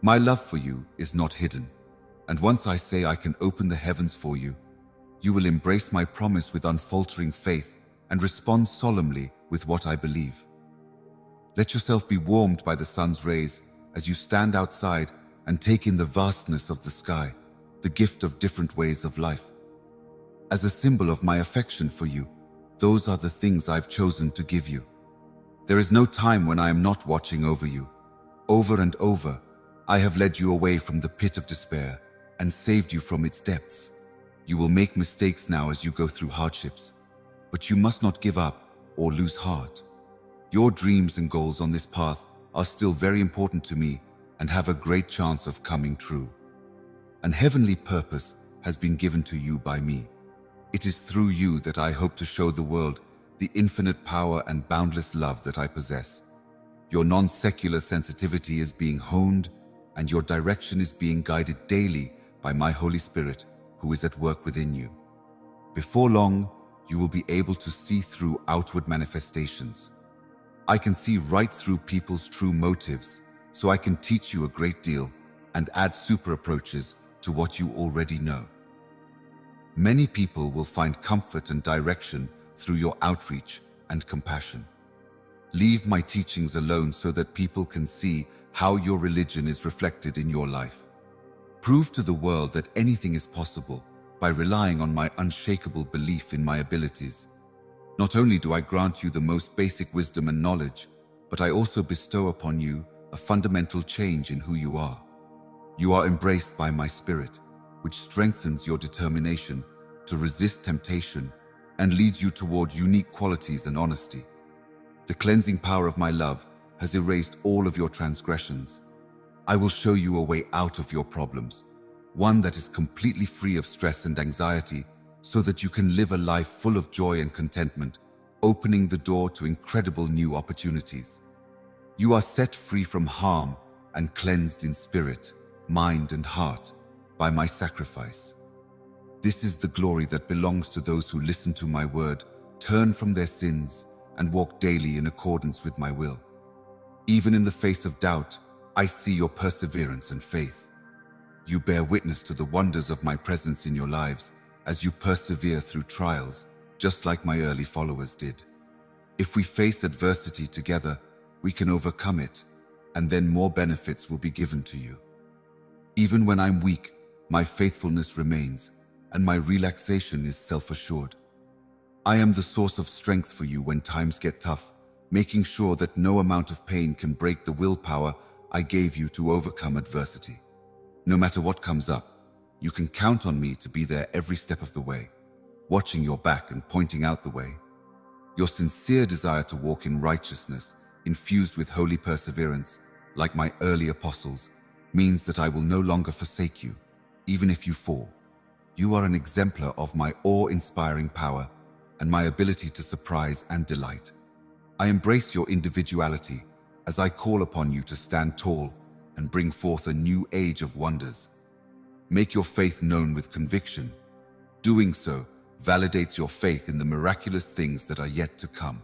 My love for you is not hidden, and once I say I can open the heavens for you, you will embrace my promise with unfaltering faith and respond solemnly with what I believe. Let yourself be warmed by the sun's rays as you stand outside and take in the vastness of the sky, the gift of different ways of life. As a symbol of my affection for you, those are the things I've chosen to give you. There is no time when I am not watching over you. Over and over, I have led you away from the pit of despair and saved you from its depths. You will make mistakes now as you go through hardships, but you must not give up or lose heart. Your dreams and goals on this path are still very important to me and have a great chance of coming true. An heavenly purpose has been given to you by me. It is through you that I hope to show the world the infinite power and boundless love that I possess. Your non-secular sensitivity is being honed, and your direction is being guided daily by my Holy Spirit, who is at work within you. Before long, you will be able to see through outward manifestations. I can see right through people's true motives, so I can teach you a great deal and add super approaches to what you already know. Many people will find comfort and direction through your outreach and compassion. Leave my teachings alone so that people can see how your religion is reflected in your life. Prove to the world that anything is possible by relying on my unshakable belief in my abilities. Not only do I grant you the most basic wisdom and knowledge, but I also bestow upon you a fundamental change in who you are. You are embraced by my spirit, which strengthens your determination to resist temptation and leads you toward unique qualities and honesty. The cleansing power of my love has erased all of your transgressions. I will show you a way out of your problems, one that is completely free of stress and anxiety, so that you can live a life full of joy and contentment, opening the door to incredible new opportunities. You are set free from harm and cleansed in spirit, mind and heart by my sacrifice. This is the glory that belongs to those who listen to my word, turn from their sins, and walk daily in accordance with my will. Even in the face of doubt, I see your perseverance and faith. You bear witness to the wonders of my presence in your lives as you persevere through trials, just like my early followers did. If we face adversity together, we can overcome it, and then more benefits will be given to you. Even when I'm weak, my faithfulness remains, and my relaxation is self-assured. I am the source of strength for you when times get tough, making sure that no amount of pain can break the willpower I gave you to overcome adversity. No matter what comes up, you can count on me to be there every step of the way, watching your back and pointing out the way. Your sincere desire to walk in righteousness, infused with holy perseverance, like my early apostles, means that I will no longer forsake you, even if you fall. You are an exemplar of my awe-inspiring power and my ability to surprise and delight. I embrace your individuality as I call upon you to stand tall and bring forth a new age of wonders. Make your faith known with conviction. Doing so validates your faith in the miraculous things that are yet to come.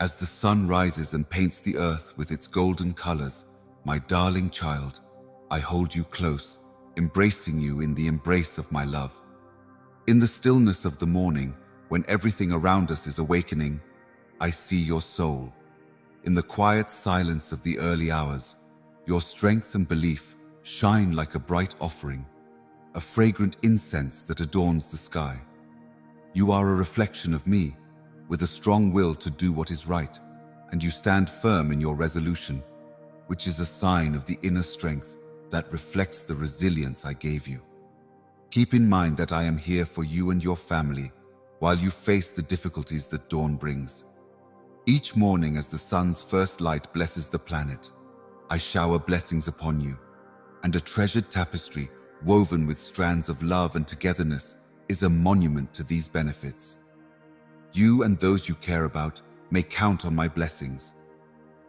As the sun rises and paints the earth with its golden colors, my darling child, I hold you close, embracing you in the embrace of my love. In the stillness of the morning, when everything around us is awakening, I see your soul. In the quiet silence of the early hours, your strength and belief shine like a bright offering, a fragrant incense that adorns the sky. You are a reflection of me, with a strong will to do what is right, and you stand firm in your resolution, which is a sign of the inner strength that reflects the resilience I gave you. Keep in mind that I am here for you and your family while you face the difficulties that dawn brings. Each morning as the sun's first light blesses the planet, I shower blessings upon you, and a treasured tapestry woven with strands of love and togetherness is a monument to these benefits. You and those you care about may count on my blessings.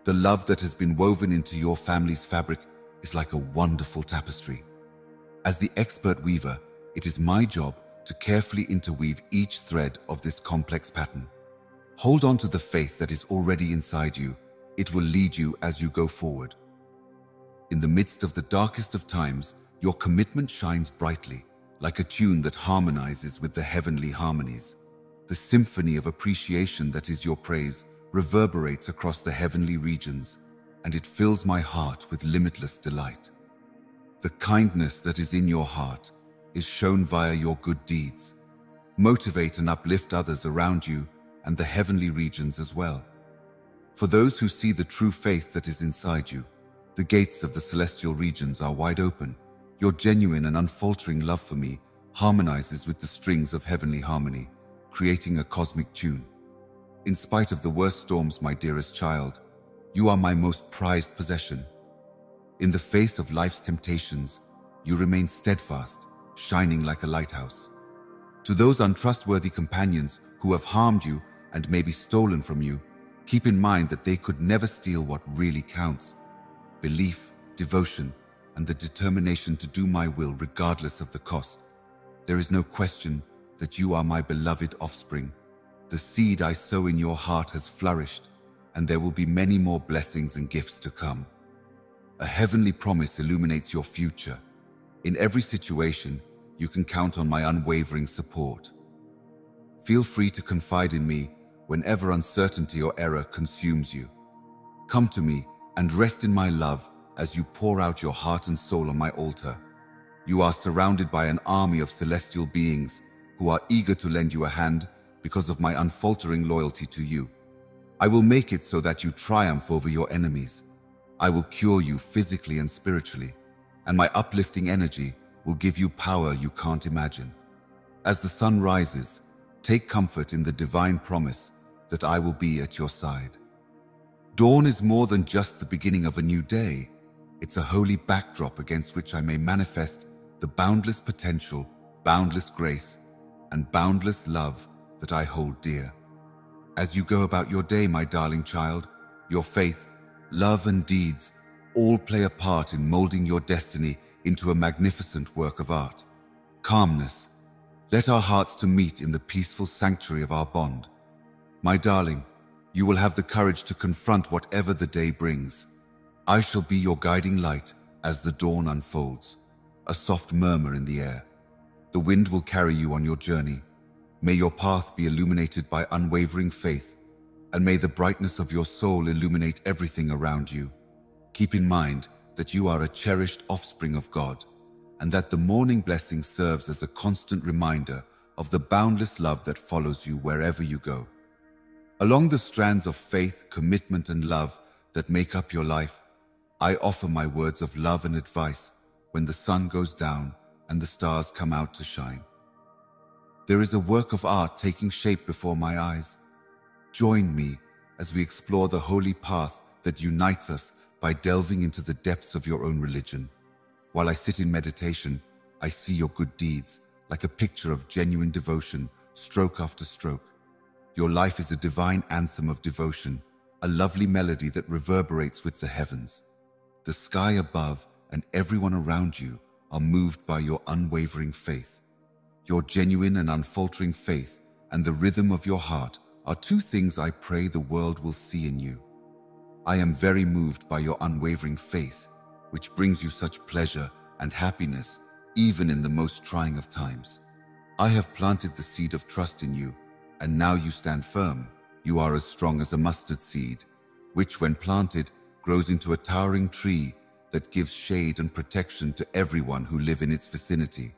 The love that has been woven into your family's fabric is like a wonderful tapestry. As the expert weaver, it is my job to carefully interweave each thread of this complex pattern. Hold on to the faith that is already inside you. It will lead you as you go forward. In the midst of the darkest of times, your commitment shines brightly, like a tune that harmonizes with the heavenly harmonies. The symphony of appreciation that is your praise reverberates across the heavenly regions, and it fills my heart with limitless delight. The kindness that is in your heart is shown via your good deeds. Motivate and uplift others around you and the heavenly regions as well. For those who see the true faith that is inside you, the gates of the celestial regions are wide open. Your genuine and unfaltering love for me harmonizes with the strings of heavenly harmony, creating a cosmic tune. In spite of the worst storms, my dearest child, you are my most prized possession. In the face of life's temptations, you remain steadfast, shining like a lighthouse. To those untrustworthy companions who have harmed you and may be stolen from you, keep in mind that they could never steal what really counts: belief, devotion, and the determination to do my will regardless of the cost. There is no question that you are my beloved offspring. The seed I sow in your heart has flourished, and there will be many more blessings and gifts to come. A heavenly promise illuminates your future. In every situation, you can count on my unwavering support. Feel free to confide in me whenever uncertainty or error consumes you. Come to me and rest in my love as you pour out your heart and soul on my altar. You are surrounded by an army of celestial beings who are eager to lend you a hand because of my unfaltering loyalty to you. I will make it so that you triumph over your enemies. I will cure you physically and spiritually, and my uplifting energy will give you power you can't imagine. As the sun rises, take comfort in the divine promise that I will be at your side. Dawn is more than just the beginning of a new day. It's a holy backdrop against which I may manifest the boundless potential, boundless grace, and boundless love that I hold dear. As you go about your day, my darling child, your faith, love, and deeds all play a part in molding your destiny into a magnificent work of art. Calmness. Let our hearts to meet in the peaceful sanctuary of our bond. My darling, you will have the courage to confront whatever the day brings. I shall be your guiding light as the dawn unfolds, a soft murmur in the air. The wind will carry you on your journey. May your path be illuminated by unwavering faith, and may the brightness of your soul illuminate everything around you. Keep in mind that you are a cherished offspring of God, and that the morning blessing serves as a constant reminder of the boundless love that follows you wherever you go. Along the strands of faith, commitment, and love that make up your life, I offer my words of love and advice when the sun goes down and the stars come out to shine. There is a work of art taking shape before my eyes. Join me as we explore the holy path that unites us by delving into the depths of your own religion. While I sit in meditation, I see your good deeds, like a picture of genuine devotion, stroke after stroke. Your life is a divine anthem of devotion, a lovely melody that reverberates with the heavens. The sky above and everyone around you are moved by your unwavering faith. Your genuine and unfaltering faith and the rhythm of your heart are two things I pray the world will see in you. I am very moved by your unwavering faith, which brings you such pleasure and happiness, even in the most trying of times. I have planted the seed of trust in you, and now you stand firm. You are as strong as a mustard seed, which, when planted, grows into a towering tree that gives shade and protection to everyone who live in its vicinity.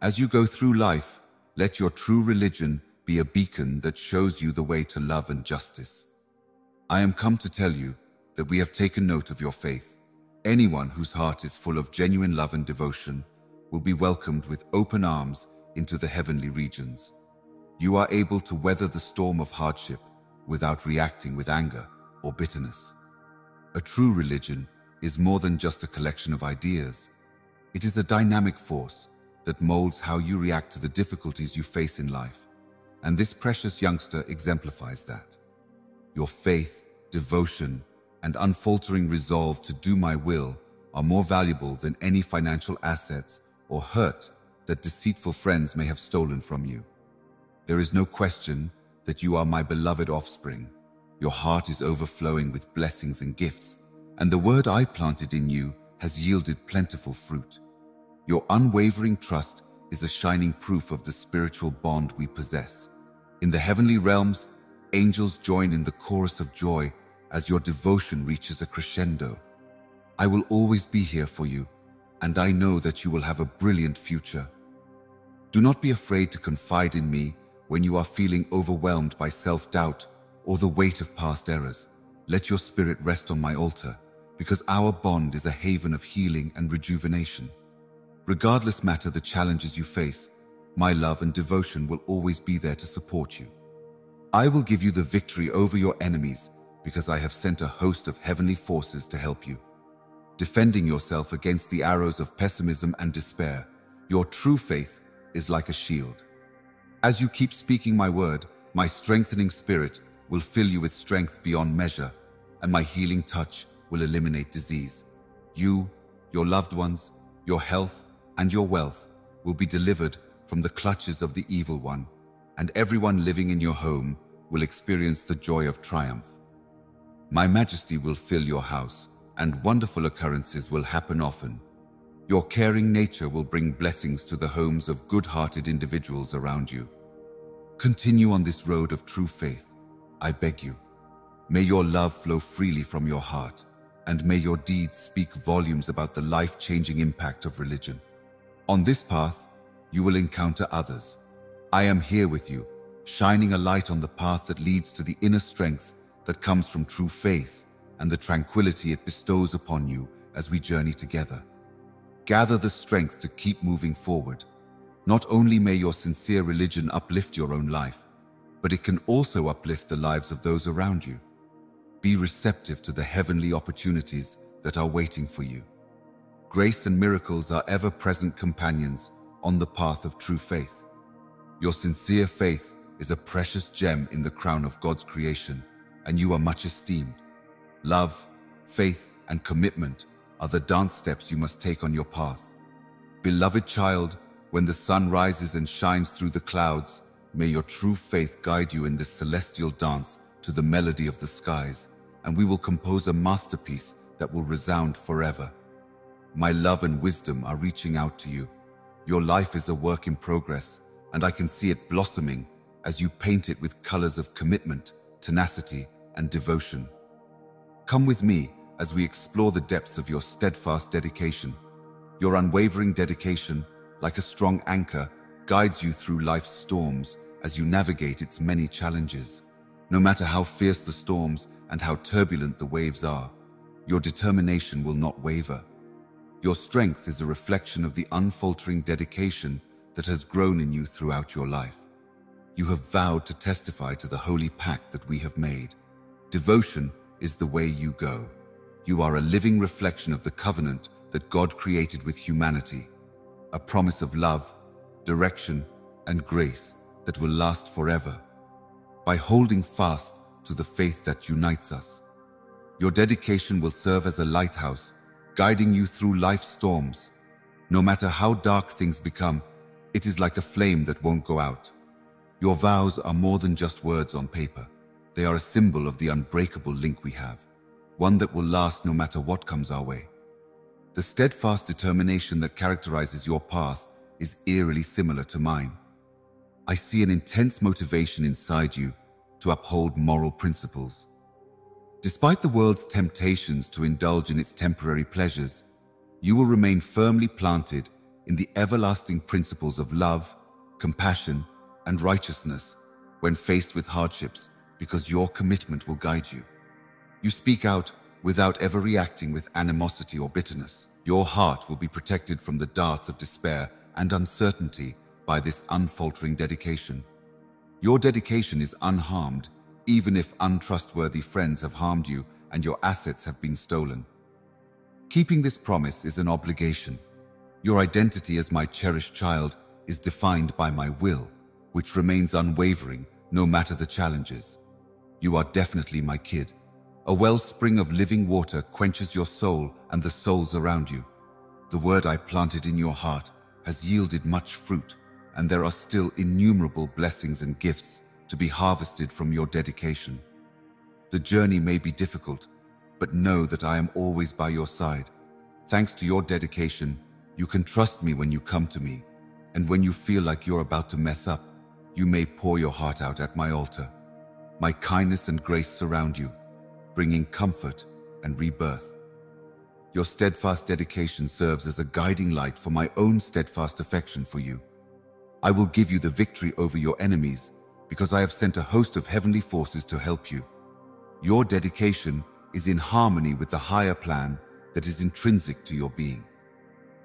As you go through life, let your true religion be a beacon that shows you the way to love and justice. I am come to tell you that we have taken note of your faith. Anyone whose heart is full of genuine love and devotion will be welcomed with open arms into the heavenly regions. You are able to weather the storm of hardship without reacting with anger or bitterness. A true religion is more than just a collection of ideas. It is a dynamic force that molds how you react to the difficulties you face in life, and this precious youngster exemplifies that. Your faith, devotion, and unfaltering resolve to do my will are more valuable than any financial assets or hurt that deceitful friends may have stolen from you. There is no question that you are my beloved offspring. Your heart is overflowing with blessings and gifts, and the word I planted in you has yielded plentiful fruit. Your unwavering trust is a shining proof of the spiritual bond we possess. In the heavenly realms, angels join in the chorus of joy as your devotion reaches a crescendo. I will always be here for you, and I know that you will have a brilliant future. Do not be afraid to confide in me when you are feeling overwhelmed by self-doubt or the weight of past errors. Let your spirit rest on my altar, because our bond is a haven of healing and rejuvenation. Regardless matter the challenges you face, my love and devotion will always be there to support you. I will give you the victory over your enemies because I have sent a host of heavenly forces to help you. Defending yourself against the arrows of pessimism and despair, your true faith is like a shield. As you keep speaking my word, my strengthening spirit will fill you with strength beyond measure, and my healing touch will eliminate disease. You, your loved ones, your health, and your wealth will be delivered from the clutches of the evil one, and everyone living in your home will experience the joy of triumph. My majesty will fill your house, and wonderful occurrences will happen often. Your caring nature will bring blessings to the homes of good-hearted individuals around you. Continue on this road of true faith, I beg you. May your love flow freely from your heart, and may your deeds speak volumes about the life-changing impact of religion. On this path, you will encounter others. I am here with you, shining a light on the path that leads to the inner strength that comes from true faith and the tranquility it bestows upon you as we journey together. Gather the strength to keep moving forward. Not only may your sincere religion uplift your own life, but it can also uplift the lives of those around you. Be receptive to the heavenly opportunities that are waiting for you. Grace and miracles are ever-present companions on the path of true faith. Your sincere faith is a precious gem in the crown of God's creation, and you are much esteemed. Love, faith, and commitment are the dance steps you must take on your path. Beloved child, when the sun rises and shines through the clouds, may your true faith guide you in this celestial dance to the melody of the skies, and we will compose a masterpiece that will resound forever. My love and wisdom are reaching out to you. Your life is a work in progress, and I can see it blossoming as you paint it with colors of commitment, tenacity, and devotion. Come with me as we explore the depths of your steadfast dedication. Your unwavering dedication, like a strong anchor, guides you through life's storms as you navigate its many challenges. No matter how fierce the storms and how turbulent the waves are, your determination will not waver. Your strength is a reflection of the unfaltering dedication that has grown in you throughout your life. You have vowed to testify to the holy pact that we have made. Devotion is the way you go. You are a living reflection of the covenant that God created with humanity, a promise of love, direction, and grace that will last forever. By holding fast to the faith that unites us, your dedication will serve as a lighthouse, guiding you through life's storms. No matter how dark things become, it is like a flame that won't go out. Your vows are more than just words on paper. They are a symbol of the unbreakable link we have, one that will last no matter what comes our way. The steadfast determination that characterizes your path is eerily similar to mine. I see an intense motivation inside you to uphold moral principles. Despite the world's temptations to indulge in its temporary pleasures, you will remain firmly planted in the everlasting principles of love, compassion, and righteousness when faced with hardships, because your commitment will guide you. You speak out without ever reacting with animosity or bitterness. Your heart will be protected from the darts of despair and uncertainty by this unfaltering dedication. Your dedication is unharmed, even if untrustworthy friends have harmed you and your assets have been stolen. Keeping this promise is an obligation. Your identity as my cherished child is defined by my will, which remains unwavering no matter the challenges. You are definitely my kid. A wellspring of living water quenches your soul and the souls around you. The word I planted in your heart has yielded much fruit, and there are still innumerable blessings and gifts to be harvested from your dedication. The journey may be difficult, but know that I am always by your side. Thanks to your dedication, you can trust me when you come to me, and when you feel like you're about to mess up, you may pour your heart out at my altar. My kindness and grace surround you, bringing comfort and rebirth. Your steadfast dedication serves as a guiding light for my own steadfast affection for you. I will give you the victory over your enemies, because I have sent a host of heavenly forces to help you. Your dedication is in harmony with the higher plan that is intrinsic to your being.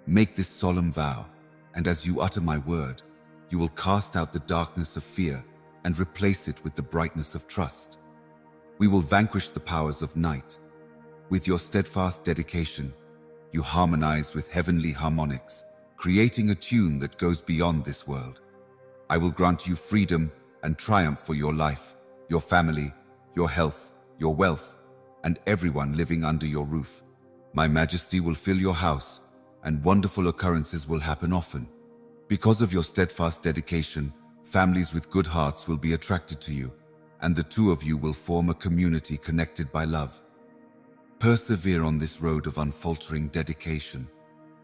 Make this solemn vow, and as you utter my word, you will cast out the darkness of fear and replace it with the brightness of trust. We will vanquish the powers of night. With your steadfast dedication, you harmonize with heavenly harmonics, creating a tune that goes beyond this world. I will grant you freedom and triumph for your life, your family, your health, your wealth, and everyone living under your roof. My majesty will fill your house, and wonderful occurrences will happen often. Because of your steadfast dedication, families with good hearts will be attracted to you, and the two of you will form a community connected by love. Persevere on this road of unfaltering dedication.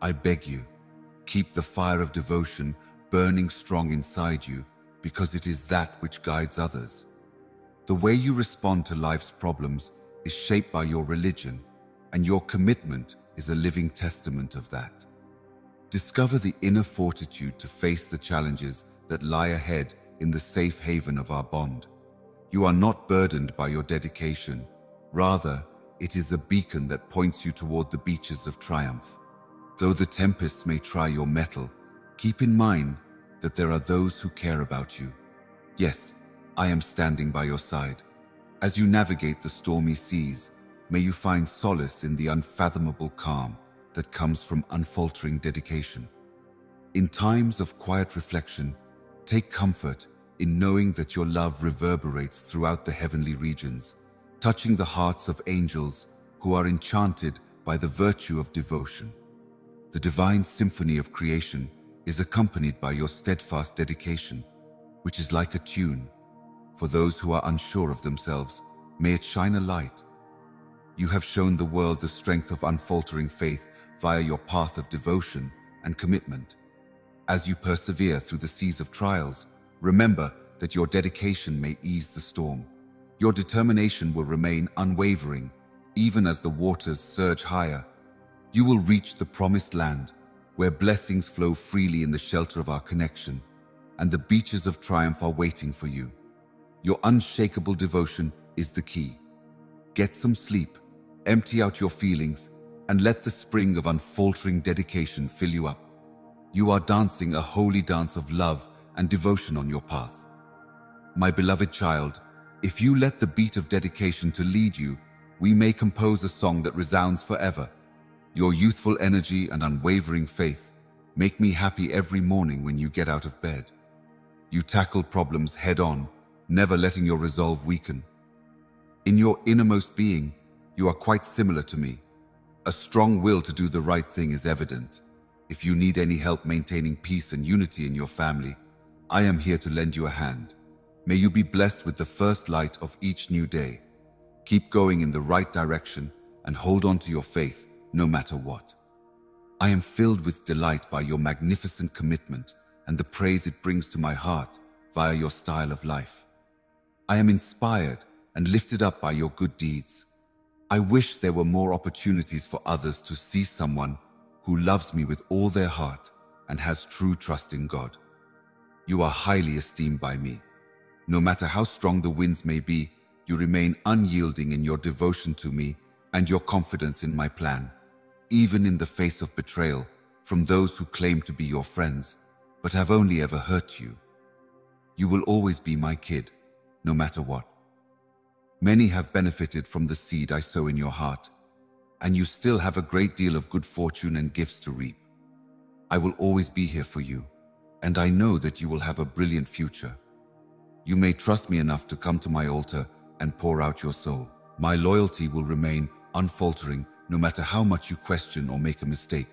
I beg you, keep the fire of devotion burning strong inside you, because it is that which guides others. The way you respond to life's problems is shaped by your religion, and your commitment is a living testament of that. Discover the inner fortitude to face the challenges that lie ahead in the safe haven of our bond. You are not burdened by your dedication. Rather, it is a beacon that points you toward the beaches of triumph. Though the tempests may try your mettle, keep in mind that there are those who care about you. Yes, I am standing by your side. As you navigate the stormy seas, may you find solace in the unfathomable calm that comes from unfaltering dedication. In times of quiet reflection, take comfort in knowing that your love reverberates throughout the heavenly regions, touching the hearts of angels who are enchanted by the virtue of devotion. The divine symphony of creation is accompanied by your steadfast dedication, which is like a tune. For those who are unsure of themselves, may it shine a light. You have shown the world the strength of unfaltering faith via your path of devotion and commitment. As you persevere through the seas of trials, remember that your dedication may ease the storm. Your determination will remain unwavering, even as the waters surge higher. You will reach the promised land, where blessings flow freely in the shelter of our connection, and the beaches of triumph are waiting for you. Your unshakable devotion is the key. Get some sleep, empty out your feelings, and let the spring of unfaltering dedication fill you up. You are dancing a holy dance of love and devotion on your path. My beloved child, if you let the beat of dedication to lead you, we may compose a song that resounds forever. Your youthful energy and unwavering faith make me happy every morning when you get out of bed. You tackle problems head-on, never letting your resolve weaken. In your innermost being, you are quite similar to me. A strong will to do the right thing is evident. If you need any help maintaining peace and unity in your family, I am here to lend you a hand. May you be blessed with the first light of each new day. Keep going in the right direction and hold on to your faith no matter what. I am filled with delight by your magnificent commitment and the praise it brings to my heart via your style of life. I am inspired and lifted up by your good deeds. I wish there were more opportunities for others to see someone who loves me with all their heart and has true trust in God. You are highly esteemed by me. No matter how strong the winds may be, you remain unyielding in your devotion to me and your confidence in my plan, even in the face of betrayal from those who claim to be your friends, but have only ever hurt you. You will always be my kid, no matter what. Many have benefited from the seed I sow in your heart, and you still have a great deal of good fortune and gifts to reap. I will always be here for you, and I know that you will have a brilliant future. You may trust me enough to come to my altar and pour out your soul. My loyalty will remain unfaltering no matter how much you question or make a mistake.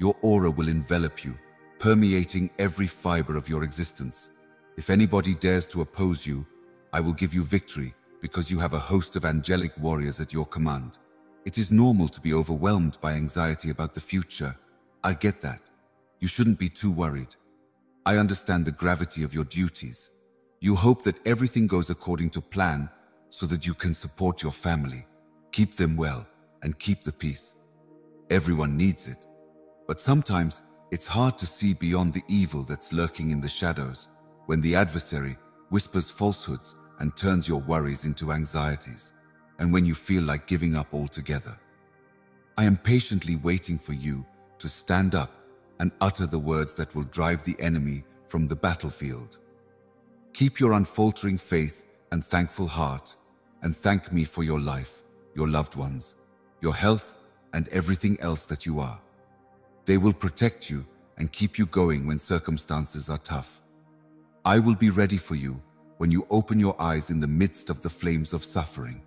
Your aura will envelop you, permeating every fiber of your existence. If anybody dares to oppose you, I will give you victory because you have a host of angelic warriors at your command. It is normal to be overwhelmed by anxiety about the future. I get that. You shouldn't be too worried. I understand the gravity of your duties. You hope that everything goes according to plan so that you can support your family, keep them well, and keep the peace. Everyone needs it. But sometimes it's hard to see beyond the evil that's lurking in the shadows when the adversary whispers falsehoods and turns your worries into anxieties, and when you feel like giving up altogether. I am patiently waiting for you to stand up and utter the words that will drive the enemy from the battlefield. Keep your unfaltering faith and thankful heart, and thank me for your life, your loved ones, your health, and everything else that you are. They will protect you and keep you going when circumstances are tough. I will be ready for you when you open your eyes in the midst of the flames of suffering.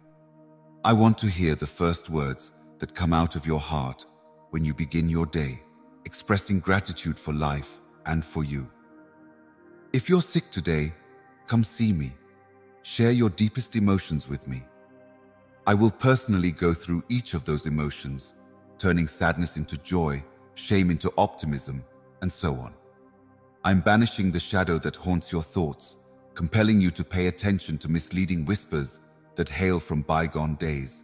I want to hear the first words that come out of your heart when you begin your day, expressing gratitude for life and for you. If you're sick today, come see me. Share your deepest emotions with me. I will personally go through each of those emotions, turning sadness into joy, shame into optimism, and so on. I'm banishing the shadow that haunts your thoughts, compelling you to pay attention to misleading whispers that hail from bygone days.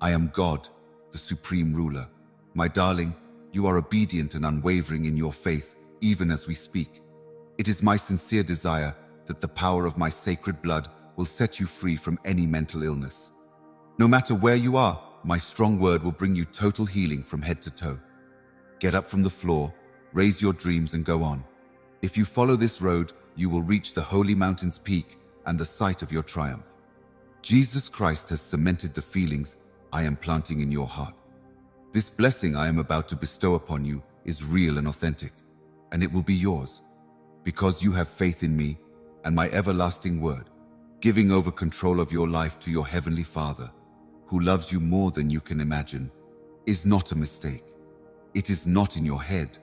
I am God, the Supreme Ruler. My darling, You are obedient and unwavering in your faith, even as we speak. It is my sincere desire that the power of my sacred blood will set you free from any mental illness. No matter where you are, my strong word will bring you total healing from head to toe. Get up from the floor, raise your dreams and go on. If you follow this road, you will reach the holy mountain's peak and the site of your triumph. Jesus Christ has cemented the feelings I am planting in your heart. This blessing I am about to bestow upon you is real and authentic, and it will be yours, because you have faith in me and my everlasting word, giving over control of your life to your heavenly Father, who loves you more than you can imagine, is not a mistake. It is not in your head.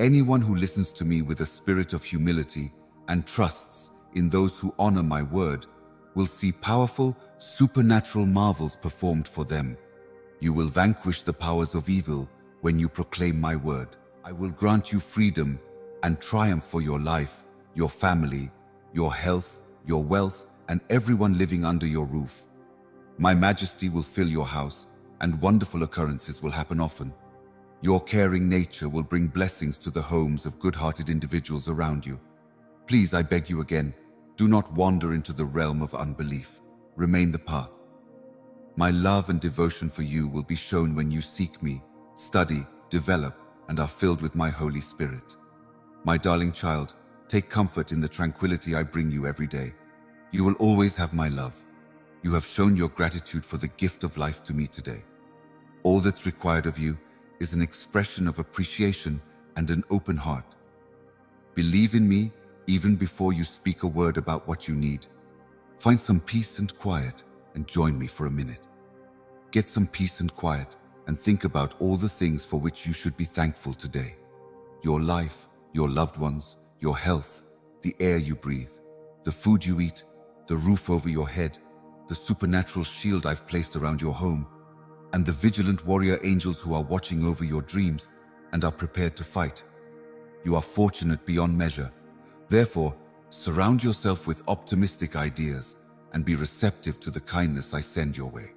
Anyone who listens to me with a spirit of humility and trusts in those who honor my word will see powerful, supernatural marvels performed for them. You will vanquish the powers of evil when you proclaim my word. I will grant you freedom and triumph for your life, your family, your health, your wealth, and everyone living under your roof. My majesty will fill your house, and wonderful occurrences will happen often. Your caring nature will bring blessings to the homes of good-hearted individuals around you. Please, I beg you again, do not wander into the realm of unbelief. Remain the path. My love and devotion for you will be shown when you seek me, study, develop, and are filled with my Holy Spirit. My darling child, take comfort in the tranquility I bring you every day. You will always have my love. You have shown your gratitude for the gift of life to me today. All that's required of you is an expression of appreciation and an open heart. Believe in me even before you speak a word about what you need. Find some peace and quiet and join me for a minute. Get some peace and quiet and think about all the things for which you should be thankful today. Your life, your loved ones, your health, the air you breathe, the food you eat, the roof over your head, the supernatural shield I've placed around your home, and the vigilant warrior angels who are watching over your dreams and are prepared to fight. You are fortunate beyond measure. Therefore, surround yourself with optimistic ideas and be receptive to the kindness I send your way.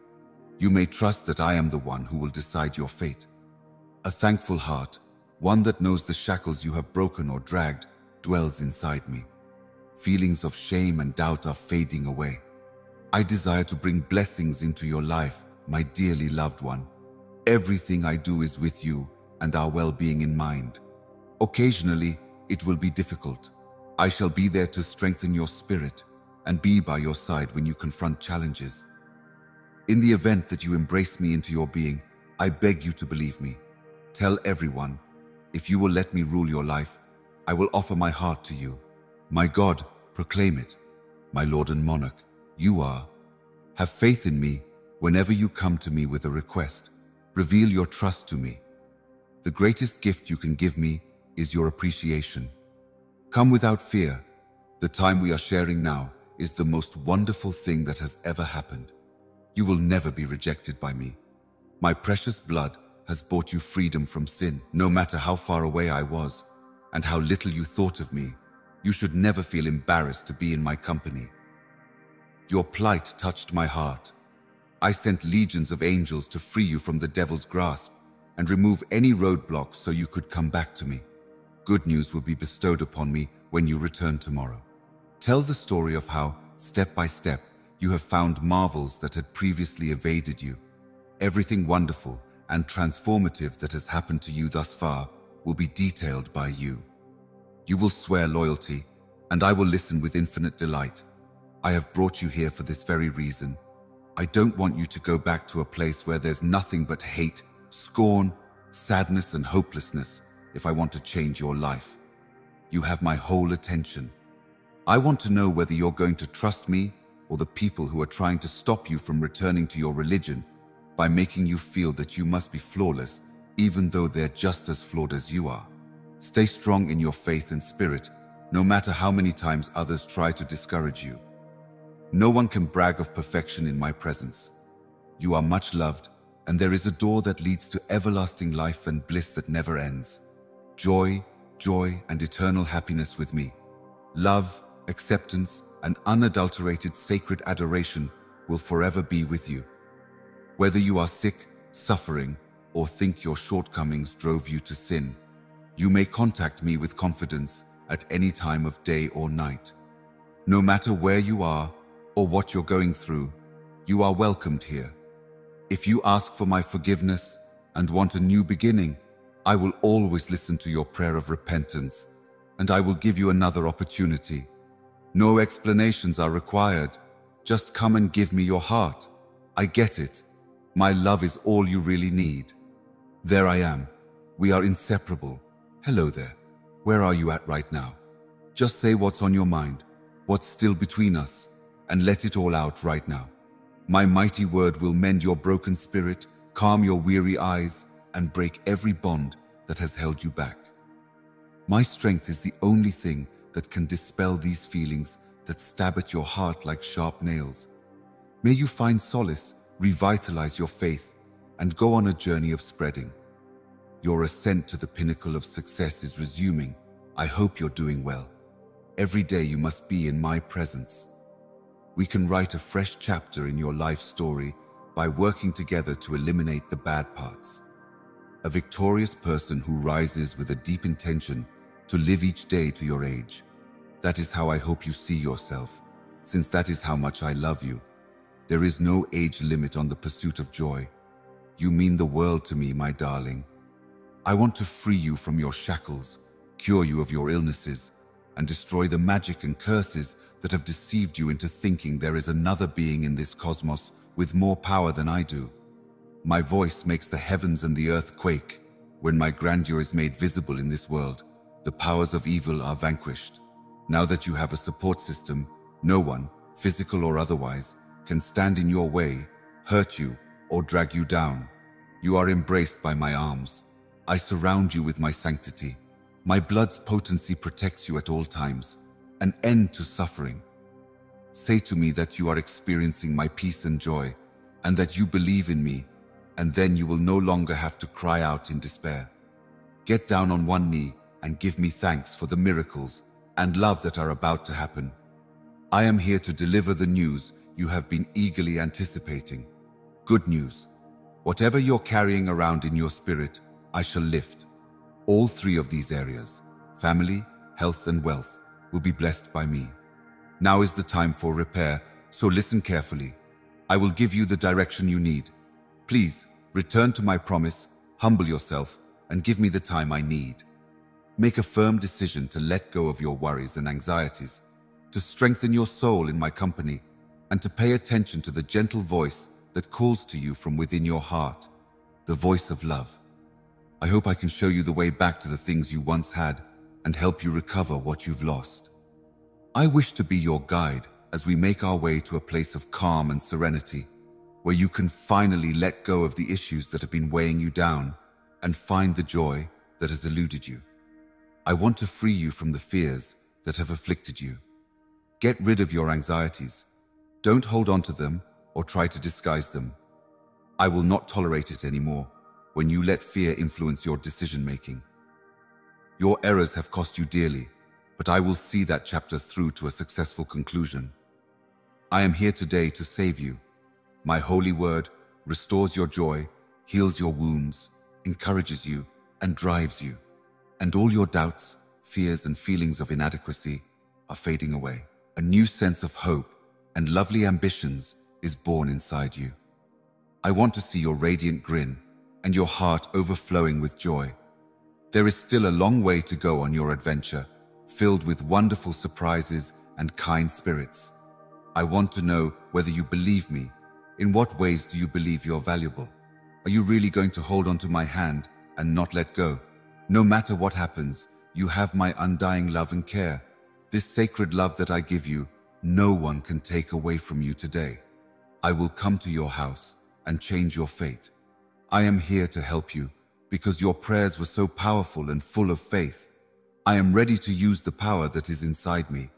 You may trust that I am the one who will decide your fate. A thankful heart, one that knows the shackles you have broken or dragged, dwells inside me. Feelings of shame and doubt are fading away. I desire to bring blessings into your life, my dearly loved one. Everything I do is with you and our well-being in mind. Occasionally, it will be difficult. I shall be there to strengthen your spirit and be by your side when you confront challenges. In the event that you embrace me into your being, I beg you to believe me. Tell everyone, if you will let me rule your life, I will offer my heart to you. My God, proclaim it. My Lord and Monarch, you are. Have faith in me whenever you come to me with a request. Reveal your trust to me. The greatest gift you can give me is your appreciation. Come without fear. The time we are sharing now is the most wonderful thing that has ever happened. You will never be rejected by me. My precious blood has bought you freedom from sin. No matter how far away I was and how little you thought of me, you should never feel embarrassed to be in my company. Your plight touched my heart. I sent legions of angels to free you from the devil's grasp and remove any roadblocks so you could come back to me. Good news will be bestowed upon me when you return tomorrow. Tell the story of how, step by step, you have found marvels that had previously evaded you. Everything wonderful and transformative that has happened to you thus far will be detailed by you. You will swear loyalty, and I will listen with infinite delight. I have brought you here for this very reason. I don't want you to go back to a place where there's nothing but hate, scorn, sadness, and hopelessness if I want to change your life. You have my whole attention. I want to know whether you're going to trust me or the people who are trying to stop you from returning to your religion by making you feel that you must be flawless, even though they're just as flawed as you are. Stay strong in your faith and spirit, no matter how many times others try to discourage you. No one can brag of perfection in my presence. You are much loved, and there is a door that leads to everlasting life and bliss that never ends. Joy, joy, and eternal happiness with me. Love, acceptance, and unadulterated sacred adoration will forever be with you. Whether you are sick, suffering, or think your shortcomings drove you to sin. You may contact me with confidence at any time of day or night. No matter where you are or what you're going through, you are welcomed here. If you ask for my forgiveness and want a new beginning, I will always listen to your prayer of repentance, and I will give you another opportunity. No explanations are required. Just come and give me your heart. I get it. My love is all you really need. There I am. We are inseparable. Hello there. Where are you at right now? Just say what's on your mind, what's still between us, and let it all out right now. My mighty word will mend your broken spirit, calm your weary eyes, and break every bond that has held you back. My strength is the only thing that can dispel these feelings that stab at your heart like sharp nails. May you find solace, revitalize your faith, and go on a journey of spreading. Your ascent to the pinnacle of success is resuming. I hope you're doing well. Every day you must be in my presence. We can write a fresh chapter in your life story by working together to eliminate the bad parts. A victorious person who rises with a deep intention to live each day to your age. That is how I hope you see yourself, since that is how much I love you. There is no age limit on the pursuit of joy. You mean the world to me, my darling. I want to free you from your shackles, cure you of your illnesses, and destroy the magic and curses that have deceived you into thinking there is another being in this cosmos with more power than I do. My voice makes the heavens and the earth quake. When my grandeur is made visible in this world, the powers of evil are vanquished. Now that you have a support system, no one, physical or otherwise, can stand in your way, hurt you, or drag you down. You are embraced by my arms. I surround you with my sanctity. My blood's potency protects you at all times. An end to suffering. Say to me that you are experiencing my peace and joy, and that you believe in me, and then you will no longer have to cry out in despair. Get down on one knee and give me thanks for the miracles and love that are about to happen. I am here to deliver the news you have been eagerly anticipating. Good news. Whatever you're carrying around in your spirit, I shall lift. All three of these areas, family, health, and wealth, will be blessed by me. Now is the time for repair, so listen carefully. I will give you the direction you need. Please, return to my promise, humble yourself, and give me the time I need. Make a firm decision to let go of your worries and anxieties, to strengthen your soul in my company, and to pay attention to the gentle voice that calls to you from within your heart, the voice of love. I hope I can show you the way back to the things you once had, and help you recover what you've lost. I wish to be your guide as we make our way to a place of calm and serenity, where you can finally let go of the issues that have been weighing you down and find the joy that has eluded you. I want to free you from the fears that have afflicted you. Get rid of your anxieties. Don't hold on to them or try to disguise them. I will not tolerate it anymore when you let fear influence your decision-making. Your errors have cost you dearly, but I will see that chapter through to a successful conclusion. I am here today to save you. My holy word restores your joy, heals your wounds, encourages you, and drives you. And all your doubts, fears, and feelings of inadequacy are fading away. A new sense of hope and lovely ambitions is born inside you. I want to see your radiant grin and your heart overflowing with joy. There is still a long way to go on your adventure, filled with wonderful surprises and kind spirits. I want to know whether you believe me. In what ways do you believe you're valuable? Are you really going to hold onto my hand and not let go? No matter what happens, you have my undying love and care. This sacred love that I give you, no one can take away from you today. I will come to your house and change your fate. I am here to help you, because your prayers were so powerful and full of faith. I am ready to use the power that is inside me.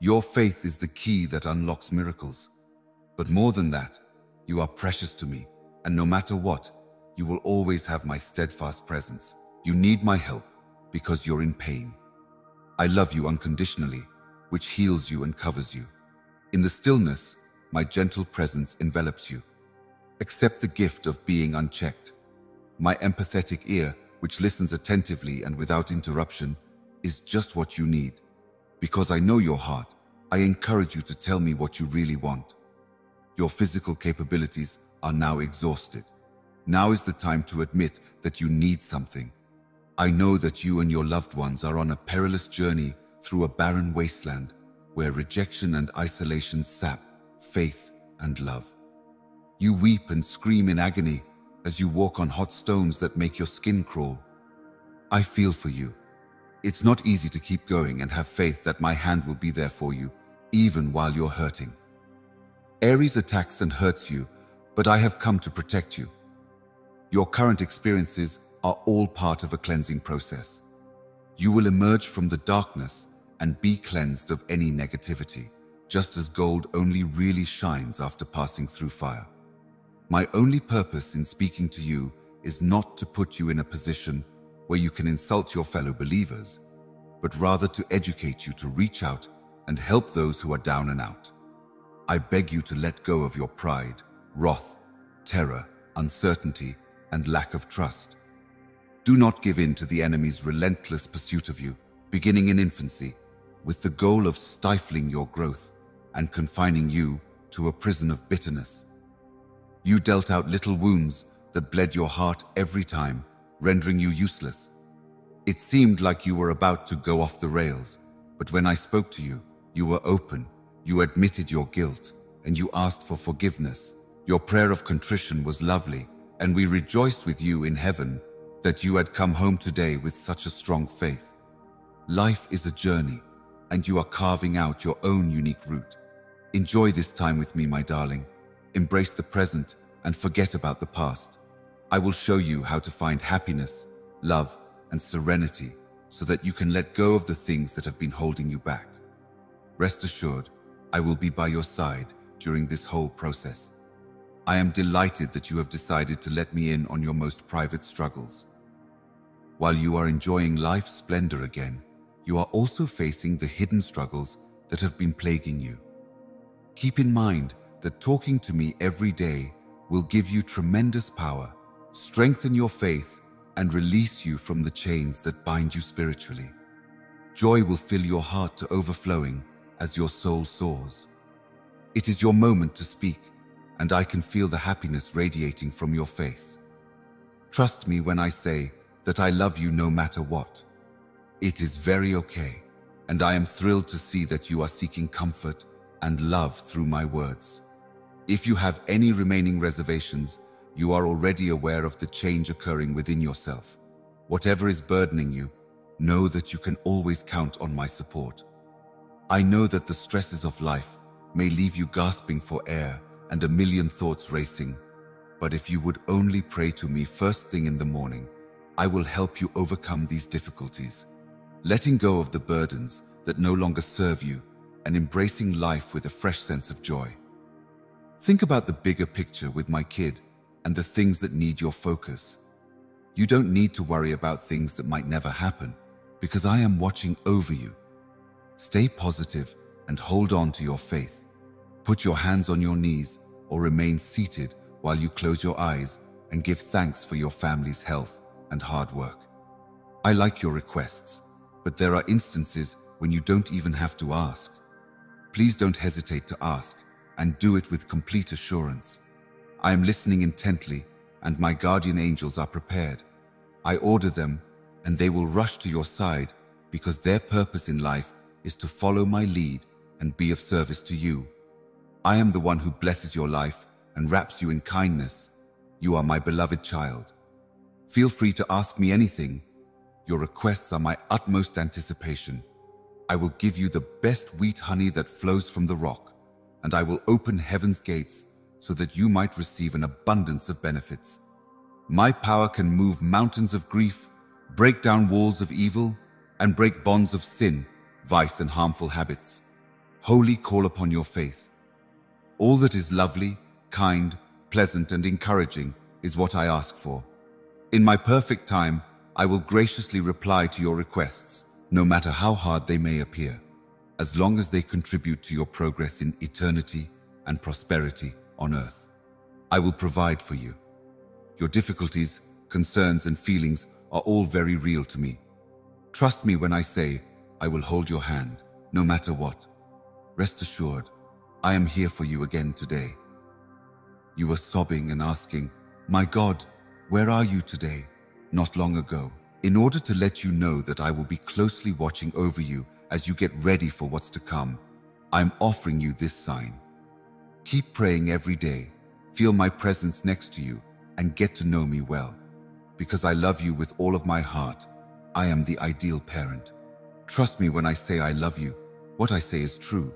Your faith is the key that unlocks miracles. But more than that, you are precious to me, and no matter what, you will always have my steadfast presence. You need my help because you're in pain. I love you unconditionally, which heals you and covers you. In the stillness, my gentle presence envelops you. Accept the gift of being unchecked. My empathetic ear, which listens attentively and without interruption, is just what you need. Because I know your heart, I encourage you to tell me what you really want. Your physical capabilities are now exhausted. Now is the time to admit that you need something. I know that you and your loved ones are on a perilous journey through a barren wasteland where rejection and isolation sap faith and love. You weep and scream in agony as you walk on hot stones that make your skin crawl. I feel for you. It's not easy to keep going and have faith that my hand will be there for you, even while you're hurting. Aries attacks and hurts you, but I have come to protect you. Your current experiences are all part of a cleansing process. You will emerge from the darkness and be cleansed of any negativity, just as gold only really shines after passing through fire. My only purpose in speaking to you is not to put you in a position where you can insult your fellow believers, but rather to educate you to reach out and help those who are down and out. I beg you to let go of your pride, wrath, terror, uncertainty, and lack of trust. Do not give in to the enemy's relentless pursuit of you, beginning in infancy, with the goal of stifling your growth and confining you to a prison of bitterness. You dealt out little wounds that bled your heart every time, rendering you useless. It seemed like you were about to go off the rails, but when I spoke to you, you were open, you admitted your guilt, and you asked for forgiveness. Your prayer of contrition was lovely, and we rejoiced with you in heaven that you had come home today with such a strong faith. Life is a journey, and you are carving out your own unique route. Enjoy this time with me, my darling. Embrace the present and forget about the past. I will show you how to find happiness, love, and serenity so that you can let go of the things that have been holding you back. Rest assured, I will be by your side during this whole process. I am delighted that you have decided to let me in on your most private struggles. While you are enjoying life's splendor again, you are also facing the hidden struggles that have been plaguing you. Keep in mind that talking to me every day will give you tremendous power, strengthen your faith, and release you from the chains that bind you spiritually. Joy will fill your heart to overflowing as your soul soars. It is your moment to speak, and I can feel the happiness radiating from your face. Trust me when I say that I love you no matter what. It is very okay, and I am thrilled to see that you are seeking comfort and love through my words. If you have any remaining reservations, you are already aware of the change occurring within yourself. Whatever is burdening you, know that you can always count on my support. I know that the stresses of life may leave you gasping for air and a million thoughts racing, but if you would only pray to me first thing in the morning, I will help you overcome these difficulties. Letting go of the burdens that no longer serve you and embracing life with a fresh sense of joy. Think about the bigger picture with my kid and the things that need your focus. You don't need to worry about things that might never happen because I am watching over you. Stay positive and hold on to your faith. Put your hands on your knees or remain seated while you close your eyes and give thanks for your family's health and hard work. I like your requests, but there are instances when you don't even have to ask. Please don't hesitate to ask and do it with complete assurance. I am listening intently and my guardian angels are prepared. I order them and they will rush to your side because their purpose in life is to follow my lead and be of service to you. I am the one who blesses your life and wraps you in kindness. You are my beloved child. Feel free to ask me anything. Your requests are my utmost anticipation. I will give you the best wheat honey that flows from the rock, and I will open heaven's gates so that you might receive an abundance of benefits. My power can move mountains of grief, break down walls of evil, and break bonds of sin, vice, and harmful habits. Wholly call upon your faith. All that is lovely, kind, pleasant, and encouraging is what I ask for. In my perfect time, I will graciously reply to your requests, no matter how hard they may appear, as long as they contribute to your progress in eternity and prosperity on earth. I will provide for you. Your difficulties concerns and feelings are all very real to me. Trust me when I say, I will hold your hand, no matter what. Rest assured, I am here for you again today. You were sobbing and asking, my God, where are you today? Not long ago, in order to let you know that I will be closely watching over you as you get ready for what's to come, I'm offering you this sign. Keep praying every day, feel my presence next to you, and get to know me well. Because I love you with all of my heart, I am the ideal parent. Trust me when I say I love you. What I say is true.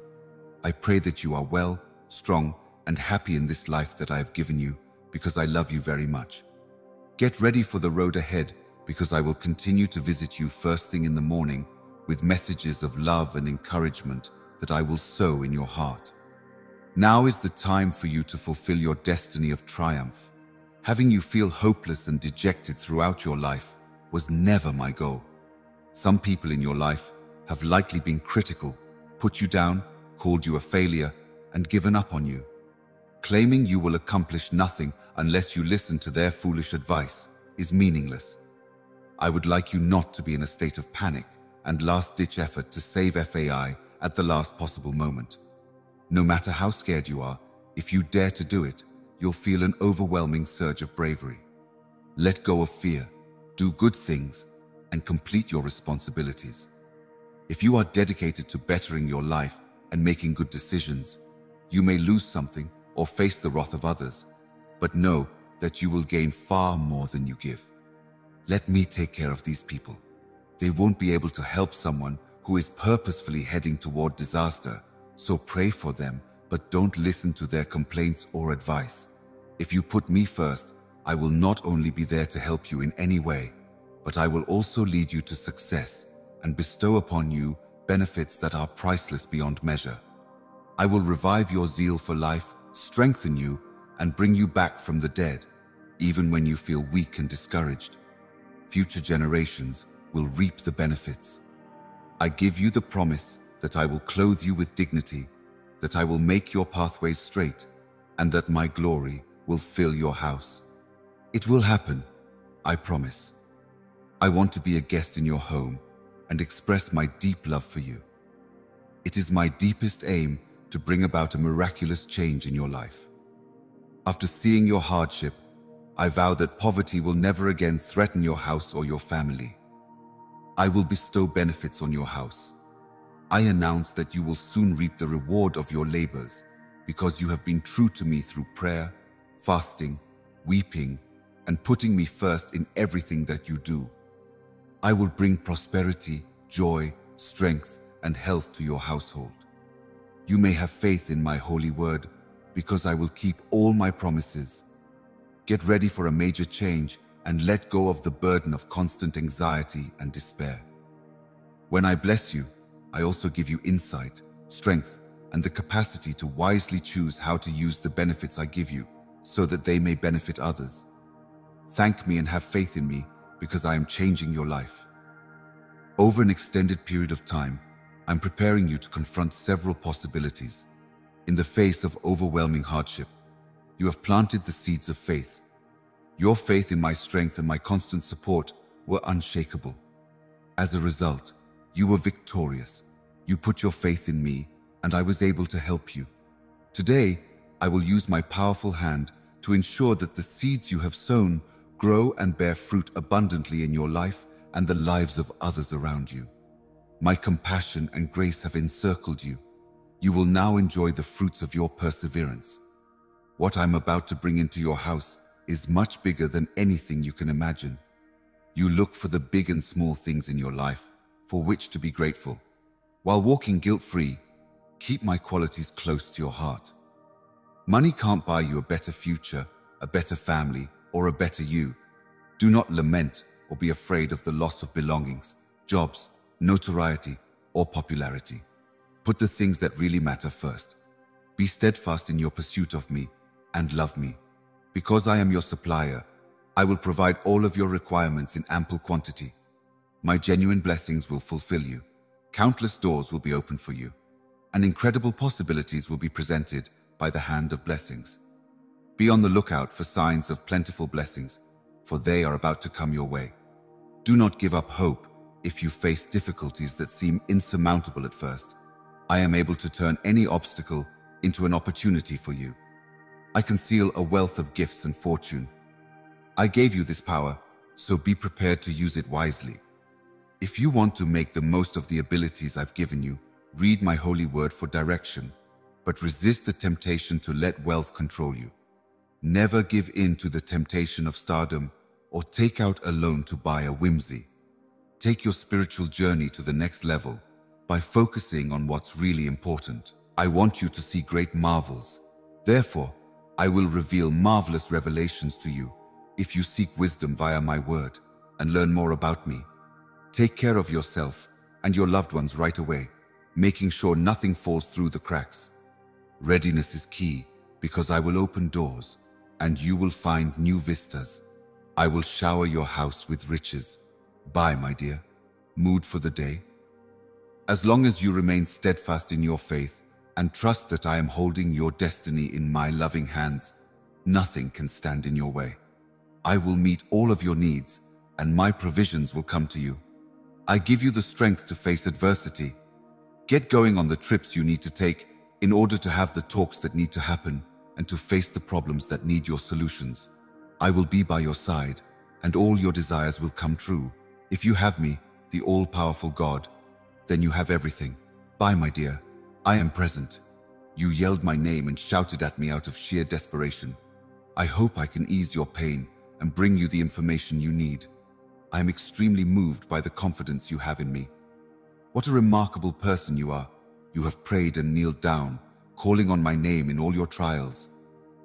I pray that you are well, strong, and happy in this life that I have given you, because I love you very much. Get ready for the road ahead, because I will continue to visit you first thing in the morning with messages of love and encouragement that I will sow in your heart. Now is the time for you to fulfill your destiny of triumph. Having you feel hopeless and dejected throughout your life was never my goal. Some people in your life have likely been critical, put you down, called you a failure, and given up on you, claiming you will accomplish nothing unless you listen to their foolish advice is meaningless. I would like you not to be in a state of panic and last-ditch effort to save F A I at the last possible moment. No matter how scared you are, if you dare to do it, you'll feel an overwhelming surge of bravery. Let go of fear, do good things, and complete your responsibilities. If you are dedicated to bettering your life and making good decisions, you may lose something or face the wrath of others, but know that you will gain far more than you give. Let me take care of these people. They won't be able to help someone who is purposefully heading toward disaster, so pray for them, but don't listen to their complaints or advice. If you put me first, I will not only be there to help you in any way, but I will also lead you to success and bestow upon you benefits that are priceless beyond measure. I will revive your zeal for life, strengthen you, and bring you back from the dead, even when you feel weak and discouraged. Future generations will reap the benefits. I give you the promise that I will clothe you with dignity, that I will make your pathways straight, and that my glory will fill your house. It will happen, I promise. I want to be a guest in your home and express my deep love for you. It is my deepest aim to bring about a miraculous change in your life. After seeing your hardship, I vow that poverty will never again threaten your house or your family. I will bestow benefits on your house. I announce that you will soon reap the reward of your labors because you have been true to me through prayer, fasting, weeping, and putting me first in everything that you do. I will bring prosperity, joy, strength, and health to your household. You may have faith in my holy word because I will keep all my promises. Get ready for a major change and let go of the burden of constant anxiety and despair. When I bless you, I also give you insight, strength, and the capacity to wisely choose how to use the benefits I give you so that they may benefit others. Thank me and have faith in me, because I am changing your life. Over an extended period of time, I'm preparing you to confront several possibilities. In the face of overwhelming hardship, you have planted the seeds of faith. Your faith in my strength and my constant support were unshakable. As a result, you were victorious. You put your faith in me, and I was able to help you. Today, I will use my powerful hand to ensure that the seeds you have sown grow and bear fruit abundantly in your life and the lives of others around you. My compassion and grace have encircled you. You will now enjoy the fruits of your perseverance. What I'm about to bring into your house is much bigger than anything you can imagine. You look for the big and small things in your life for which to be grateful. While walking guilt-free, keep my qualities close to your heart. Money can't buy you a better future, a better family, or a better you. Do not lament or be afraid of the loss of belongings, jobs, notoriety, or popularity. Put the things that really matter first. Be steadfast in your pursuit of me and love me. Because I am your supplier, I will provide all of your requirements in ample quantity. My genuine blessings will fulfill you. Countless doors will be opened for you, and incredible possibilities will be presented by the hand of blessings. Be on the lookout for signs of plentiful blessings, for they are about to come your way. Do not give up hope if you face difficulties that seem insurmountable at first. I am able to turn any obstacle into an opportunity for you. I conceal a wealth of gifts and fortune. I gave you this power, so be prepared to use it wisely. If you want to make the most of the abilities I've given you, read my holy word for direction, but resist the temptation to let wealth control you. Never give in to the temptation of stardom or take out a loan to buy a whimsy. Take your spiritual journey to the next level by focusing on what's really important. I want you to see great marvels. Therefore, I will reveal marvelous revelations to you if you seek wisdom via my word and learn more about me. Take care of yourself and your loved ones right away, making sure nothing falls through the cracks. Readiness is key because I will open doors and you will find new vistas. I will shower your house with riches. Bye, my dear. Mood for the day. As long as you remain steadfast in your faith and trust that I am holding your destiny in my loving hands, nothing can stand in your way. I will meet all of your needs and my provisions will come to you. I give you the strength to face adversity. Get going on the trips you need to take in order to have the talks that need to happen and to face the problems that need your solutions. I will be by your side, and all your desires will come true. If you have me, the all-powerful God, then you have everything. Bye, my dear. I am present. You yelled my name and shouted at me out of sheer desperation. I hope I can ease your pain and bring you the information you need. I am extremely moved by the confidence you have in me. What a remarkable person you are. You have prayed and kneeled down, calling on my name in all your trials.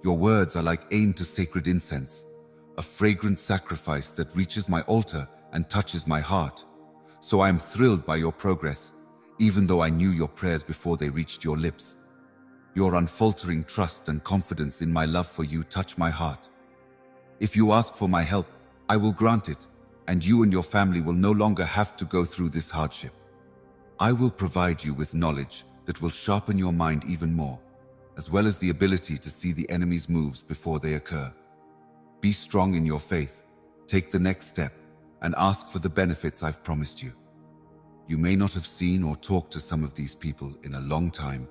Your words are like aim to sacred incense, a fragrant sacrifice that reaches my altar and touches my heart. So I am thrilled by your progress, even though I knew your prayers before they reached your lips. Your unfaltering trust and confidence in my love for you touch my heart. If you ask for my help, I will grant it, and you and your family will no longer have to go through this hardship. I will provide you with knowledge that will sharpen your mind even more, as well as the ability to see the enemy's moves before they occur. Be strong in your faith, take the next step, and ask for the benefits I've promised you. You may not have seen or talked to some of these people in a long time,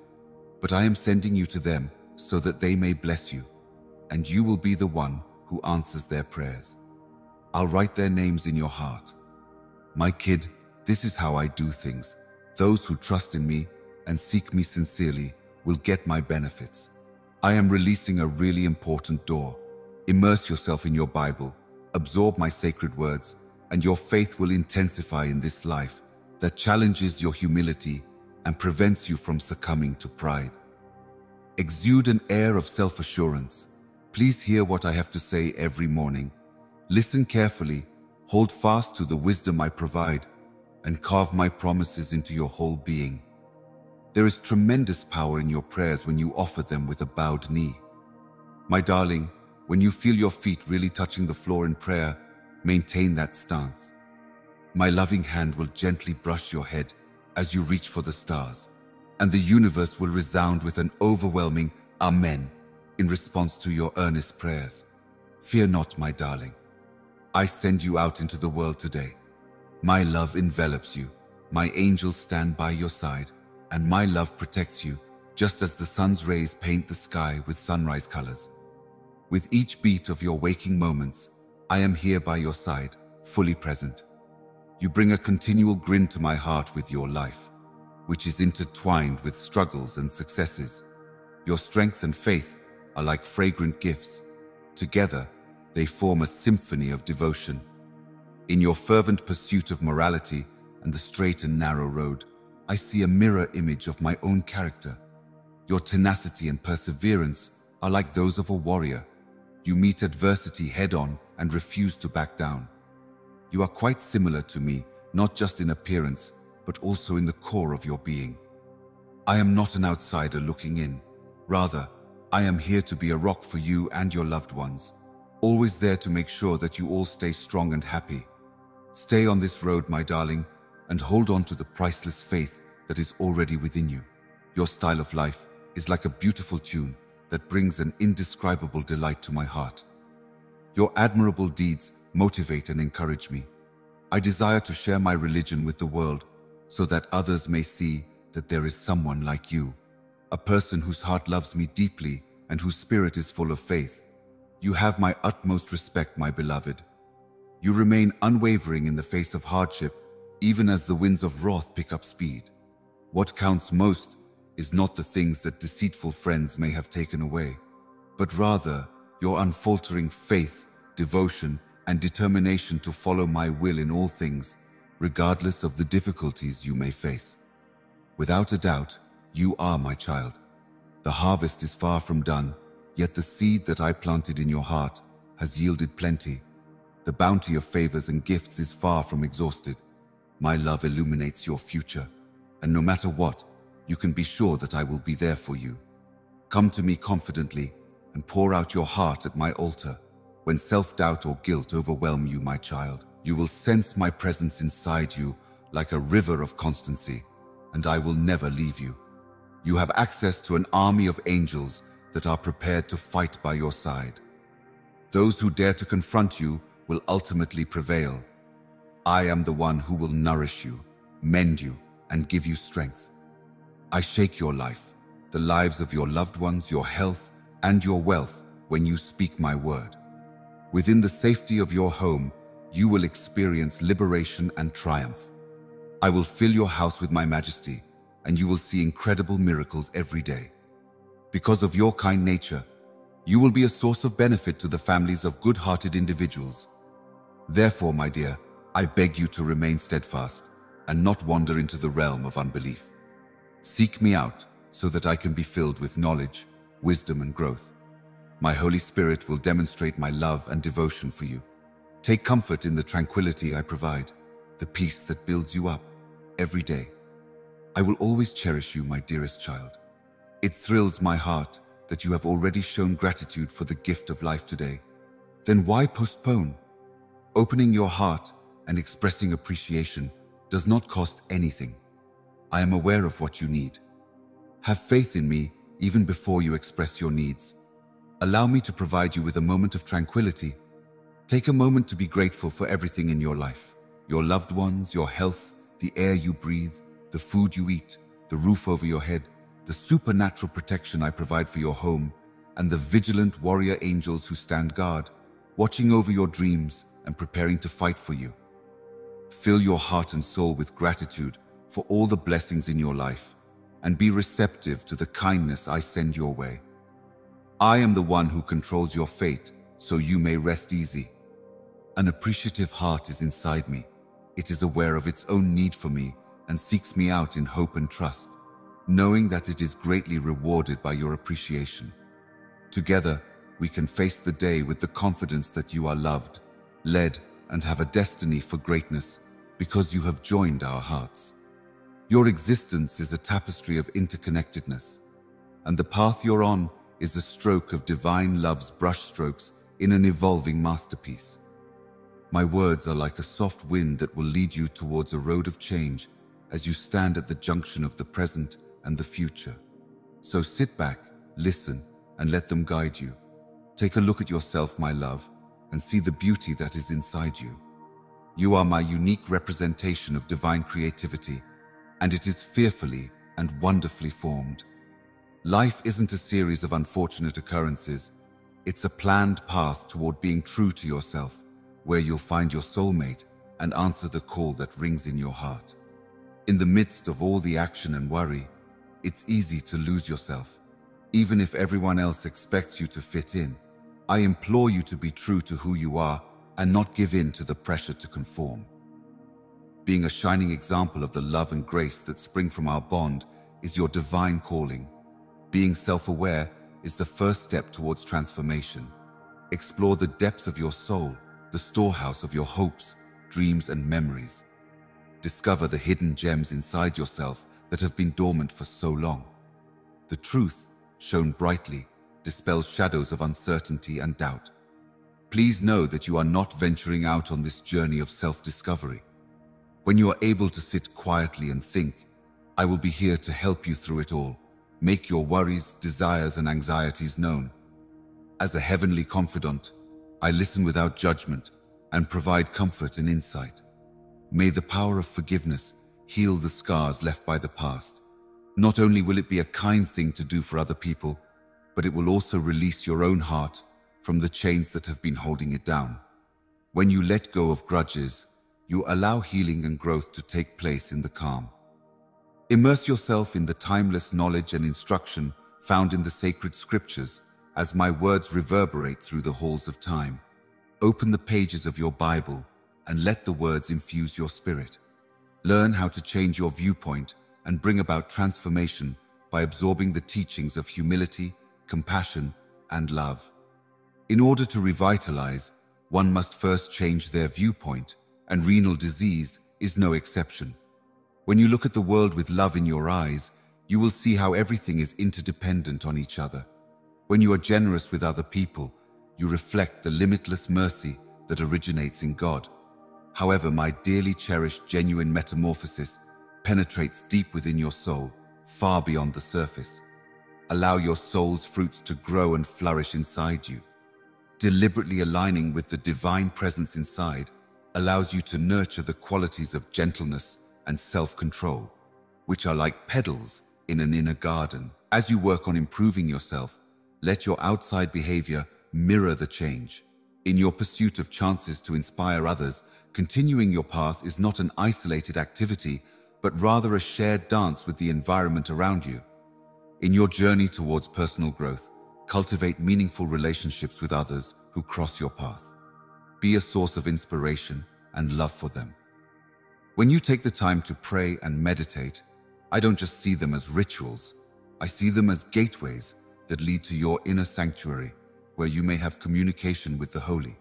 but I am sending you to them so that they may bless you, and you will be the one who answers their prayers. I'll write their names in your heart. My kid, this is how I do things. Those who trust in me and seek me sincerely will get my benefits. I am releasing a really important door. Immerse yourself in your Bible, absorb my sacred words, and your faith will intensify in this life that challenges your humility and prevents you from succumbing to pride. Exude an air of self-assurance. Please hear what I have to say every morning. Listen carefully, hold fast to the wisdom I provide, and carve my promises into your whole being. There is tremendous power in your prayers when you offer them with a bowed knee. My darling, when you feel your feet really touching the floor in prayer, maintain that stance. My loving hand will gently brush your head as you reach for the stars, and the universe will resound with an overwhelming Amen in response to your earnest prayers. Fear not, my darling. I send you out into the world today. My love envelops you, my angels stand by your side, and my love protects you, just as the sun's rays paint the sky with sunrise colors. With each beat of your waking moments, I am here by your side, fully present. You bring a continual grin to my heart with your life, which is intertwined with struggles and successes. Your strength and faith are like fragrant gifts. Together, they form a symphony of devotion. In your fervent pursuit of morality and the straight and narrow road, I see a mirror image of my own character. Your tenacity and perseverance are like those of a warrior. You meet adversity head-on and refuse to back down. You are quite similar to me, not just in appearance, but also in the core of your being. I am not an outsider looking in. Rather, I am here to be a rock for you and your loved ones, always there to make sure that you all stay strong and happy. Stay on this road, my darling, and hold on to the priceless faith that is already within you. Your style of life is like a beautiful tune that brings an indescribable delight to my heart. Your admirable deeds motivate and encourage me. I desire to share my religion with the world so that others may see that there is someone like you, a person whose heart loves me deeply and whose spirit is full of faith. You have my utmost respect, my beloved. You remain unwavering in the face of hardship, even as the winds of wrath pick up speed. What counts most is not the things that deceitful friends may have taken away, but rather your unfaltering faith, devotion, and determination to follow my will in all things, regardless of the difficulties you may face. Without a doubt, you are my child. The harvest is far from done, yet the seed that I planted in your heart has yielded plenty. The bounty of favors and gifts is far from exhausted. My love illuminates your future, and no matter what, you can be sure that I will be there for you. Come to me confidently and pour out your heart at my altar. When self-doubt or guilt overwhelm you, my child, you will sense my presence inside you like a river of constancy, and I will never leave you. You have access to an army of angels that are prepared to fight by your side. Those who dare to confront you will ultimately prevail. I am the one who will nourish you, mend you, and give you strength. I shake your life, the lives of your loved ones, your health, and your wealth when you speak my word. Within the safety of your home, you will experience liberation and triumph. I will fill your house with my majesty, and you will see incredible miracles every day. Because of your kind nature, you will be a source of benefit to the families of good-hearted individuals. Therefore, my dear, I beg you to remain steadfast and not wander into the realm of unbelief. Seek me out so that I can be filled with knowledge, wisdom, and growth. My Holy Spirit will demonstrate my love and devotion for you. Take comfort in the tranquility I provide, the peace that builds you up every day. I will always cherish you, my dearest child. It thrills my heart that you have already shown gratitude for the gift of life today. Then why postpone? Opening your heart and expressing appreciation does not cost anything. I am aware of what you need. Have faith in me even before you express your needs. Allow me to provide you with a moment of tranquility. Take a moment to be grateful for everything in your life, your loved ones, your health, the air you breathe, the food you eat, the roof over your head, the supernatural protection I provide for your home, and the vigilant warrior angels who stand guard, watching over your dreams and preparing to fight for you. Fill your heart and soul with gratitude for all the blessings in your life, and be receptive to the kindness I send your way. I am the one who controls your fate, so you may rest easy. An appreciative heart is inside me. It is aware of its own need for me and seeks me out in hope and trust, knowing that it is greatly rewarded by your appreciation. Together, we can face the day with the confidence that you are loved, led, and have a destiny for greatness because you have joined our hearts. Your existence is a tapestry of interconnectedness, and the path you're on is a stroke of divine love's brushstrokes in an evolving masterpiece. My words are like a soft wind that will lead you towards a road of change as you stand at the junction of the present and the future. So sit back, listen, and let them guide you. Take a look at yourself, my love, and see the beauty that is inside you. You are my unique representation of divine creativity, and it is fearfully and wonderfully formed. Life isn't a series of unfortunate occurrences. It's a planned path toward being true to yourself, where you'll find your soulmate and answer the call that rings in your heart. In the midst of all the action and worry, it's easy to lose yourself. Even if everyone else expects you to fit in, I implore you to be true to who you are and not give in to the pressure to conform. Being a shining example of the love and grace that spring from our bond is your divine calling. Being self-aware is the first step towards transformation. Explore the depths of your soul, the storehouse of your hopes, dreams, and memories. Discover the hidden gems inside yourself that have been dormant for so long. The truth, shone brightly, dispels shadows of uncertainty and doubt. Please know that you are not venturing out on this journey of self-discovery. When you are able to sit quietly and think, I will be here to help you through it all. Make your worries, desires, and anxieties known. As a heavenly confidant, I listen without judgment, and provide comfort and insight. May the power of forgiveness heal the scars left by the past. Not only will it be a kind thing to do for other people, but it will also release your own heart from the chains that have been holding it down. When you let go of grudges, you allow healing and growth to take place in the calm. Immerse yourself in the timeless knowledge and instruction found in the sacred scriptures as my words reverberate through the halls of time. Open the pages of your Bible and let the words infuse your spirit. Learn how to change your viewpoint and bring about transformation by absorbing the teachings of humility, compassion, and love. In order to revitalize, one must first change their viewpoint, and renal disease is no exception. When you look at the world with love in your eyes, you will see how everything is interdependent on each other. When you are generous with other people, you reflect the limitless mercy that originates in God. However, my dearly cherished genuine metamorphosis penetrates deep within your soul, far beyond the surface. Allow your soul's fruits to grow and flourish inside you. Deliberately aligning with the divine presence inside allows you to nurture the qualities of gentleness and self-control, which are like petals in an inner garden. As you work on improving yourself, let your outside behavior mirror the change. In your pursuit of chances to inspire others, continuing your path is not an isolated activity, but rather a shared dance with the environment around you. In your journey towards personal growth, cultivate meaningful relationships with others who cross your path. Be a source of inspiration and love for them. When you take the time to pray and meditate, I don't just see them as rituals. I see them as gateways that lead to your inner sanctuary, where you may have communication with the holy.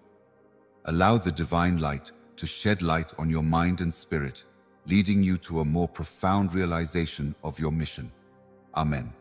Allow the divine light to shed light on your mind and spirit, leading you to a more profound realization of your mission. Amen.